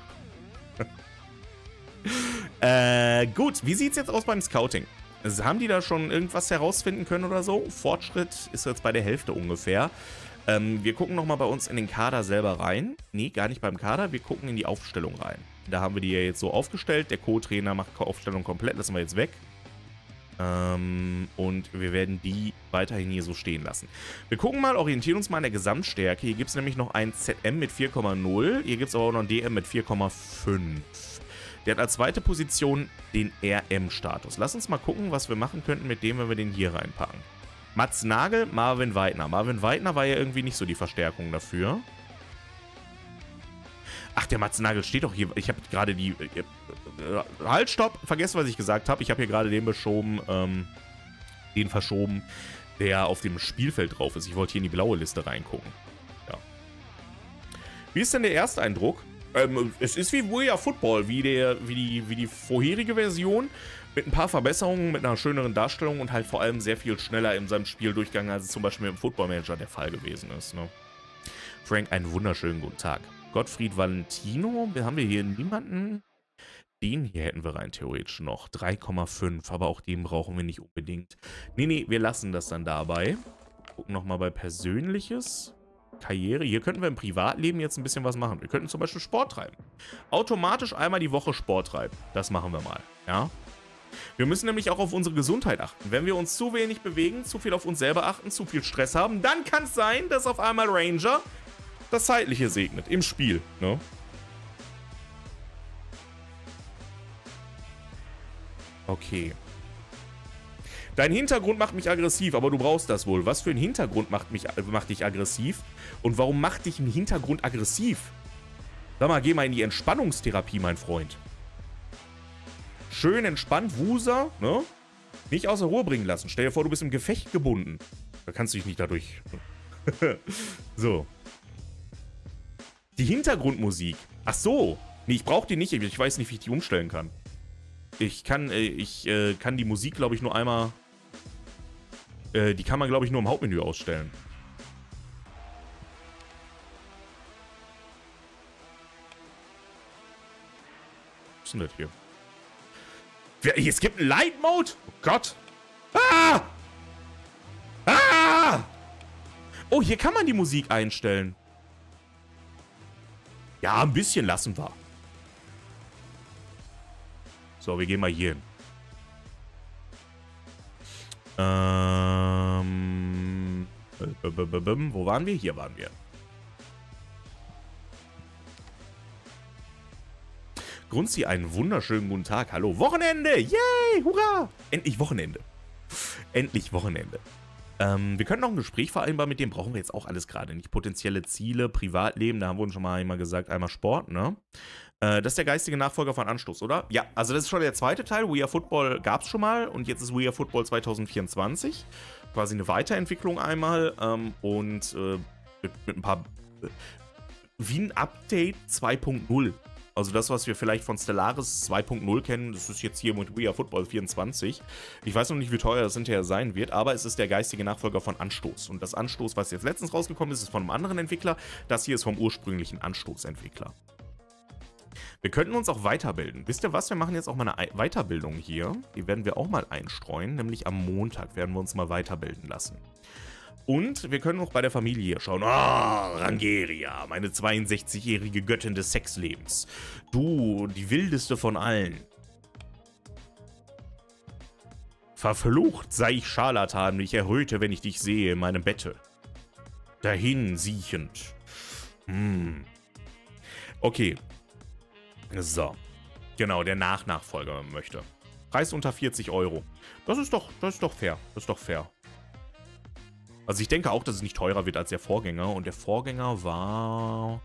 Gut, wie sieht's jetzt aus beim Scouting? Haben die da schon irgendwas herausfinden können oder so? Fortschritt ist jetzt bei der Hälfte ungefähr. Wir gucken nochmal bei uns in den Kader selber rein. Nee, gar nicht beim Kader, wir gucken in die Aufstellung rein. Da haben wir die ja jetzt so aufgestellt. Der Co-Trainer macht Aufstellung komplett, lassen wir jetzt weg. Und wir werden die weiterhin hier so stehen lassen. Wir gucken mal, orientieren uns mal an der Gesamtstärke. Hier gibt es nämlich noch ein ZM mit 4,0. Hier gibt es aber auch noch ein DM mit 4,5. Der hat als zweite Position den RM-Status. Lass uns mal gucken, was wir machen könnten mit dem, wenn wir den hier reinpacken. Mats Nagel, Marvin Weidner. Marvin Weidner war ja irgendwie nicht so die Verstärkung dafür. Ach, der Mats Nagel steht doch hier. Ich habe gerade die... Halt, stopp! Vergesst, was ich gesagt habe. Ich habe hier gerade den beschoben, den verschoben, der auf dem Spielfeld drauf ist. Ich wollte hier in die blaue Liste reingucken. Ja. Wie ist denn der Ersteindruck? Es ist wie We Are Football, wie die vorherige Version. Mit ein paar Verbesserungen, mit einer schöneren Darstellung und halt vor allem sehr viel schneller in seinem Spieldurchgang, als es zum Beispiel im Football Manager der Fall gewesen ist. Ne? Frank, einen wunderschönen guten Tag. Gottfried Valentino, haben wir hier niemanden? Den hier hätten wir rein theoretisch noch. 3,5, aber auch den brauchen wir nicht unbedingt. Nee, wir lassen das dann dabei. Gucken nochmal bei Persönliches. Karriere. Hier könnten wir im Privatleben jetzt ein bisschen was machen. Wir könnten zum Beispiel Sport treiben. Automatisch einmal die Woche Sport treiben. Das machen wir mal, ja. Wir müssen nämlich auch auf unsere Gesundheit achten. Wenn wir uns zu wenig bewegen, zu viel auf uns selber achten, zu viel Stress haben, dann kann es sein, dass auf einmal Ranger das Zeitliche segnet im Spiel, ne? Okay. Dein Hintergrund macht mich aggressiv, aber du brauchst das wohl. Was für ein Hintergrund macht dich aggressiv? Und warum macht dich ein Hintergrund aggressiv? Sag mal, geh mal in die Entspannungstherapie, mein Freund. Schön entspannt, Wusa, ne? Nicht außer Ruhe bringen lassen. Stell dir vor, du bist im Gefecht gebunden. Da kannst du dich nicht dadurch... So. Die Hintergrundmusik. Ach so. Nee, ich brauche die nicht. Ich weiß nicht, wie ich die umstellen kann. Ich kann die Musik, glaube ich, nur einmal... die kann man, glaube ich, nur im Hauptmenü ausstellen. Was ist denn das hier? Es gibt einen Light Mode? Oh Gott. Ah! Ah! Oh, hier kann man die Musik einstellen. Ja, ein bisschen lassen wir. So, wir gehen mal hier hin. Wo waren wir? Hier waren wir. Grunzi, einen wunderschönen guten Tag. Hallo, Wochenende! Yay! Hurra! Endlich Wochenende. Endlich Wochenende. Wir können noch ein Gespräch vereinbaren, mit dem brauchen wir jetzt auch alles gerade nicht. Potenzielle Ziele, Privatleben, da haben wir uns schon mal einmal gesagt, einmal Sport, ne? Das ist der geistige Nachfolger von Anstoß, oder? Ja, also das ist schon der zweite Teil. We Are Football gab es schon mal und jetzt ist We Are Football 2024. Quasi eine Weiterentwicklung einmal und mit ein paar... wie ein Update 2.0. Also das, was wir vielleicht von Stellaris 2.0 kennen, das ist jetzt hier mit We Are Football 24. Ich weiß noch nicht, wie teuer das hinterher sein wird, aber es ist der geistige Nachfolger von Anstoß. Und das Anstoß, was jetzt letztens rausgekommen ist, ist von einem anderen Entwickler. Das hier ist vom ursprünglichen Anstoß-Entwickler. Wir könnten uns auch weiterbilden. Wisst ihr was? Wir machen jetzt auch mal eine Weiterbildung hier. Die werden wir auch mal einstreuen, nämlich am Montag werden wir uns mal weiterbilden lassen. Und wir können auch bei der Familie hier schauen. Ah, Rangeria, meine 62-jährige Göttin des Sexlebens. Du, die wildeste von allen. Verflucht sei ich Scharlatan, mich erröte, wenn ich dich sehe in meinem Bette. Dahin siechend. Hm. Okay. So. Genau, der Nachnachfolger, wenn man möchte. Preis unter 40 Euro. Das ist doch fair. Das ist doch fair. Also ich denke auch, dass es nicht teurer wird als der Vorgänger. Und der Vorgänger war...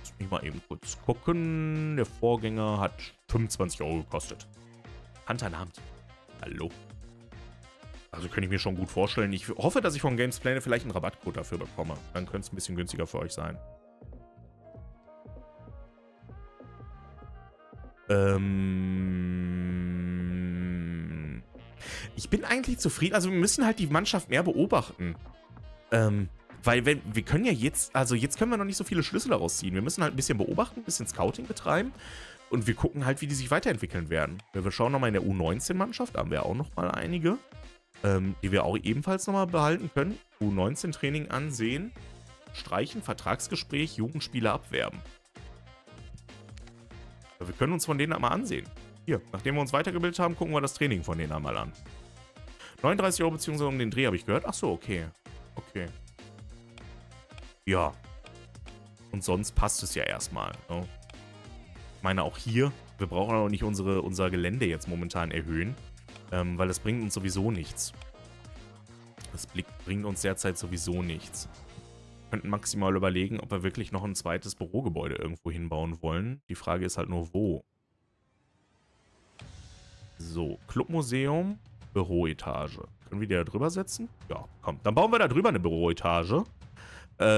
Lass mich mal eben kurz gucken. Der Vorgänger hat 25 Euro gekostet. Hand an Hand. Hallo. Also könnte ich mir schon gut vorstellen. Ich hoffe, dass ich von Games Planet vielleicht einen Rabattcode dafür bekomme. Dann könnte es ein bisschen günstiger für euch sein. Ich bin eigentlich zufrieden. Also wir müssen halt die Mannschaft mehr beobachten. Weil wir können ja jetzt... Also jetzt können wir noch nicht so viele Schlüsse daraus ziehen. Wir müssen halt ein bisschen beobachten, ein bisschen Scouting betreiben. Und wir gucken halt, wie die sich weiterentwickeln werden. Wir schauen nochmal in der U19-Mannschaft. Da haben wir auch nochmal einige. Die wir auch ebenfalls nochmal behalten können. U19-Training ansehen. Streichen, Vertragsgespräch, Jugendspieler abwerben. Wir können uns von denen einmal ansehen. Hier, nachdem wir uns weitergebildet haben, gucken wir das Training von denen einmal an. 39 Euro bzw. um den Dreh habe ich gehört. Achso, okay. Okay. Ja. Und sonst passt es ja erstmal. Ne? Ich meine, auch hier, wir brauchen auch nicht unser Gelände jetzt momentan erhöhen, weil das bringt uns sowieso nichts. Das bringt uns derzeit sowieso nichts. Wir könnten maximal überlegen, ob wir wirklich noch ein zweites Bürogebäude irgendwo hinbauen wollen. Die Frage ist halt nur, wo. So, Clubmuseum, Büroetage. Können wir die da drüber setzen? Ja, komm. Dann bauen wir da drüber eine Büroetage.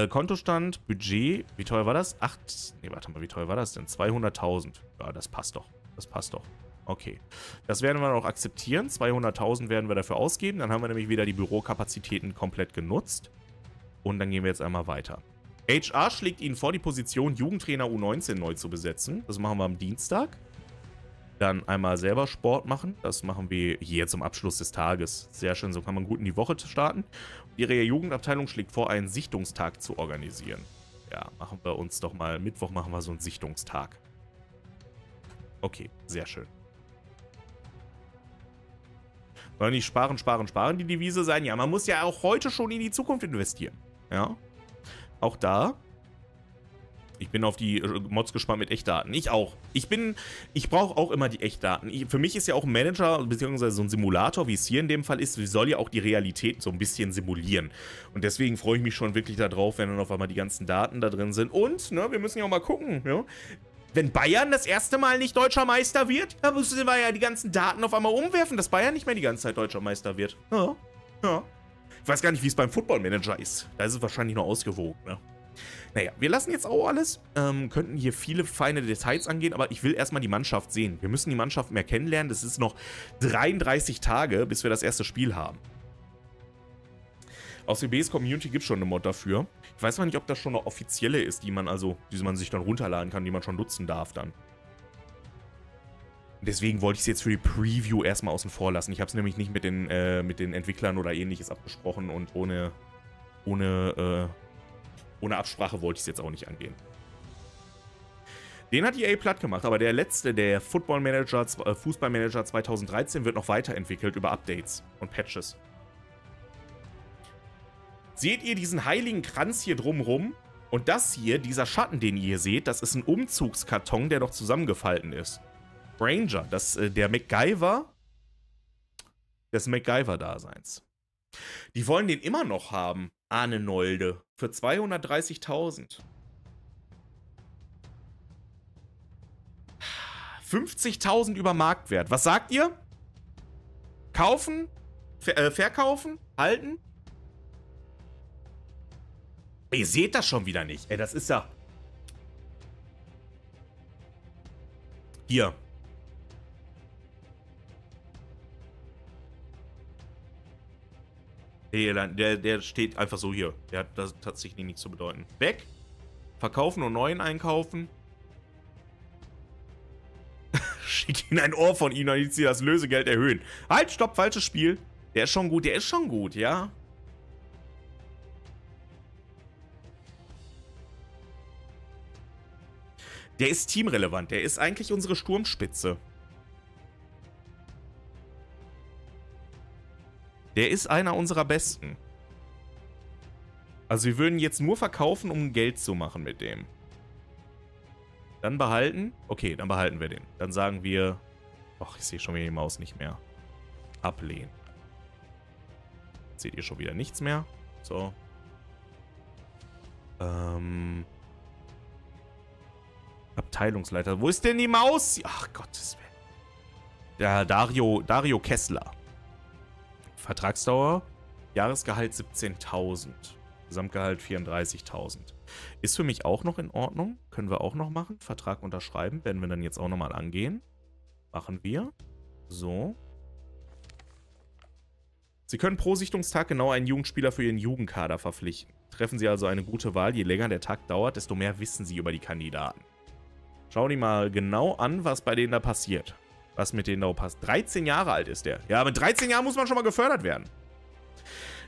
Kontostand, Budget. Wie teuer war das? Warte mal, wie teuer war das denn? 200.000. Ja, das passt doch. Das passt doch. Okay. Das werden wir noch akzeptieren. 200.000 werden wir dafür ausgeben. Dann haben wir nämlich wieder die Bürokapazitäten komplett genutzt. Und dann gehen wir jetzt einmal weiter. HR schlägt Ihnen vor, die Position Jugendtrainer U19 neu zu besetzen. Das machen wir am Dienstag. Dann einmal selber Sport machen. Das machen wir hier zum Abschluss des Tages. Sehr schön, so kann man gut in die Woche starten. Ihre Jugendabteilung schlägt vor, einen Sichtungstag zu organisieren. Ja, machen wir uns doch mal, Mittwoch machen wir so einen Sichtungstag. Okay, sehr schön. Soll nicht sparen, sparen, sparen die Devise sein? Ja, man muss ja auch heute schon in die Zukunft investieren. Ja, auch da... Ich bin auf die Mods gespannt mit Echtdaten. Ich auch. Ich brauche auch immer die Echtdaten. Für mich ist ja auch ein Manager, beziehungsweise so ein Simulator, wie es hier in dem Fall ist, soll ja auch die Realität so ein bisschen simulieren. Und deswegen freue ich mich schon wirklich darauf, wenn dann auf einmal die ganzen Daten da drin sind. Und, ne, wir müssen ja auch mal gucken, ja. Wenn Bayern das erste Mal nicht deutscher Meister wird, dann müssen wir ja die ganzen Daten auf einmal umwerfen, dass Bayern nicht mehr die ganze Zeit deutscher Meister wird. Ja, ja. Ich weiß gar nicht, wie es beim Football Manager ist. Da ist es wahrscheinlich noch ausgewogen, ne. Naja, wir lassen jetzt auch alles, könnten hier viele feine Details angehen, aber ich will erstmal die Mannschaft sehen. Wir müssen die Mannschaft mehr kennenlernen, das ist noch 33 Tage, bis wir das erste Spiel haben. Aus WBs Community gibt es schon eine Mod dafür. Ich weiß mal nicht, ob das schon eine offizielle ist, die man sich dann runterladen kann, die man schon nutzen darf dann. Deswegen wollte ich es jetzt für die Preview erstmal außen vor lassen. Ich habe es nämlich nicht mit den Entwicklern oder ähnliches abgesprochen und ohne Absprache wollte ich es jetzt auch nicht angehen. Den hat EA platt gemacht, aber der letzte, der Fußballmanager 2013, wird noch weiterentwickelt über Updates und Patches. Seht ihr diesen heiligen Kranz hier drumrum? Und das hier, dieser Schatten, den ihr hier seht, das ist ein Umzugskarton, der noch zusammengefalten ist. Ranger, das der MacGyver des MacGyver-Daseins. Die wollen den immer noch haben, Arne Nolde, für 230.000. 50.000 über Marktwert. Was sagt ihr? Kaufen? Verkaufen? Halten? Ihr seht das schon wieder nicht. Ey, das ist ja... Hier. Der steht einfach so hier. Der hat das tatsächlich nichts zu bedeuten. Weg. Verkaufen und neuen einkaufen. Schickt ihn ein Ohr von ihm, damit sie das Lösegeld erhöhen. Halt, stopp, falsches Spiel. Der ist schon gut, ja. Der ist teamrelevant. Der ist eigentlich unsere Sturmspitze. Der ist einer unserer besten. Also wir würden jetzt nur verkaufen, um Geld zu machen mit dem. Dann behalten. Okay, dann behalten wir den. Dann sagen wir... Ach, ich sehe schon wieder die Maus nicht mehr. Ablehnen. Jetzt seht ihr schon wieder nichts mehr. So. Abteilungsleiter. Wo ist denn die Maus? Ach, Gottes Willen. Der Dario Kessler. Vertragsdauer. Jahresgehalt 17.000. Gesamtgehalt 34.000. Ist für mich auch noch in Ordnung. Können wir auch noch machen. Vertrag unterschreiben. Werden wir dann jetzt auch nochmal angehen. Machen wir. So. Sie können pro Sichtungstag genau einen Jugendspieler für Ihren Jugendkader verpflichten. Treffen Sie also eine gute Wahl. Je länger der Tag dauert, desto mehr wissen Sie über die Kandidaten. Schau dir mal genau an, was bei denen da passiert. Was mit denen da passt. 13 Jahre alt ist der. Ja, mit 13 Jahren muss man schon mal gefördert werden.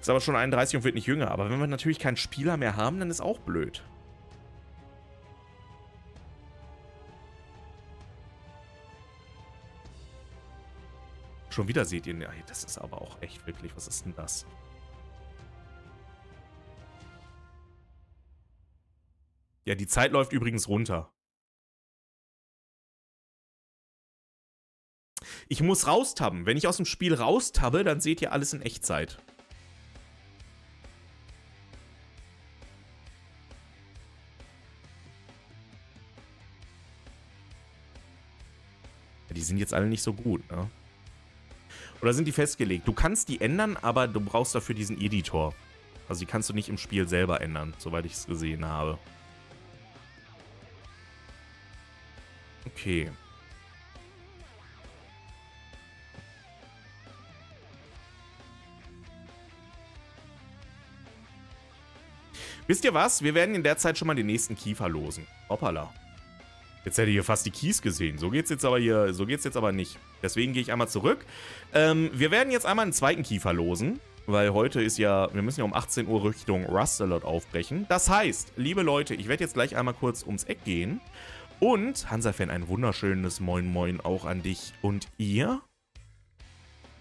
Ist aber schon 31 und wird nicht jünger. Aber wenn wir natürlich keinen Spieler mehr haben, dann ist auch blöd. Schon wieder seht ihr... Das ist aber auch echt wirklich... Was ist denn das? Ja, die Zeit läuft übrigens runter. Ich muss raustabben. Wenn ich aus dem Spiel raustabbe, dann seht ihr alles in Echtzeit. Ja, die sind jetzt alle nicht so gut, ne? Oder sind die festgelegt? Du kannst die ändern, aber du brauchst dafür diesen Editor. Also die kannst du nicht im Spiel selber ändern, soweit ich es gesehen habe. Okay. Wisst ihr was? Wir werden in der Zeit schon mal den nächsten Kiefer losen. Hoppala. Jetzt hätte ihr fast die Keys gesehen. So geht's jetzt aber hier, so geht's jetzt aber nicht. Deswegen gehe ich einmal zurück. Wir werden jetzt einmal einen zweiten Kiefer losen, weil heute ist ja, wir müssen ja um 18 Uhr Richtung Rustalot aufbrechen. Das heißt, liebe Leute, ich werde jetzt gleich einmal kurz ums Eck gehen. Und, Hansa-Fan, ein wunderschönes Moin Moin auch an dich. Und ihr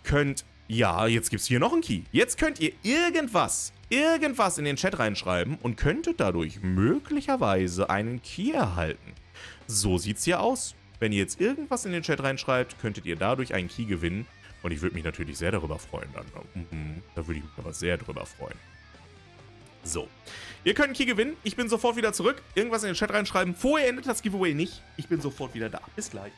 könnt, ja, jetzt gibt's hier noch einen Key. Jetzt könnt ihr irgendwas in den Chat reinschreiben und könntet dadurch möglicherweise einen Key erhalten. So sieht's hier aus. Wenn ihr jetzt irgendwas in den Chat reinschreibt, könntet ihr dadurch einen Key gewinnen. Und ich würde mich natürlich sehr darüber freuen. Da würde ich mich aber sehr darüber freuen. So. Ihr könnt einen Key gewinnen. Ich bin sofort wieder zurück. Irgendwas in den Chat reinschreiben. Vorher endet das Giveaway nicht. Ich bin sofort wieder da. Bis gleich.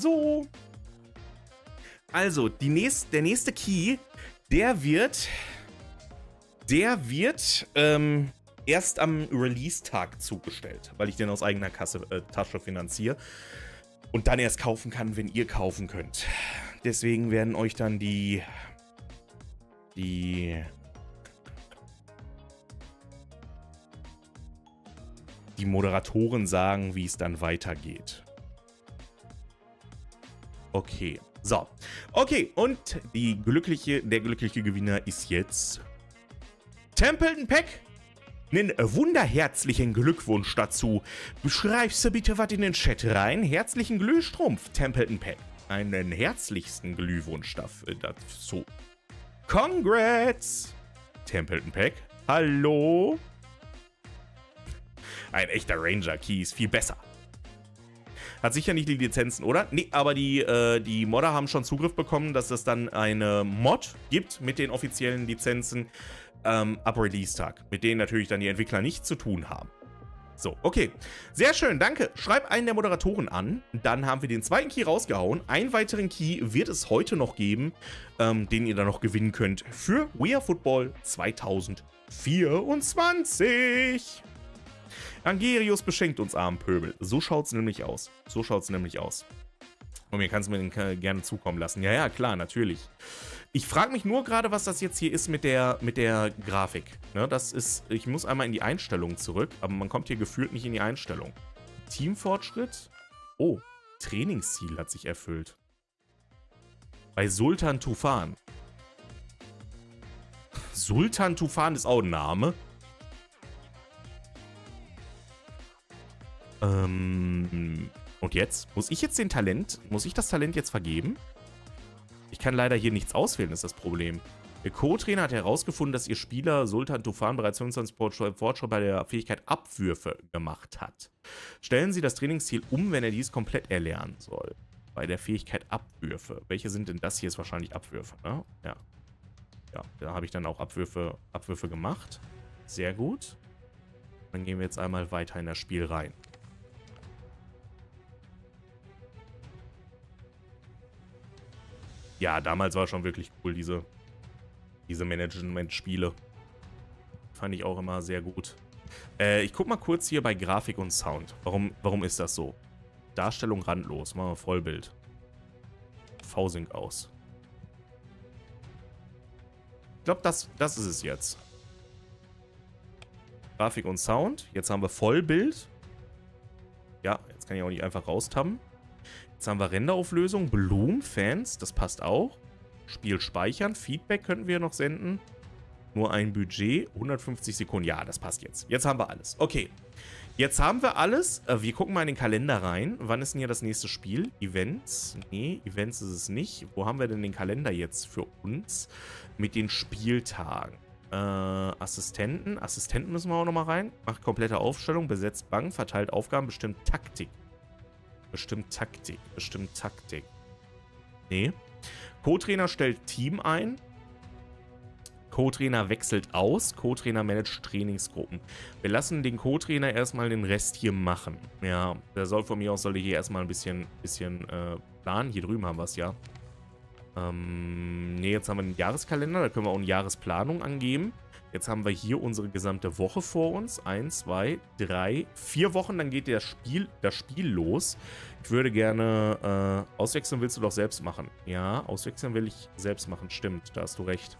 So. Also, der nächste Key, der wird erst am Release-Tag zugestellt, weil ich den aus eigener Tasche finanziere und dann erst kaufen kann, wenn ihr kaufen könnt. Deswegen werden euch dann die Moderatoren sagen, wie es dann weitergeht. Okay, so. Okay, und der glückliche Gewinner ist jetzt Templeton Pack. Einen wunderherzlichen Glückwunsch dazu. Beschreibst du bitte was in den Chat rein? Herzlichen Glühstrumpf, Templeton Pack. Einen herzlichsten Glühwunsch dazu. Congrats! Templeton Pack, hallo? Ein echter Ranger-Key ist viel besser. Hat sicher nicht die Lizenzen, oder? Nee, aber die Modder haben schon Zugriff bekommen, dass es dann eine Mod gibt mit den offiziellen Lizenzen ab Release-Tag. Mit denen natürlich dann die Entwickler nichts zu tun haben. So, okay. Sehr schön, danke. Schreib einen der Moderatoren an. Dann haben wir den zweiten Key rausgehauen. Einen weiteren Key wird es heute noch geben, den ihr dann noch gewinnen könnt für We Are Football 2024. Angerius beschenkt uns armen Pöbel. So schaut's nämlich aus. So schaut's nämlich aus. Und mir kannst du mir den gerne zukommen lassen. Ja, ja, klar, natürlich. Ich frage mich nur gerade, was das jetzt hier ist mit der Grafik. Ne, das ist, ich muss einmal in die Einstellungen zurück, aber man kommt hier gefühlt nicht in die Einstellung. Teamfortschritt? Oh, Trainingsziel hat sich erfüllt. Bei Sultan Tufan. Sultan Tufan ist auch ein Name. Und jetzt? Muss ich das Talent jetzt vergeben? Ich kann leider hier nichts auswählen, ist das Problem. Der Co-Trainer hat herausgefunden, dass ihr Spieler Sultan Tufan bereits 25 Fortschritt bei der Fähigkeit Abwürfe gemacht hat. Stellen Sie das Trainingsziel um, wenn er dies komplett erlernen soll. Bei der Fähigkeit Abwürfe. Welche sind denn das hier? Ist wahrscheinlich Abwürfe, ne? Ja. Ja, da habe ich dann auch Abwürfe gemacht. Sehr gut. Dann gehen wir jetzt einmal weiter in das Spiel rein. Ja, damals war schon wirklich cool, diese Management-Spiele. Fand ich auch immer sehr gut. Ich guck mal kurz hier bei Grafik und Sound. Warum ist das so? Darstellung randlos. Machen wir Vollbild. V-Sync aus. Ich glaube, das ist es jetzt. Grafik und Sound. Jetzt haben wir Vollbild. Ja, jetzt kann ich auch nicht einfach raustabben. Jetzt haben wir Renderauflösung, Bloom, Fans, das passt auch. Spiel speichern, Feedback könnten wir noch senden. Nur ein Budget, 150 Sekunden. Ja, das passt jetzt. Jetzt haben wir alles. Okay, jetzt haben wir alles. Wir gucken mal in den Kalender rein. Wann ist denn hier das nächste Spiel? Events? Nee, Events ist es nicht. Wo haben wir denn den Kalender jetzt für uns? Mit den Spieltagen. Assistenten. Assistenten müssen wir auch nochmal rein. Macht komplette Aufstellung, besetzt Bank, verteilt Aufgaben, bestimmt Taktik. Bestimmt Taktik. Nee. Co-Trainer stellt Team ein. Co-Trainer wechselt aus. Co-Trainer managt Trainingsgruppen. Wir lassen den Co-Trainer erstmal den Rest hier machen. Ja, der soll von mir aus, soll ich hier erstmal ein bisschen planen. Hier drüben haben wir es ja. Nee, jetzt haben wir einen Jahreskalender. Da können wir auch eine Jahresplanung angeben. Jetzt haben wir hier unsere gesamte Woche vor uns. 1, 2, 3, 4 Wochen, dann geht das Spiel los. Ich würde gerne... auswechseln willst du doch selbst machen. Ja, auswechseln will ich selbst machen. Stimmt, da hast du recht.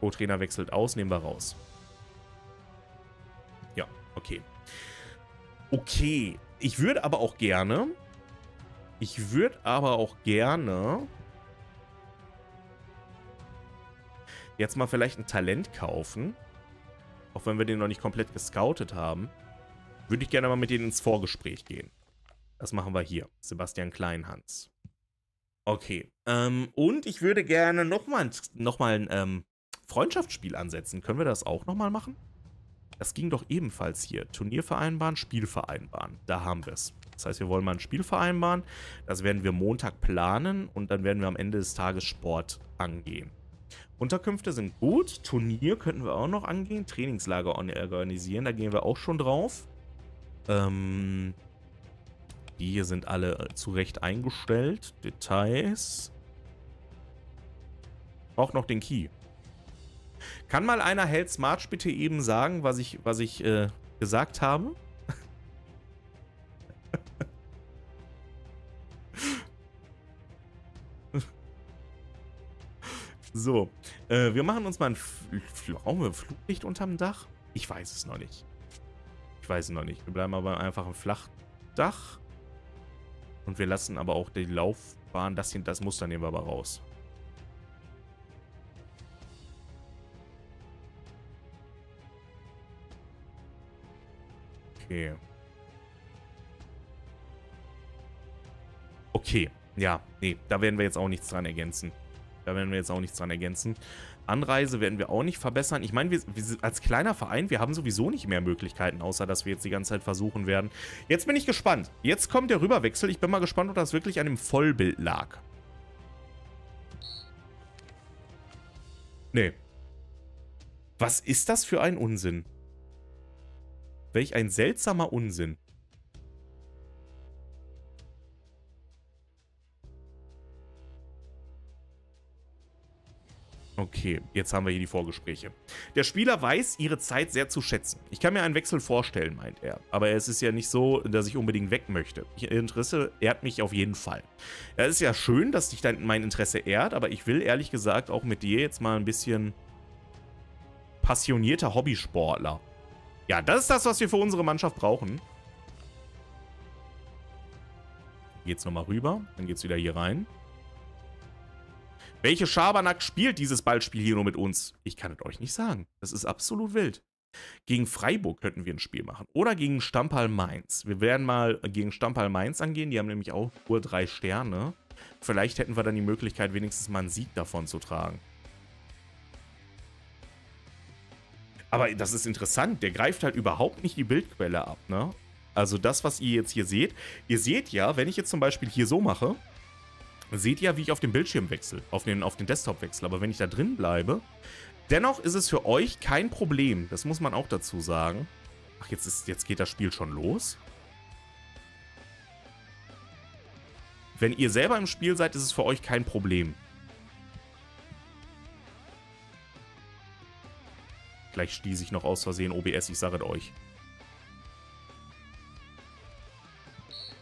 Co-Trainer wechselt aus, nehmen wir raus. Ja, okay. Okay, ich würde aber auch gerne... jetzt mal vielleicht ein Talent kaufen. Auch wenn wir den noch nicht komplett gescoutet haben. Würde ich gerne mal mit denen ins Vorgespräch gehen. Das machen wir hier. Sebastian Kleinhans. Okay. Und ich würde gerne nochmal ein Freundschaftsspiel ansetzen. Können wir das auch nochmal machen? Das ging doch ebenfalls hier. Turnier vereinbaren, Spiel vereinbaren. Da haben wir es. Das heißt, wir wollen mal ein Spiel vereinbaren. Das werden wir Montag planen. Und dann werden wir am Ende des Tages Sport angehen. Unterkünfte sind gut. Turnier könnten wir auch noch angehen. Trainingslager organisieren, da gehen wir auch schon drauf. Die hier sind alle zurecht eingestellt. Details. Braucht noch den Key. Kann mal einer HellSmarch bitte eben sagen, was ich gesagt habe? So, wir machen uns mal ein Fluglicht unterm Dach. Ich weiß es noch nicht. Wir bleiben aber einfach im Flachdach. Und wir lassen aber auch die Laufbahn, das Muster nehmen wir aber raus. Okay. Okay, ja, nee, da werden wir jetzt auch nichts dran ergänzen. Anreise werden wir auch nicht verbessern. Ich meine, wir sind als kleiner Verein, wir haben sowieso nicht mehr Möglichkeiten, außer dass wir jetzt die ganze Zeit versuchen werden. Jetzt bin ich gespannt. Jetzt kommt der Rüberwechsel. Ich bin mal gespannt, ob das wirklich an dem Vollbild lag. Nee. Was ist das für ein Unsinn? Welch ein seltsamer Unsinn. Okay, jetzt haben wir hier die Vorgespräche. Der Spieler weiß ihre Zeit sehr zu schätzen. Ich kann mir einen Wechsel vorstellen, meint er. Aber es ist ja nicht so, dass ich unbedingt weg möchte. Ihr Interesse ehrt mich auf jeden Fall. Es ist ja schön, dass dich mein Interesse ehrt, aber ich will ehrlich gesagt auch mit dir jetzt mal ein bisschen passionierter Hobbysportler. Ja, das ist das, was wir für unsere Mannschaft brauchen. Geht's nochmal rüber, dann geht's wieder hier rein. Welche Schabernack spielt dieses Ballspiel hier nur mit uns? Ich kann es euch nicht sagen. Das ist absolut wild. Gegen Freiburg könnten wir ein Spiel machen. Oder gegen Stamperl Mainz. Wir werden mal gegen Stamperl Mainz angehen. Die haben nämlich auch nur 3 Sterne. Vielleicht hätten wir dann die Möglichkeit, wenigstens mal einen Sieg davon zu tragen. Aber das ist interessant. Der greift halt überhaupt nicht die Bildquelle ab, ne? Also das, was ihr jetzt hier seht. Ihr seht ja, wenn ich jetzt zum Beispiel hier so mache... Seht ihr, wie ich auf den Bildschirm wechsle, auf den Desktop wechsle. Aber wenn ich da drin bleibe, dennoch ist es für euch kein Problem. Das muss man auch dazu sagen. Ach, jetzt geht das Spiel schon los. Wenn ihr selber im Spiel seid, ist es für euch kein Problem. Vielleicht stieß ich noch aus Versehen OBS, ich sage es euch.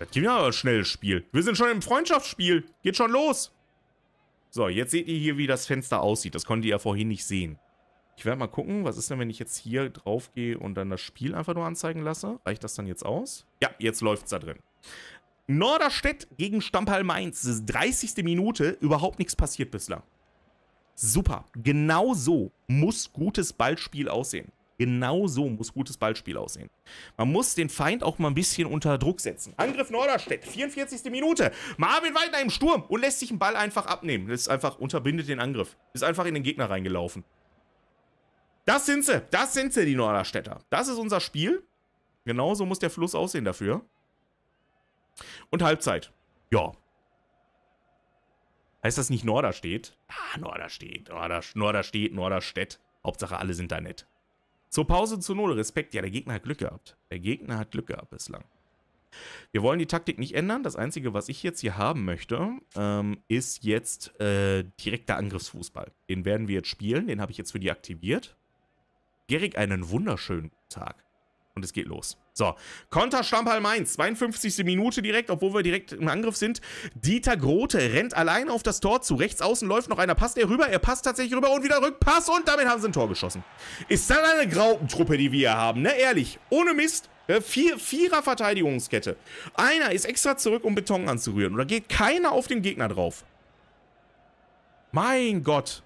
Das gibt ja aber ein schnelles Spiel. Wir sind schon im Freundschaftsspiel. Geht schon los. So, jetzt seht ihr hier, wie das Fenster aussieht. Das konntet ihr ja vorhin nicht sehen. Ich werde mal gucken, was ist denn, wenn ich jetzt hier drauf gehe und dann das Spiel einfach nur anzeigen lasse? Reicht das dann jetzt aus? Ja, jetzt läuft es da drin. Norderstedt gegen Stamperl Mainz. Das ist 30. Minute. Überhaupt nichts passiert bislang. Super. Genau so muss gutes Ballspiel aussehen. Man muss den Feind auch mal ein bisschen unter Druck setzen. Angriff Norderstedt, 44. Minute. Marvin Weidner im Sturm und lässt sich den Ball einfach abnehmen. Das ist einfach, unterbindet den Angriff. Ist einfach in den Gegner reingelaufen. Das sind sie, die Norderstädter. Das ist unser Spiel. Genauso muss der Fluss aussehen dafür. Und Halbzeit. Ja. Heißt das nicht Norderstedt? Ah, Norderstedt, Norderstedt. Hauptsache alle sind da nett. Zur Pause zu 0. Respekt. Ja, der Gegner hat Glück gehabt. Der Gegner hat Glück gehabt bislang. Wir wollen die Taktik nicht ändern. Das Einzige, was ich jetzt hier haben möchte, ist jetzt direkter Angriffsfußball. Den werden wir jetzt spielen. Den habe ich jetzt für die aktiviert. Gerig, einen wunderschönen Tag. Und es geht los. So, Konter Stamperl Mainz, 52. Minute direkt, obwohl wir direkt im Angriff sind. Dieter Grote rennt allein auf das Tor zu. Rechts außen läuft noch einer, passt er rüber, er passt tatsächlich rüber und wieder Rückpass und damit haben sie ein Tor geschossen. Ist das eine Graupentruppe, die wir haben, ne? Ehrlich, ohne Mist. 4er Verteidigungskette. Einer ist extra zurück, um Beton anzurühren. Oder geht keiner auf den Gegner drauf? Mein Gott.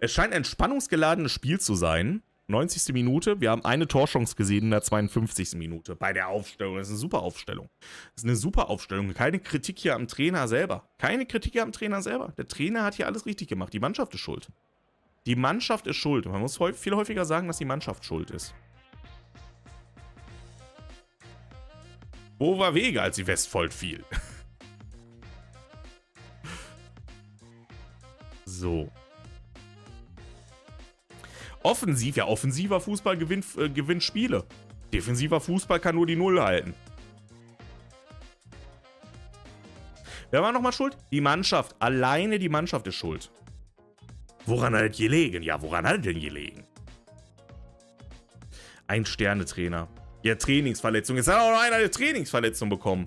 Es scheint ein spannungsgeladenes Spiel zu sein. 90. Minute. Wir haben eine Torchance gesehen in der 52. Minute. Bei der Aufstellung. Das ist eine super Aufstellung. Keine Kritik hier am Trainer selber. Der Trainer hat hier alles richtig gemacht. Die Mannschaft ist schuld. Man muss viel häufiger sagen, dass die Mannschaft schuld ist. Wo war Wege, als die Westfold fiel? So. Offensiv, ja, offensiver Fußball gewinnt Spiele. Defensiver Fußball kann nur die Null halten. Wer war nochmal schuld? Die Mannschaft. Alleine die Mannschaft ist schuld. Woran hat es gelegen? Ja, woran hat es denn gelegen? Ein Sternetrainer. Ja, Trainingsverletzung. Jetzt hat auch noch einer eine Trainingsverletzung bekommen.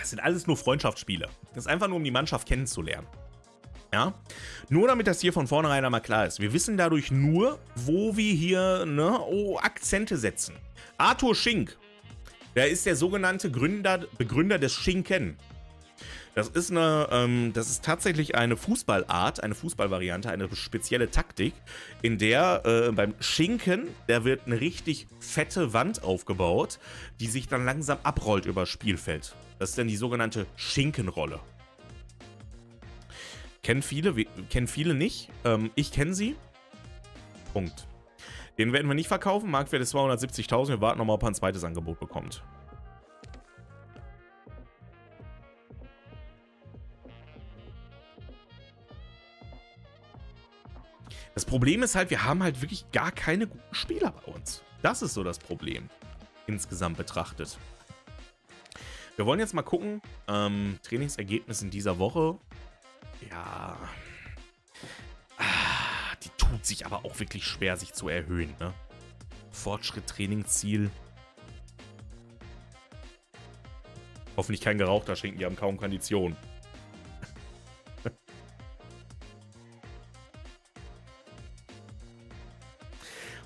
Das sind alles nur Freundschaftsspiele. Das ist einfach nur, um die Mannschaft kennenzulernen. Ja? Nur damit das hier von vornherein einmal klar ist. Wir wissen dadurch nur, wo wir hier Akzente setzen. Arthur Schink. Der ist der sogenannte Begründer des Schinken. Das ist tatsächlich eine Fußballart, eine Fußballvariante, eine spezielle Taktik, in der beim Schinken, da wird eine richtig fette Wand aufgebaut, die sich dann langsam abrollt über das Spielfeld. Das ist dann die sogenannte Schinkenrolle. Kennen viele nicht. Ich kenne sie. Punkt. Den werden wir nicht verkaufen. Marktwert ist 270.000. Wir warten nochmal, ob er ein zweites Angebot bekommt. Das Problem ist halt, wir haben halt wirklich gar keine guten Spieler bei uns. Das ist so das Problem, insgesamt betrachtet. Wir wollen jetzt mal gucken, Trainingsergebnis in dieser Woche. Ja, die tut sich aber auch wirklich schwer, sich zu erhöhen, ne? Fortschritt, Training, Ziel. Hoffentlich kein gerauchter Schinken, die haben kaum Kondition.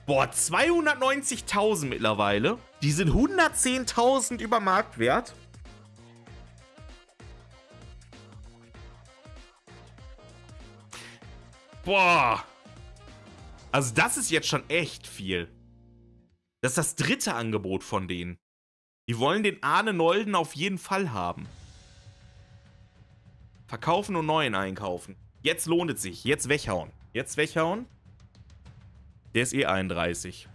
Boah, 290.000 mittlerweile. Die sind 110.000 über Marktwert. Boah. Also das ist jetzt schon echt viel. Das ist das dritte Angebot von denen. Die wollen den Arne Nolden auf jeden Fall haben. Verkaufen und neuen einkaufen. Jetzt lohnt es sich. Jetzt weghauen. Jetzt weghauen. Der ist eh 31.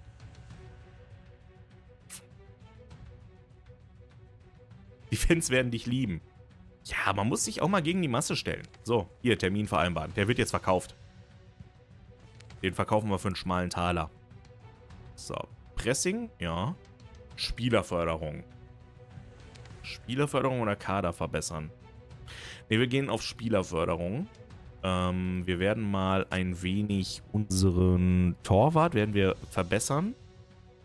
Die Fans werden dich lieben. Ja, man muss sich auch mal gegen die Masse stellen. So, hier, Termin vereinbaren. Der wird jetzt verkauft. Den verkaufen wir für einen schmalen Taler. So, Pressing, ja. Spielerförderung. Spielerförderung oder Kader verbessern? Ne, wir gehen auf Spielerförderung. Wir werden mal ein wenig unseren Torwart werden wir verbessern.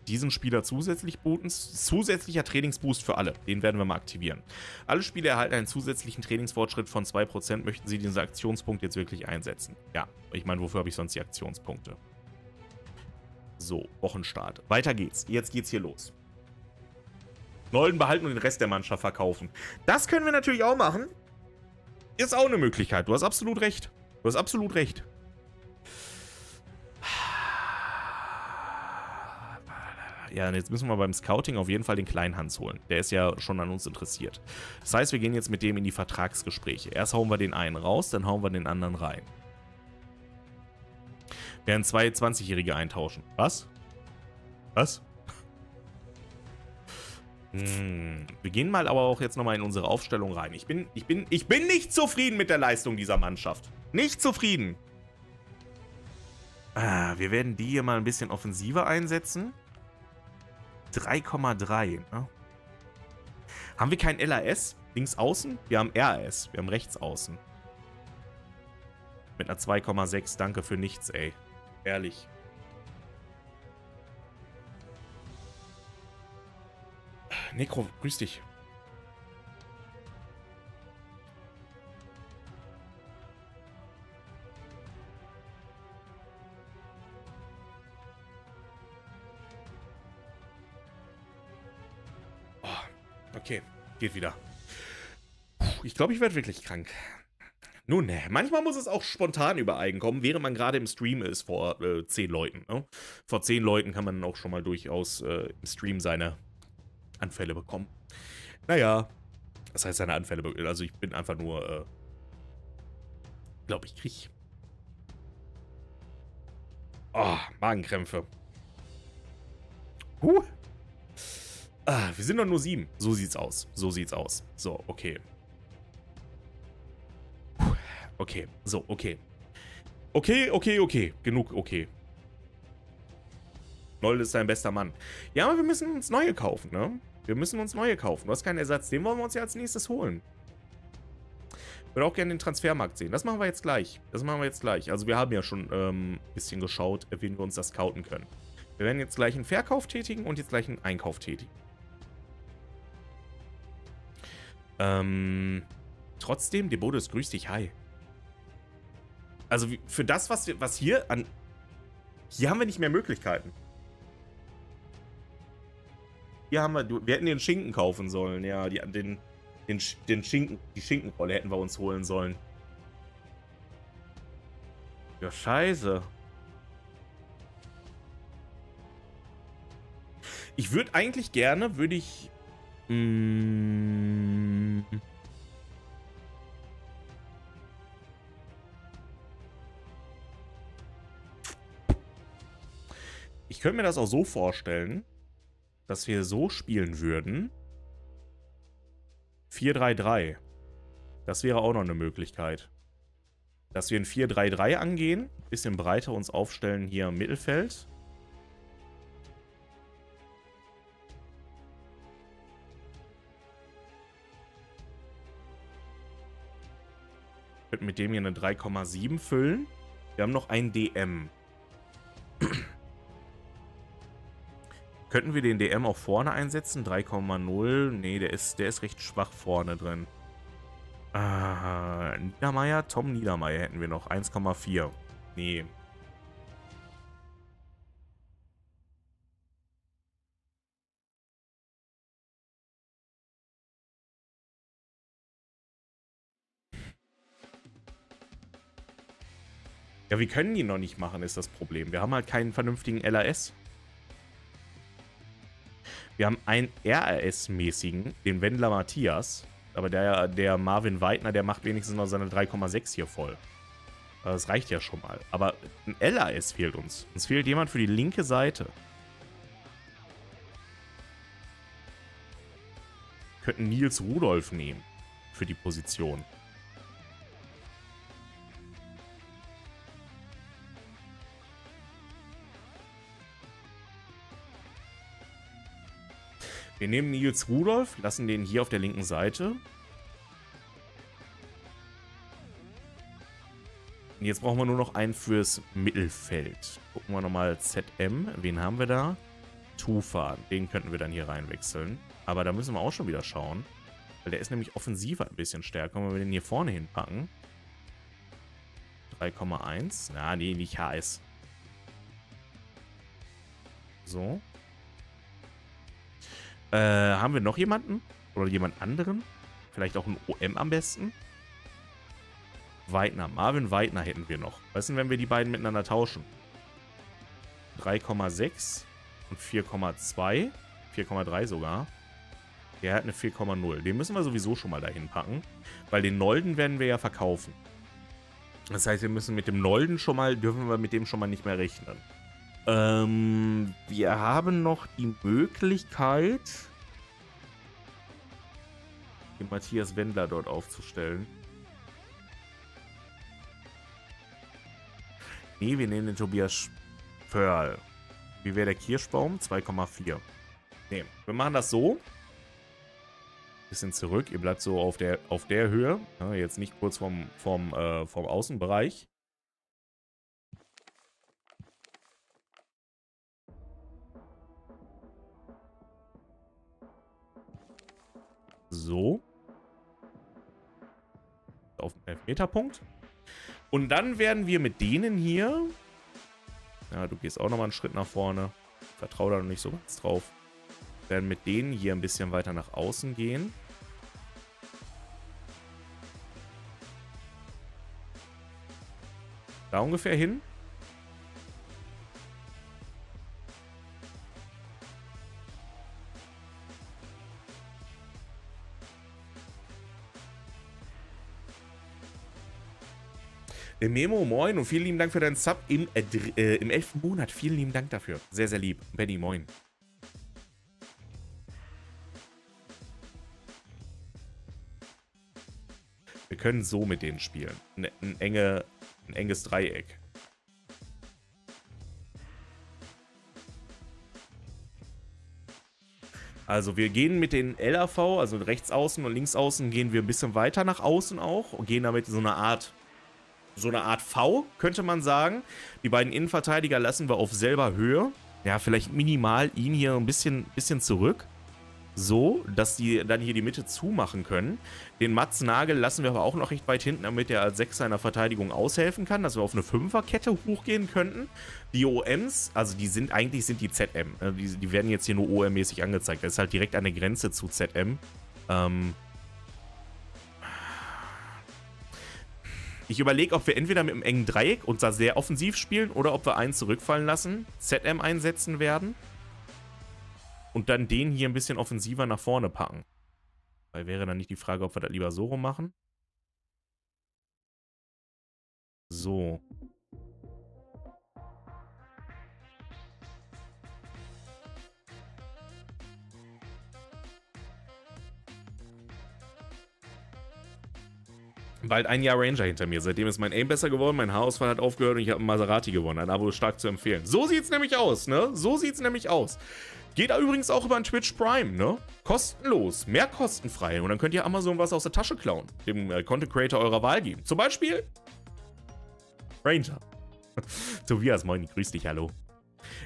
Diesen Spieler zusätzlich booten. Zusätzlicher Trainingsboost für alle. Den werden wir mal aktivieren. Alle Spieler erhalten einen zusätzlichen Trainingsfortschritt von 2%. Möchten Sie diesen Aktionspunkt jetzt wirklich einsetzen? Ja, ich meine, wofür habe ich sonst die Aktionspunkte? So, Wochenstart. Weiter geht's. Jetzt geht's hier los. Nolden behalten und den Rest der Mannschaft verkaufen. Das können wir natürlich auch machen. Ist auch eine Möglichkeit. Du hast absolut recht. Du hast absolut recht. Ja, und jetzt müssen wir beim Scouting auf jeden Fall den Kleinhans holen. Der ist ja schon an uns interessiert. Das heißt, wir gehen jetzt mit dem in die Vertragsgespräche. Erst hauen wir den einen raus, dann hauen wir den anderen rein. Wir werden zwei 20-Jährige eintauschen. Was? Was? Wir gehen mal aber auch jetzt nochmal in unsere Aufstellung rein. Ich bin nicht zufrieden mit der Leistung dieser Mannschaft. Nicht zufrieden. Wir werden die hier mal ein bisschen offensiver einsetzen. 3,3. Ne? Haben wir kein LAS? Links außen? Wir haben RAS. Wir haben rechts außen. Mit einer 2,6. Danke für nichts, ey. Ehrlich. Necro, grüß dich. Oh, okay, geht wieder. Ich glaube, ich werde wirklich krank. Nun, manchmal muss es auch spontan über einen kommen, während man gerade im Stream ist vor 10 Leuten. Ne? Vor 10 Leuten kann man auch schon mal durchaus im Stream seine Anfälle bekommen. Naja, das heißt seine Anfälle bekommen. Also ich bin einfach nur, glaube ich, krieg. Oh, Magenkrämpfe. Ah, wir sind doch nur 7. So sieht's aus. So sieht's aus. So, okay. Okay, so, okay. Okay. Genug, okay. Noll ist dein bester Mann. Ja, aber wir müssen uns neue kaufen, ne? Wir müssen uns neue kaufen. Du hast keinen Ersatz. Den wollen wir uns ja als nächstes holen. Ich würde auch gerne den Transfermarkt sehen. Das machen wir jetzt gleich. Also wir haben ja schon ein bisschen geschaut, wen wir uns das scouten können. Wir werden jetzt gleich einen Verkauf tätigen und jetzt gleich einen Einkauf tätigen. Trotzdem, Debodus, grüß dich, hi. Also für das, was hier an... Hier haben wir nicht mehr Möglichkeiten. Hier haben wir... Wir hätten den Schinken kaufen sollen, ja. Die Schinkenrolle hätten wir uns holen sollen. Ja, scheiße. Ich würde eigentlich gerne, Ich könnte mir das auch so vorstellen, dass wir so spielen würden. 4-3-3. Das wäre auch noch eine Möglichkeit. Dass wir ein 4-3-3 angehen. Bisschen breiter uns aufstellen hier im Mittelfeld. Ich könnte mit dem hier eine 3,7 füllen. Wir haben noch einen DM. Könnten wir den DM auch vorne einsetzen? 3,0. Nee, der ist recht schwach vorne drin. Niedermeyer, Tom Niedermeyer hätten wir noch. 1,4. Nee. Ja, wir können die noch nicht machen, ist das Problem. Wir haben halt keinen vernünftigen LAS. Wir haben einen RAS-mäßigen, den Wendler Matthias. Aber der Marvin Weidner, der macht wenigstens noch seine 3,6 hier voll. Das reicht ja schon mal. Aber ein LAS fehlt uns. Uns fehlt jemand für die linke Seite. Wir könnten Nils Rudolf nehmen für die Position. Wir nehmen Nils Rudolf, lassen den hier auf der linken Seite. Und jetzt brauchen wir nur noch einen fürs Mittelfeld. Gucken wir nochmal ZM. Wen haben wir da? Tufa. Den könnten wir dann hier reinwechseln. Aber da müssen wir auch schon wieder schauen. Weil der ist nämlich offensiver ein bisschen stärker. Wenn wir den hier vorne hinpacken. 3,1. Na, nee, nicht heiß. So. Haben wir noch jemanden? Oder jemand anderen? Vielleicht auch ein OM am besten? Weidner. Marvin Weidner hätten wir noch. Was ist denn, wenn wir die beiden miteinander tauschen? 3,6 und 4,2. 4,3 sogar. Der hat eine 4,0. Den müssen wir sowieso schon mal dahin packen. Weil den Nolden werden wir ja verkaufen. Das heißt, wir müssen mit dem Nolden schon mal, dürfen wir mit dem schon mal nicht mehr rechnen. Wir haben noch die Möglichkeit, den Matthias Wendler dort aufzustellen. Nee, wir nehmen den Tobias Pörl. Wie wäre der Kirschbaum? 2,4. Nee, wir machen das so. Bisschen zurück, ihr bleibt so auf der Höhe. Ja, jetzt nicht kurz vom Außenbereich. So. Auf den Elfmeterpunkt. Und dann werden wir mit denen hier... Ja, du gehst auch nochmal einen Schritt nach vorne. Ich vertraue da noch nicht so ganz drauf. Wir werden mit denen hier ein bisschen weiter nach außen gehen. Da ungefähr hin. Der Memo, moin und vielen lieben Dank für deinen Sub im 11. Monat. Vielen lieben Dank dafür. Sehr, sehr lieb. Benny, moin. Wir können so mit denen spielen. Ein enges Dreieck. Also wir gehen mit den LAV, also rechts außen und links außen, gehen wir ein bisschen weiter nach außen auch und gehen damit so eine Art V, könnte man sagen. Die beiden Innenverteidiger lassen wir auf selber Höhe. Ja, vielleicht minimal ihn hier ein bisschen zurück. So, dass die dann hier die Mitte zumachen können. Den Mats Nagel lassen wir aber auch noch recht weit hinten, damit er als Sechser in der Verteidigung aushelfen kann, dass wir auf eine Fünferkette hochgehen könnten. Die OMs, also die sind, eigentlich sind die ZM. Die werden jetzt hier nur OM-mäßig angezeigt. Das ist halt direkt an der Grenze zu ZM. Ich überlege, ob wir entweder mit einem engen Dreieck und da sehr offensiv spielen oder ob wir einen zurückfallen lassen, ZM einsetzen werden. Und dann den hier ein bisschen offensiver nach vorne packen. Weil wäre dann nicht die Frage, ob wir das lieber so rum machen. So. Bald ein Jahr Ranger hinter mir. Seitdem ist mein Aim besser geworden, mein Haarausfall hat aufgehört und ich habe einen Maserati gewonnen. Ein Abo stark zu empfehlen. So sieht's nämlich aus, ne? So sieht's nämlich aus. Geht übrigens auch über ein Twitch Prime, ne? Kostenlos, mehr kostenfrei. Und dann könnt ihr Amazon was aus der Tasche klauen. Dem Content Creator eurer Wahl geben. Zum Beispiel Ranger. Tobias, moin, grüß dich, hallo.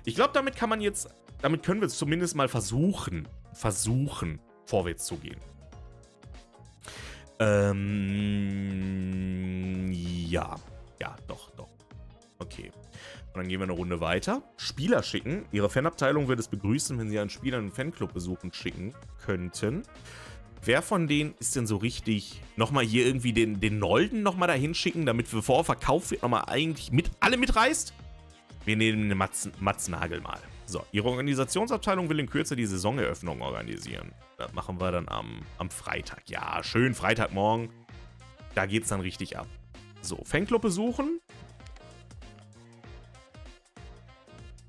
Ich glaube, damit können wir zumindest mal versuchen, vorwärts zu gehen. Ja, doch. Okay. Und dann gehen wir eine Runde weiter. Spieler schicken. Ihre Fanabteilung würde es begrüßen, wenn sie einen Spieler in einen Fanclub besuchen schicken könnten. Wer von denen ist denn so richtig? Nochmal hier irgendwie den Nolden nochmal dahin schicken, damit bevor er verkauft wird, nochmal eigentlich alle mitreißt? Wir nehmen den Mats Nagel mal. So, ihre Organisationsabteilung will in Kürze die Saisoneröffnung organisieren. Das machen wir dann am Freitag. Ja, schön Freitagmorgen. Da geht's dann richtig ab. So, Fanclub besuchen.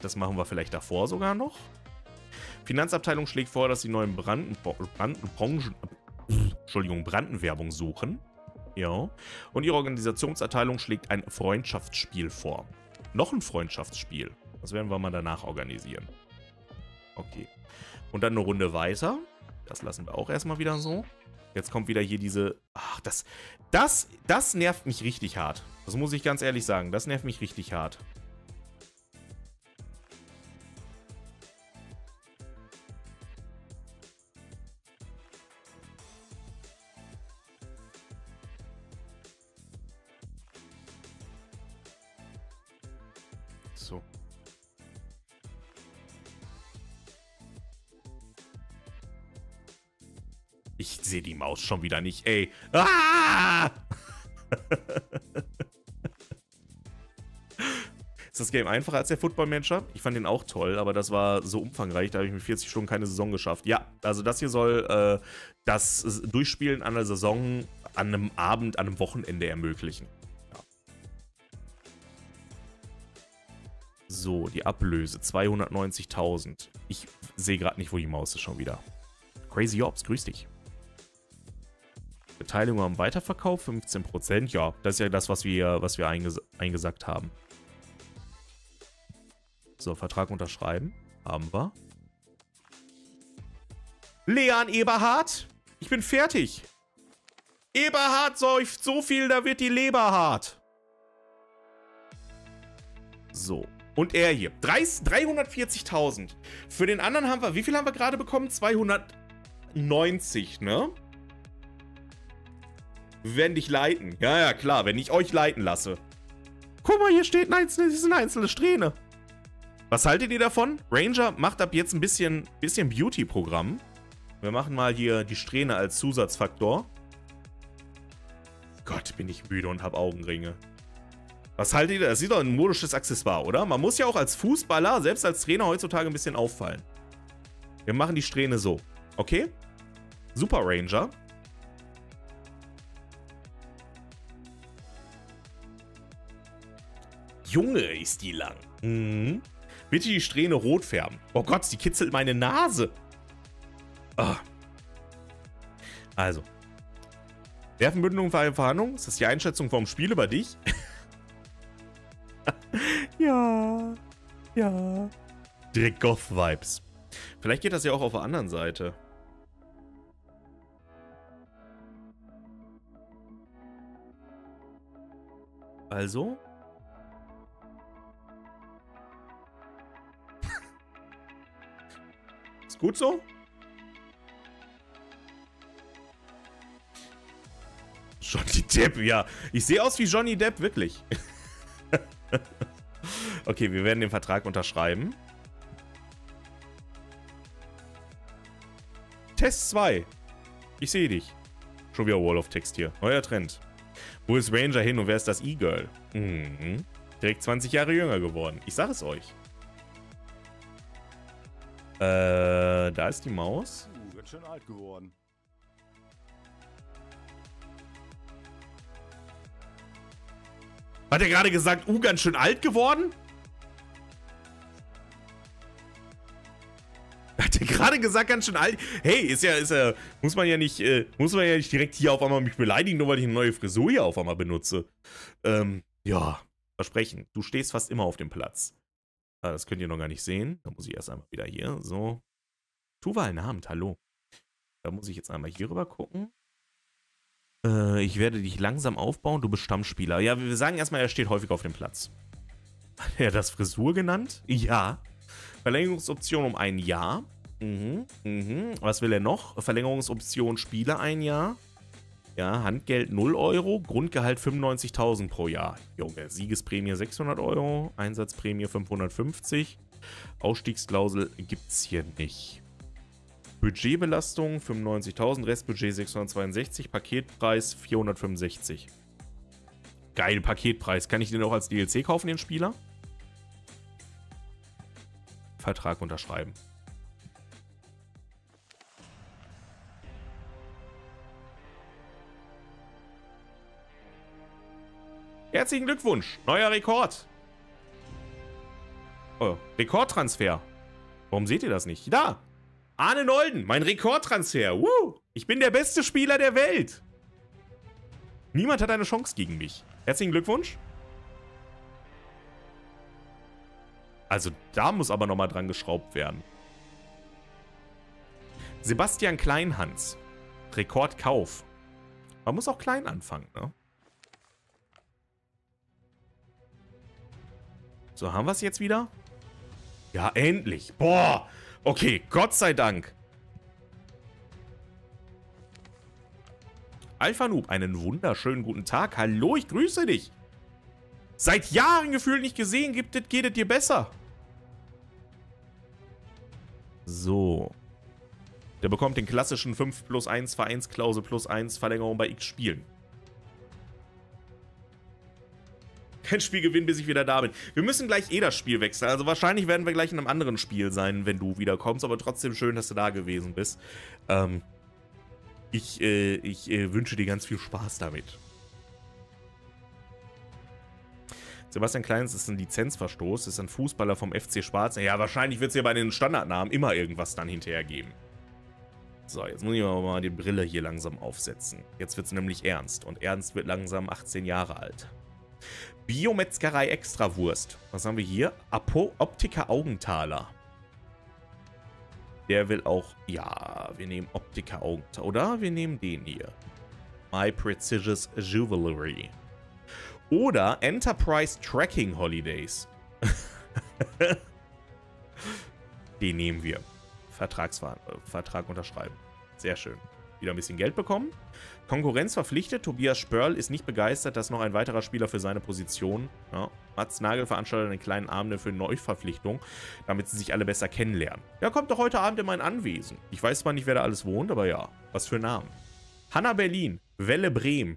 Das machen wir vielleicht davor sogar noch. Finanzabteilung schlägt vor, dass die neuen Brandenwerbung suchen. Ja. Und ihre Organisationsabteilung schlägt ein Freundschaftsspiel vor. Noch ein Freundschaftsspiel. Das werden wir mal danach organisieren. Okay. Und dann eine Runde weiter. Das lassen wir auch erstmal wieder so. Jetzt kommt wieder hier diese... Ach, das nervt mich richtig hart. Das muss ich ganz ehrlich sagen. Das nervt mich richtig hart. Ich sehe die Maus schon wieder nicht, ey. Ah! Ist das Game einfacher als der Football Manager? Ich fand den auch toll, aber das war so umfangreich, da habe ich mit 40 Stunden keine Saison geschafft. Ja, also das hier soll das Durchspielen an der Saison an einem Abend, an einem Wochenende ermöglichen. Ja. So, die Ablöse, 290.000. Ich sehe gerade nicht, wo die Maus ist schon wieder. Crazy Ops, grüß dich. Beteiligung am Weiterverkauf, 15%. Ja, das ist ja das, was wir eingesagt haben. So, Vertrag unterschreiben. Haben wir. Leon Eberhard, ich bin fertig. Eberhard säuft so viel, da wird die Leber hart. So. Und er hier. 340.000. Für den anderen haben wir, wie viel haben wir gerade bekommen? 290, ne? Wir werden dich leiten. Ja, ja, klar, wenn ich euch leiten lasse. Guck mal, hier steht einzelne Strähne. Was haltet ihr davon? Ranger macht ab jetzt ein bisschen Beauty-Programm. Wir machen mal hier die Strähne als Zusatzfaktor. Gott, bin ich müde und habe Augenringe. Was haltet ihr? Das ist doch ein modisches Accessoire, oder? Man muss ja auch als Fußballer, selbst als Trainer heutzutage ein bisschen auffallen. Wir machen die Strähne so. Okay? Super Ranger. Junge, ist die lang. Mhm. Bitte die Strähne rot färben. Oh Gott, sie kitzelt meine Nase. Ah. Also. Nervenbündelung für eine Verhandlung? Ist das die Einschätzung vom Spiel über dich? Ja. Ja. Direkt Goth-Vibes. Vielleicht geht das ja auch auf der anderen Seite. Also? Ist gut so? Johnny Depp, ja. Ich sehe aus wie Johnny Depp, wirklich. Okay, wir werden den Vertrag unterschreiben. Test 2. Ich sehe dich. Schon wieder Wall of Text hier. Neuer Trend. Wo ist Ranger hin und wer ist das E-Girl? Mhm. Direkt 20 Jahre jünger geworden. Ich sag es euch. Da ist die Maus. Wird schon alt geworden. Hat er gerade gesagt, ganz schön alt geworden? Hat er gerade gesagt, ganz schön alt? Hey, ist ja, muss man ja nicht direkt hier auf einmal mich beleidigen, nur weil ich eine neue Frisur hier auf einmal benutze. Ja, Versprechen. Du stehst fast immer auf dem Platz. Ah, das könnt ihr noch gar nicht sehen. Da muss ich erst einmal wieder hier, so. Tuval Abend, hallo. Da muss ich jetzt einmal hier rüber gucken. Ich werde dich langsam aufbauen, du bist Stammspieler. Ja, wir sagen erstmal, er steht häufig auf dem Platz. Hat er das Frisur genannt? Ja. Verlängerungsoption um ein Jahr. Mhm, mhm. Was will er noch? Verlängerungsoption Spieler ein Jahr. Ja, Handgeld 0 Euro, Grundgehalt 95.000 pro Jahr. Junge, Siegesprämie 600 Euro, Einsatzprämie 550. Ausstiegsklausel gibt's hier nicht. Budgetbelastung 95.000, Restbudget 662, Paketpreis 465. Geil, Paketpreis. Kann ich den auch als DLC kaufen, den Spieler? Vertrag unterschreiben. Herzlichen Glückwunsch, neuer Rekord. Oh, Rekordtransfer. Warum seht ihr das nicht? Da! Arne Nolden, mein Rekordtransfer. Woo! Ich bin der beste Spieler der Welt. Niemand hat eine Chance gegen mich. Herzlichen Glückwunsch. Also da muss aber nochmal dran geschraubt werden. Sebastian Kleinhans. Rekordkauf. Man muss auch klein anfangen, ne? So, haben wir es jetzt wieder? Ja, endlich. Boah. Okay, Gott sei Dank. Alpha Noob, einen wunderschönen guten Tag. Hallo, ich grüße dich. Seit Jahren gefühlt nicht gesehen, geht es dir besser. So. Der bekommt den klassischen 5+1 Vereinsklausel +1 Verlängerung bei X Spielen. Kein Spiel gewinnen, bis ich wieder da bin. Wir müssen gleich eh das Spiel wechseln. Also wahrscheinlich werden wir gleich in einem anderen Spiel sein, wenn du wiederkommst. Aber trotzdem schön, dass du da gewesen bist. Ich wünsche dir ganz viel Spaß damit. Sebastian Kleins ist ein Lizenzverstoß. Ist ein Fußballer vom FC Schwarz. Ja, wahrscheinlich wird es hier bei den Standardnamen immer irgendwas dann hinterher geben. So, jetzt muss ich mal die Brille hier langsam aufsetzen. Jetzt wird es nämlich ernst. Und Ernst wird langsam 18 Jahre alt. Biometzgerei Extrawurst. Was haben wir hier? Optiker Augenthaler. Der will auch... Ja, wir nehmen Optiker Augenthaler. Oder wir nehmen den hier. My Precious Jewelry. Oder Enterprise Tracking Holidays. Den nehmen wir. Vertrag unterschreiben. Sehr schön. Wieder ein bisschen Geld bekommen. Konkurrenz verpflichtet. Tobias Spörl ist nicht begeistert, dass noch ein weiterer Spieler für seine Position. Ja. Mats Nagel veranstaltet einen kleinen Abend für eine Neuverpflichtung, damit sie sich alle besser kennenlernen. Ja, kommt doch heute Abend in mein Anwesen. Ich weiß zwar nicht, wer da alles wohnt, aber ja. Was für Namen. Hanna Berlin. Welle Bremen.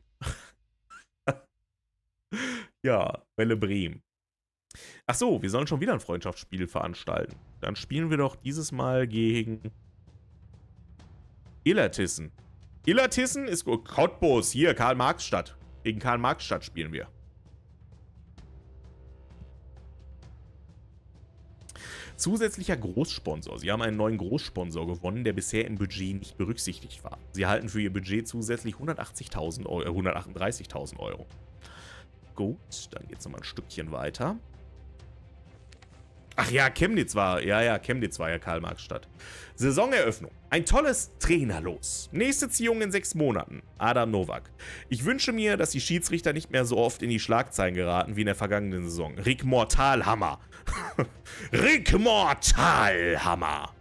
Ja, Welle Bremen. Ach so, wir sollen schon wieder ein Freundschaftsspiel veranstalten. Dann spielen wir doch dieses Mal gegen... Illertissen. Illertissen ist Cottbus. Hier, Karl-Marx-Stadt. Gegen Karl-Marx-Stadt spielen wir. Zusätzlicher Großsponsor. Sie haben einen neuen Großsponsor gewonnen, der bisher im Budget nicht berücksichtigt war. Sie erhalten für ihr Budget zusätzlich 138.000 Euro. Gut, dann geht es nochmal ein Stückchen weiter. Ach ja, Chemnitz war ja Karl-Marx-Stadt. Saisoneröffnung. Ein tolles Trainerlos. Nächste Ziehung in 6 Monaten. Adam Novak. Ich wünsche mir, dass die Schiedsrichter nicht mehr so oft in die Schlagzeilen geraten wie in der vergangenen Saison. Rick Mortalhammer. Rick Mortalhammer.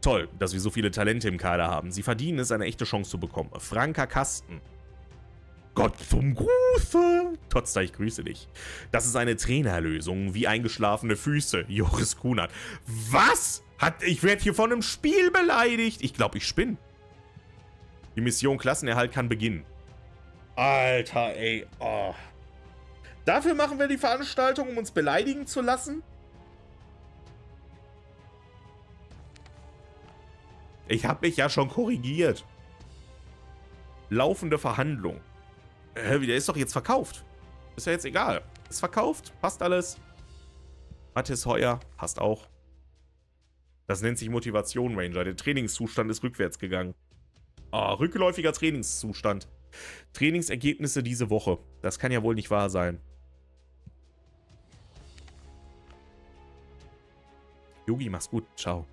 Toll, dass wir so viele Talente im Kader haben. Sie verdienen es, eine echte Chance zu bekommen. Franka Kasten. Gott zum Gruße. Totster, ich grüße dich. Das ist eine Trainerlösung, wie eingeschlafene Füße. Joris Kunert. Was? Ich werde hier von einem Spiel beleidigt. Ich glaube, ich spinne. Die Mission Klassenerhalt kann beginnen. Alter, ey. Oh. Dafür machen wir die Veranstaltung, um uns beleidigen zu lassen? Ich habe mich ja schon korrigiert. Laufende Verhandlung. Der ist doch jetzt verkauft. Ist ja jetzt egal. Ist verkauft, passt alles. Mathis Heuer, passt auch. Das nennt sich Motivation Ranger. Der Trainingszustand ist rückwärts gegangen. Ah, rückläufiger Trainingszustand. Trainingsergebnisse diese Woche. Das kann ja wohl nicht wahr sein. Yogi, mach's gut. Ciao.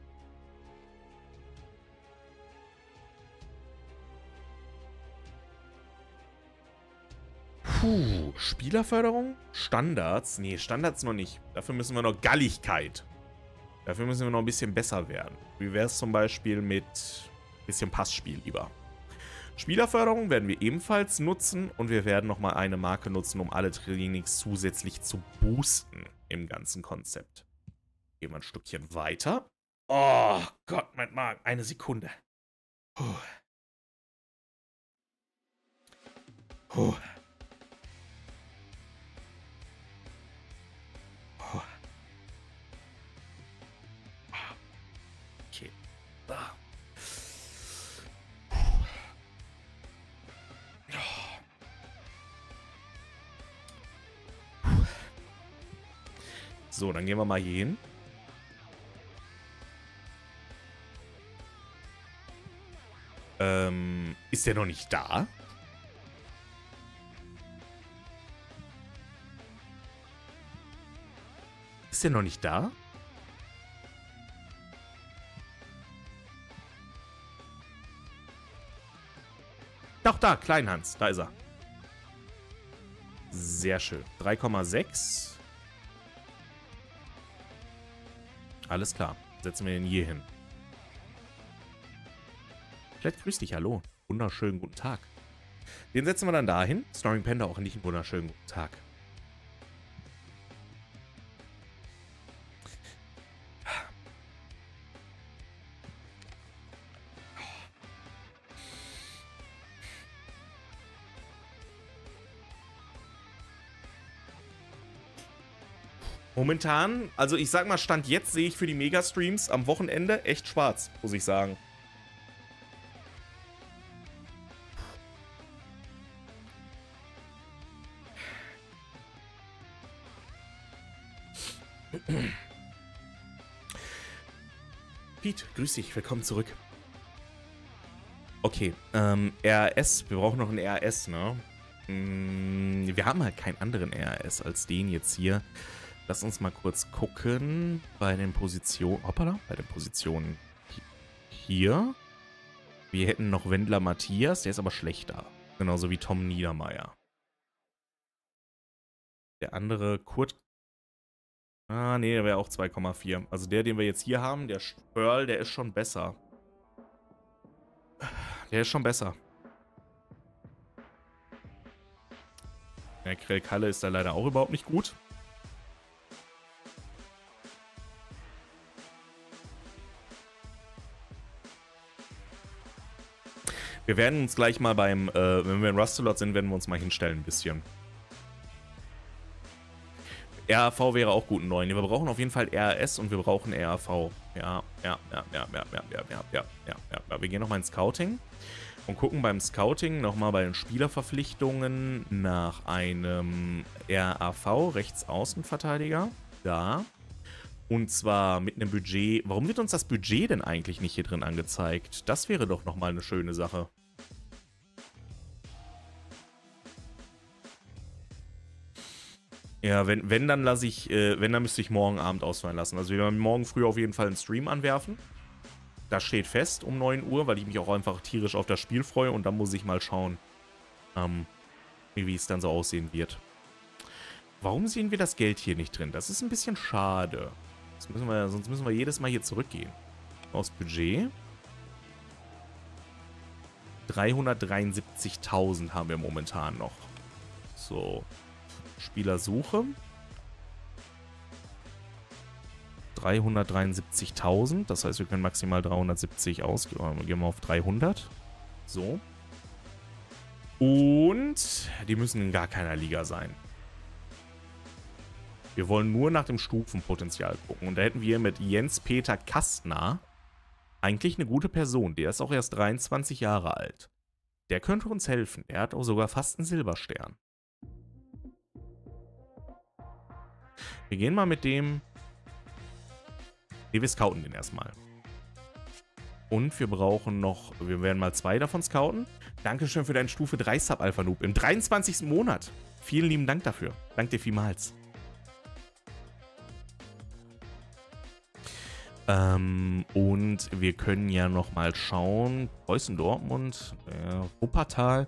Puh, Spielerförderung? Standards? Nee, Standards noch nicht. Dafür müssen wir noch Galligkeit. Dafür müssen wir noch ein bisschen besser werden. Wie wäre es zum Beispiel mit ein bisschen Passspiel lieber? Spielerförderung werden wir ebenfalls nutzen und wir werden nochmal eine Marke nutzen, um alle Trainings zusätzlich zu boosten im ganzen Konzept. Gehen wir ein Stückchen weiter. Oh Gott, mein Magen. Eine Sekunde. Puh. Puh. So, dann gehen wir mal hier hin. Ist der noch nicht da? Ist der noch nicht da? Doch, da, Kleinhans, da ist er. Sehr schön. 3,6. Alles klar, setzen wir ihn hier hin. Vielleicht grüß dich, hallo. Wunderschönen guten Tag. Den setzen wir dann dahin. Snoring Panda auch nicht einen wunderschönen guten Tag. Momentan, also ich sag mal, Stand jetzt sehe ich für die Megastreams am Wochenende echt schwarz, muss ich sagen. Pete, grüß dich, willkommen zurück. Okay, RAS, wir brauchen noch einen RAS, ne? Wir haben halt keinen anderen RAS als den jetzt hier. Lass uns mal kurz gucken bei den Positionen. Hoppala, bei den Positionen hier. Wir hätten noch Wendler Matthias, der ist aber schlechter. Genauso wie Tom Niedermeyer. Der andere Kurt. Ah, nee, der wäre auch 2,4. Also der, den wir jetzt hier haben, der Spörl, der ist schon besser. Der ist schon besser. Der Krellkalle ist da leider auch überhaupt nicht gut. Wir werden uns gleich mal beim, wenn wir in Rustelot sind, werden wir uns mal hinstellen ein bisschen. RAV wäre auch gut, einen neuen. Wir brauchen auf jeden Fall RAS und wir brauchen RAV. Ja. Wir gehen nochmal ins Scouting und gucken beim Scouting nochmal bei den Spielerverpflichtungen nach einem RAV, Rechtsaußenverteidiger. Da. Und zwar mit einem Budget. Warum wird uns das Budget denn eigentlich nicht hier drin angezeigt? Das wäre doch nochmal eine schöne Sache. Ja, wenn dann lasse ich, dann müsste ich morgen Abend ausfallen lassen. Also wir werden morgen früh auf jeden Fall einen Stream anwerfen. Das steht fest um 9 Uhr, weil ich mich auch einfach tierisch auf das Spiel freue. Und dann muss ich mal schauen, wie es dann so aussehen wird. Warum sehen wir das Geld hier nicht drin? Das ist ein bisschen schade. Das müssen wir, sonst müssen wir jedes Mal hier zurückgehen. Aus Budget. 373.000 haben wir momentan noch. So. Spielersuche. 373.000. Das heißt, wir können maximal 370 ausgeben. Gehen wir auf 300. So. Und die müssen in gar keiner Liga sein. Wir wollen nur nach dem Stufenpotenzial gucken. Und da hätten wir mit Jens-Peter Kastner eigentlich eine gute Person. Der ist auch erst 23 Jahre alt. Der könnte uns helfen. Er hat auch sogar fast einen Silberstern. Wir gehen mal mit dem... Ne, wir scouten den erstmal. Und wir brauchen noch... Wir werden mal 2 davon scouten. Dankeschön für deinen Stufe 3 Sub-Alpha-Noob im 23. Monat. Vielen lieben Dank dafür. Dank dir vielmals. Und wir können ja nochmal schauen. Preußen Dortmund, Wuppertal.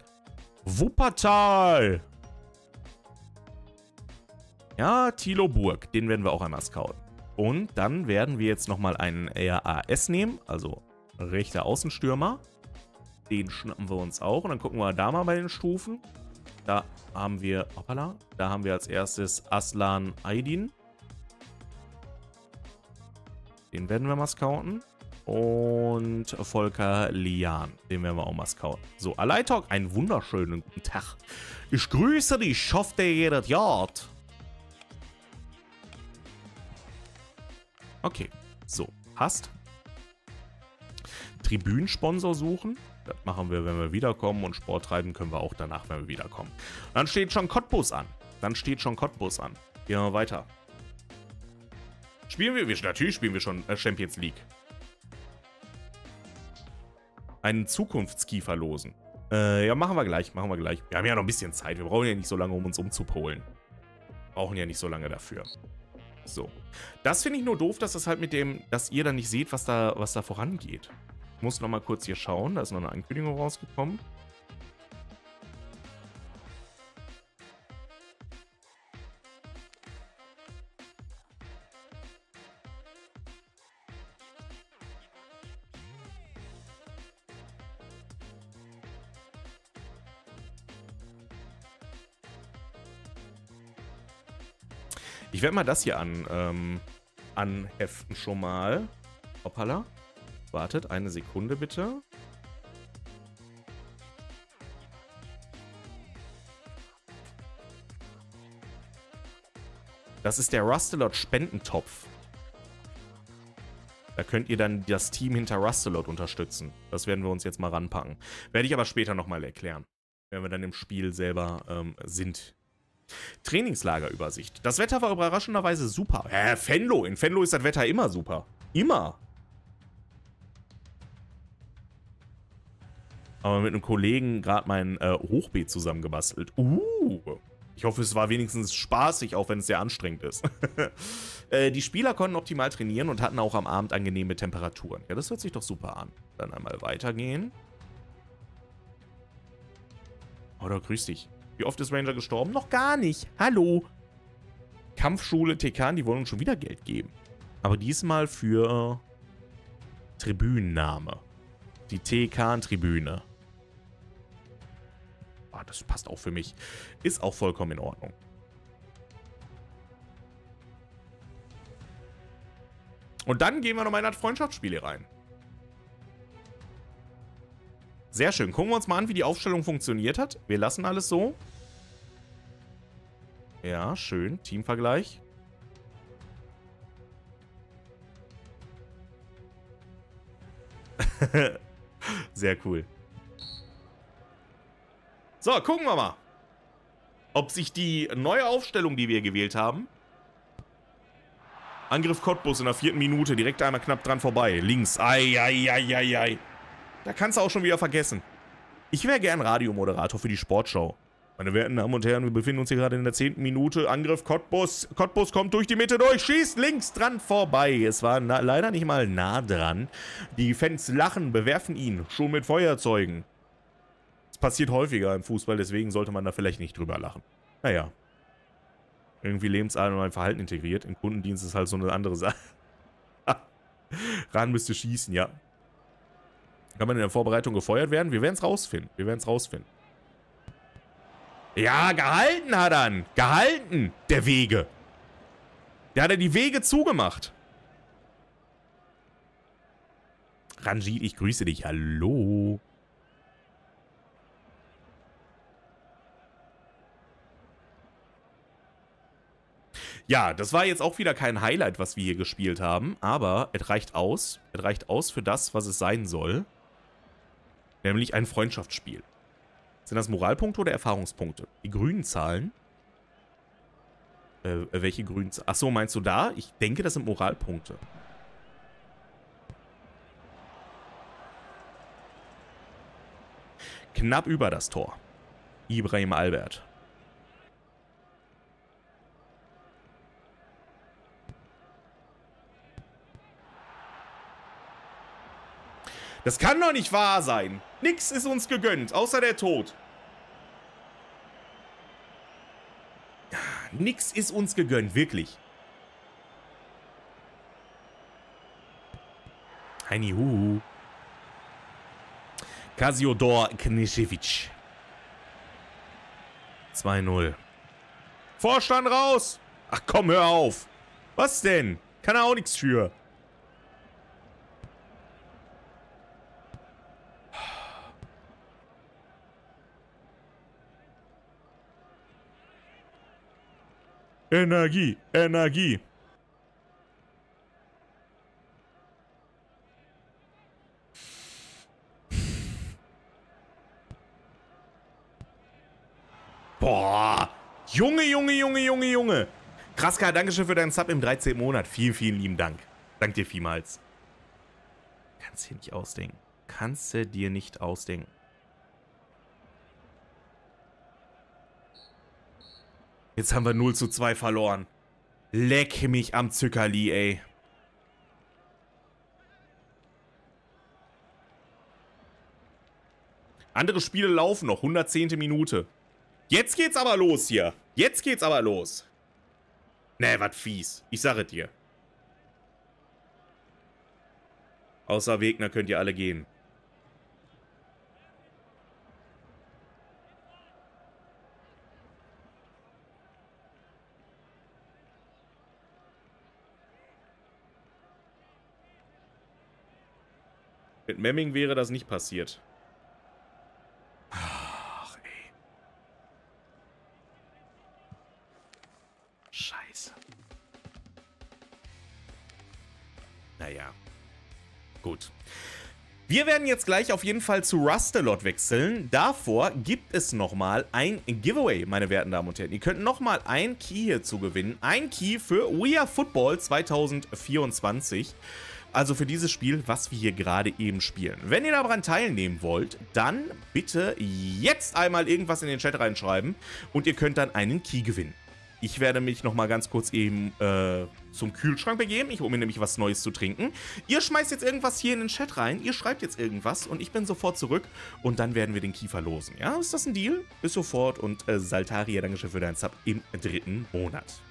Wuppertal! Ja, Thilo Burg, den werden wir auch einmal scouten. Und dann werden wir jetzt nochmal einen RAS nehmen, also rechter Außenstürmer. Den schnappen wir uns auch und dann gucken wir da mal bei den Stufen. Da haben wir, hoppala, da haben wir als erstes Aslan Aydin. Den werden wir mal scouten. Und Volker Lian, den werden wir auch mal scouten. So, Aleitok, einen wunderschönen guten Tag. Ich grüße dich, ich hoffe, dir geht das gut. Okay, so, passt. Tribünensponsor suchen. Das machen wir, wenn wir wiederkommen. Und Sport treiben können wir auch danach, wenn wir wiederkommen. Und dann steht schon Cottbus an. Gehen wir weiter. Natürlich spielen wir schon Champions League. Einen Zukunftskiefer losen. Ja, machen wir gleich. Wir haben ja noch ein bisschen Zeit. Wir brauchen ja nicht so lange, um uns umzupolen. Brauchen ja nicht so lange dafür. So. Das finde ich nur doof, dass das halt mit dem, dass ihr dann nicht seht, was da vorangeht. Ich muss nochmal kurz hier schauen. Da ist noch eine Ankündigung rausgekommen. Ich werde mal das hier anheften schon mal. Hoppala. Wartet, eine Sekunde bitte. Das ist der Rustelot Spendentopf. Da könnt ihr dann das Team hinter Rustelot unterstützen. Das werden wir uns jetzt mal ranpacken. Werde ich aber später nochmal erklären. Wenn wir dann im Spiel selber sind. Trainingslagerübersicht. Das Wetter war überraschenderweise super. Venlo. In Venlo ist das Wetter immer super. Immer. Aber mit einem Kollegen gerade mein Hochbeet zusammengebastelt. Ich hoffe, es war wenigstens spaßig, auch wenn es sehr anstrengend ist. Die Spieler konnten optimal trainieren und hatten auch am Abend angenehme Temperaturen. Ja, das hört sich doch super an. Dann einmal weitergehen. Oder grüß dich. Wie oft ist Ranger gestorben? Noch gar nicht. Hallo. Kampfschule TK, die wollen uns schon wieder Geld geben. Aber diesmal für Tribünenname. Die TK-Tribüne. Ah, das passt auch für mich. Ist auch vollkommen in Ordnung. Und dann gehen wir nochmal in das Freundschaftsspiel rein. Sehr schön. Gucken wir uns mal an, wie die Aufstellung funktioniert hat. Wir lassen alles so. Ja, schön. Teamvergleich. Sehr cool. So, gucken wir mal, ob sich die neue Aufstellung, die wir gewählt haben, Angriff Cottbus in der 4. Minute. Direkt einmal knapp dran vorbei. Links. Eieieiei. Da kannst du auch schon wieder vergessen. Ich wäre gern Radiomoderator für die Sportschau. Meine werten Damen und Herren, wir befinden uns hier gerade in der 10. Minute. Angriff Cottbus. Cottbus kommt durch die Mitte durch. Schießt links dran vorbei. Es war leider nicht mal nah dran. Die Fans lachen, bewerfen ihn. Schon mit Feuerzeugen. Das passiert häufiger im Fußball, deswegen sollte man da vielleicht nicht drüber lachen. Naja. Irgendwie Lebensart und mein Verhalten integriert. Im Kundendienst ist halt so eine andere Sache. Ran müsste schießen, ja. Kann man in der Vorbereitung gefeuert werden? Wir werden es rausfinden. Wir werden es rausfinden. Ja, gehalten hat er. Gehalten, der Wege. Da hat er die Wege zugemacht. Ranjit, ich grüße dich. Hallo. Ja, das war jetzt auch wieder kein Highlight, was wir hier gespielt haben. Aber es reicht aus. Es reicht aus für das, was es sein soll. Nämlich ein Freundschaftsspiel. Sind das Moralpunkte oder Erfahrungspunkte? Die grünen Zahlen. Welche grünen Zahlen? Achso, meinst du da? Ich denke, das sind Moralpunkte. Knapp über das Tor. Ibrahim Albert. Das kann doch nicht wahr sein. Nix ist uns gegönnt, außer der Tod. Nix ist uns gegönnt, wirklich. Heini Huhu. Kasiodor Knischewitsch. 2-0. Vorstand raus. Ach komm, hör auf. Was denn? Kann er auch nichts für. Energie, Energie. Boah. Junge, Junge, Junge, Junge, Junge. Kraska, danke schön für deinen Sub im 13. Monat. Vielen, vielen lieben Dank. Dank dir vielmals. Kannst dir nicht ausdenken. Kannst du dir nicht ausdenken. Jetzt haben wir 0:2 verloren. Leck mich am Zuckerli, ey. Andere Spiele laufen noch. 110. Minute. Jetzt geht's aber los hier. Jetzt geht's aber los. Nee, was fies. Ich sage dir. Außer Wegner könnt ihr alle gehen. Mit Memming wäre das nicht passiert. Ach, ey. Scheiße. Naja. Gut. Wir werden jetzt gleich auf jeden Fall zu Rustalot wechseln. Davor gibt es nochmal ein Giveaway, meine werten Damen und Herren. Ihr könnt nochmal ein Key hierzu gewinnen. Ein Key für We Are Football 2024. Also für dieses Spiel, was wir hier gerade eben spielen. Wenn ihr daran teilnehmen wollt, dann bitte jetzt einmal irgendwas in den Chat reinschreiben und ihr könnt dann einen Key gewinnen. Ich werde mich nochmal ganz kurz eben zum Kühlschrank begeben. Ich hole mir nämlich was Neues zu trinken. Ihr schmeißt jetzt irgendwas hier in den Chat rein. Ihr schreibt jetzt irgendwas und ich bin sofort zurück. Und dann werden wir den Key verlosen. Ja, ist das ein Deal? Bis sofort und Saltaria, danke schön für deinen Sub im 3. Monat.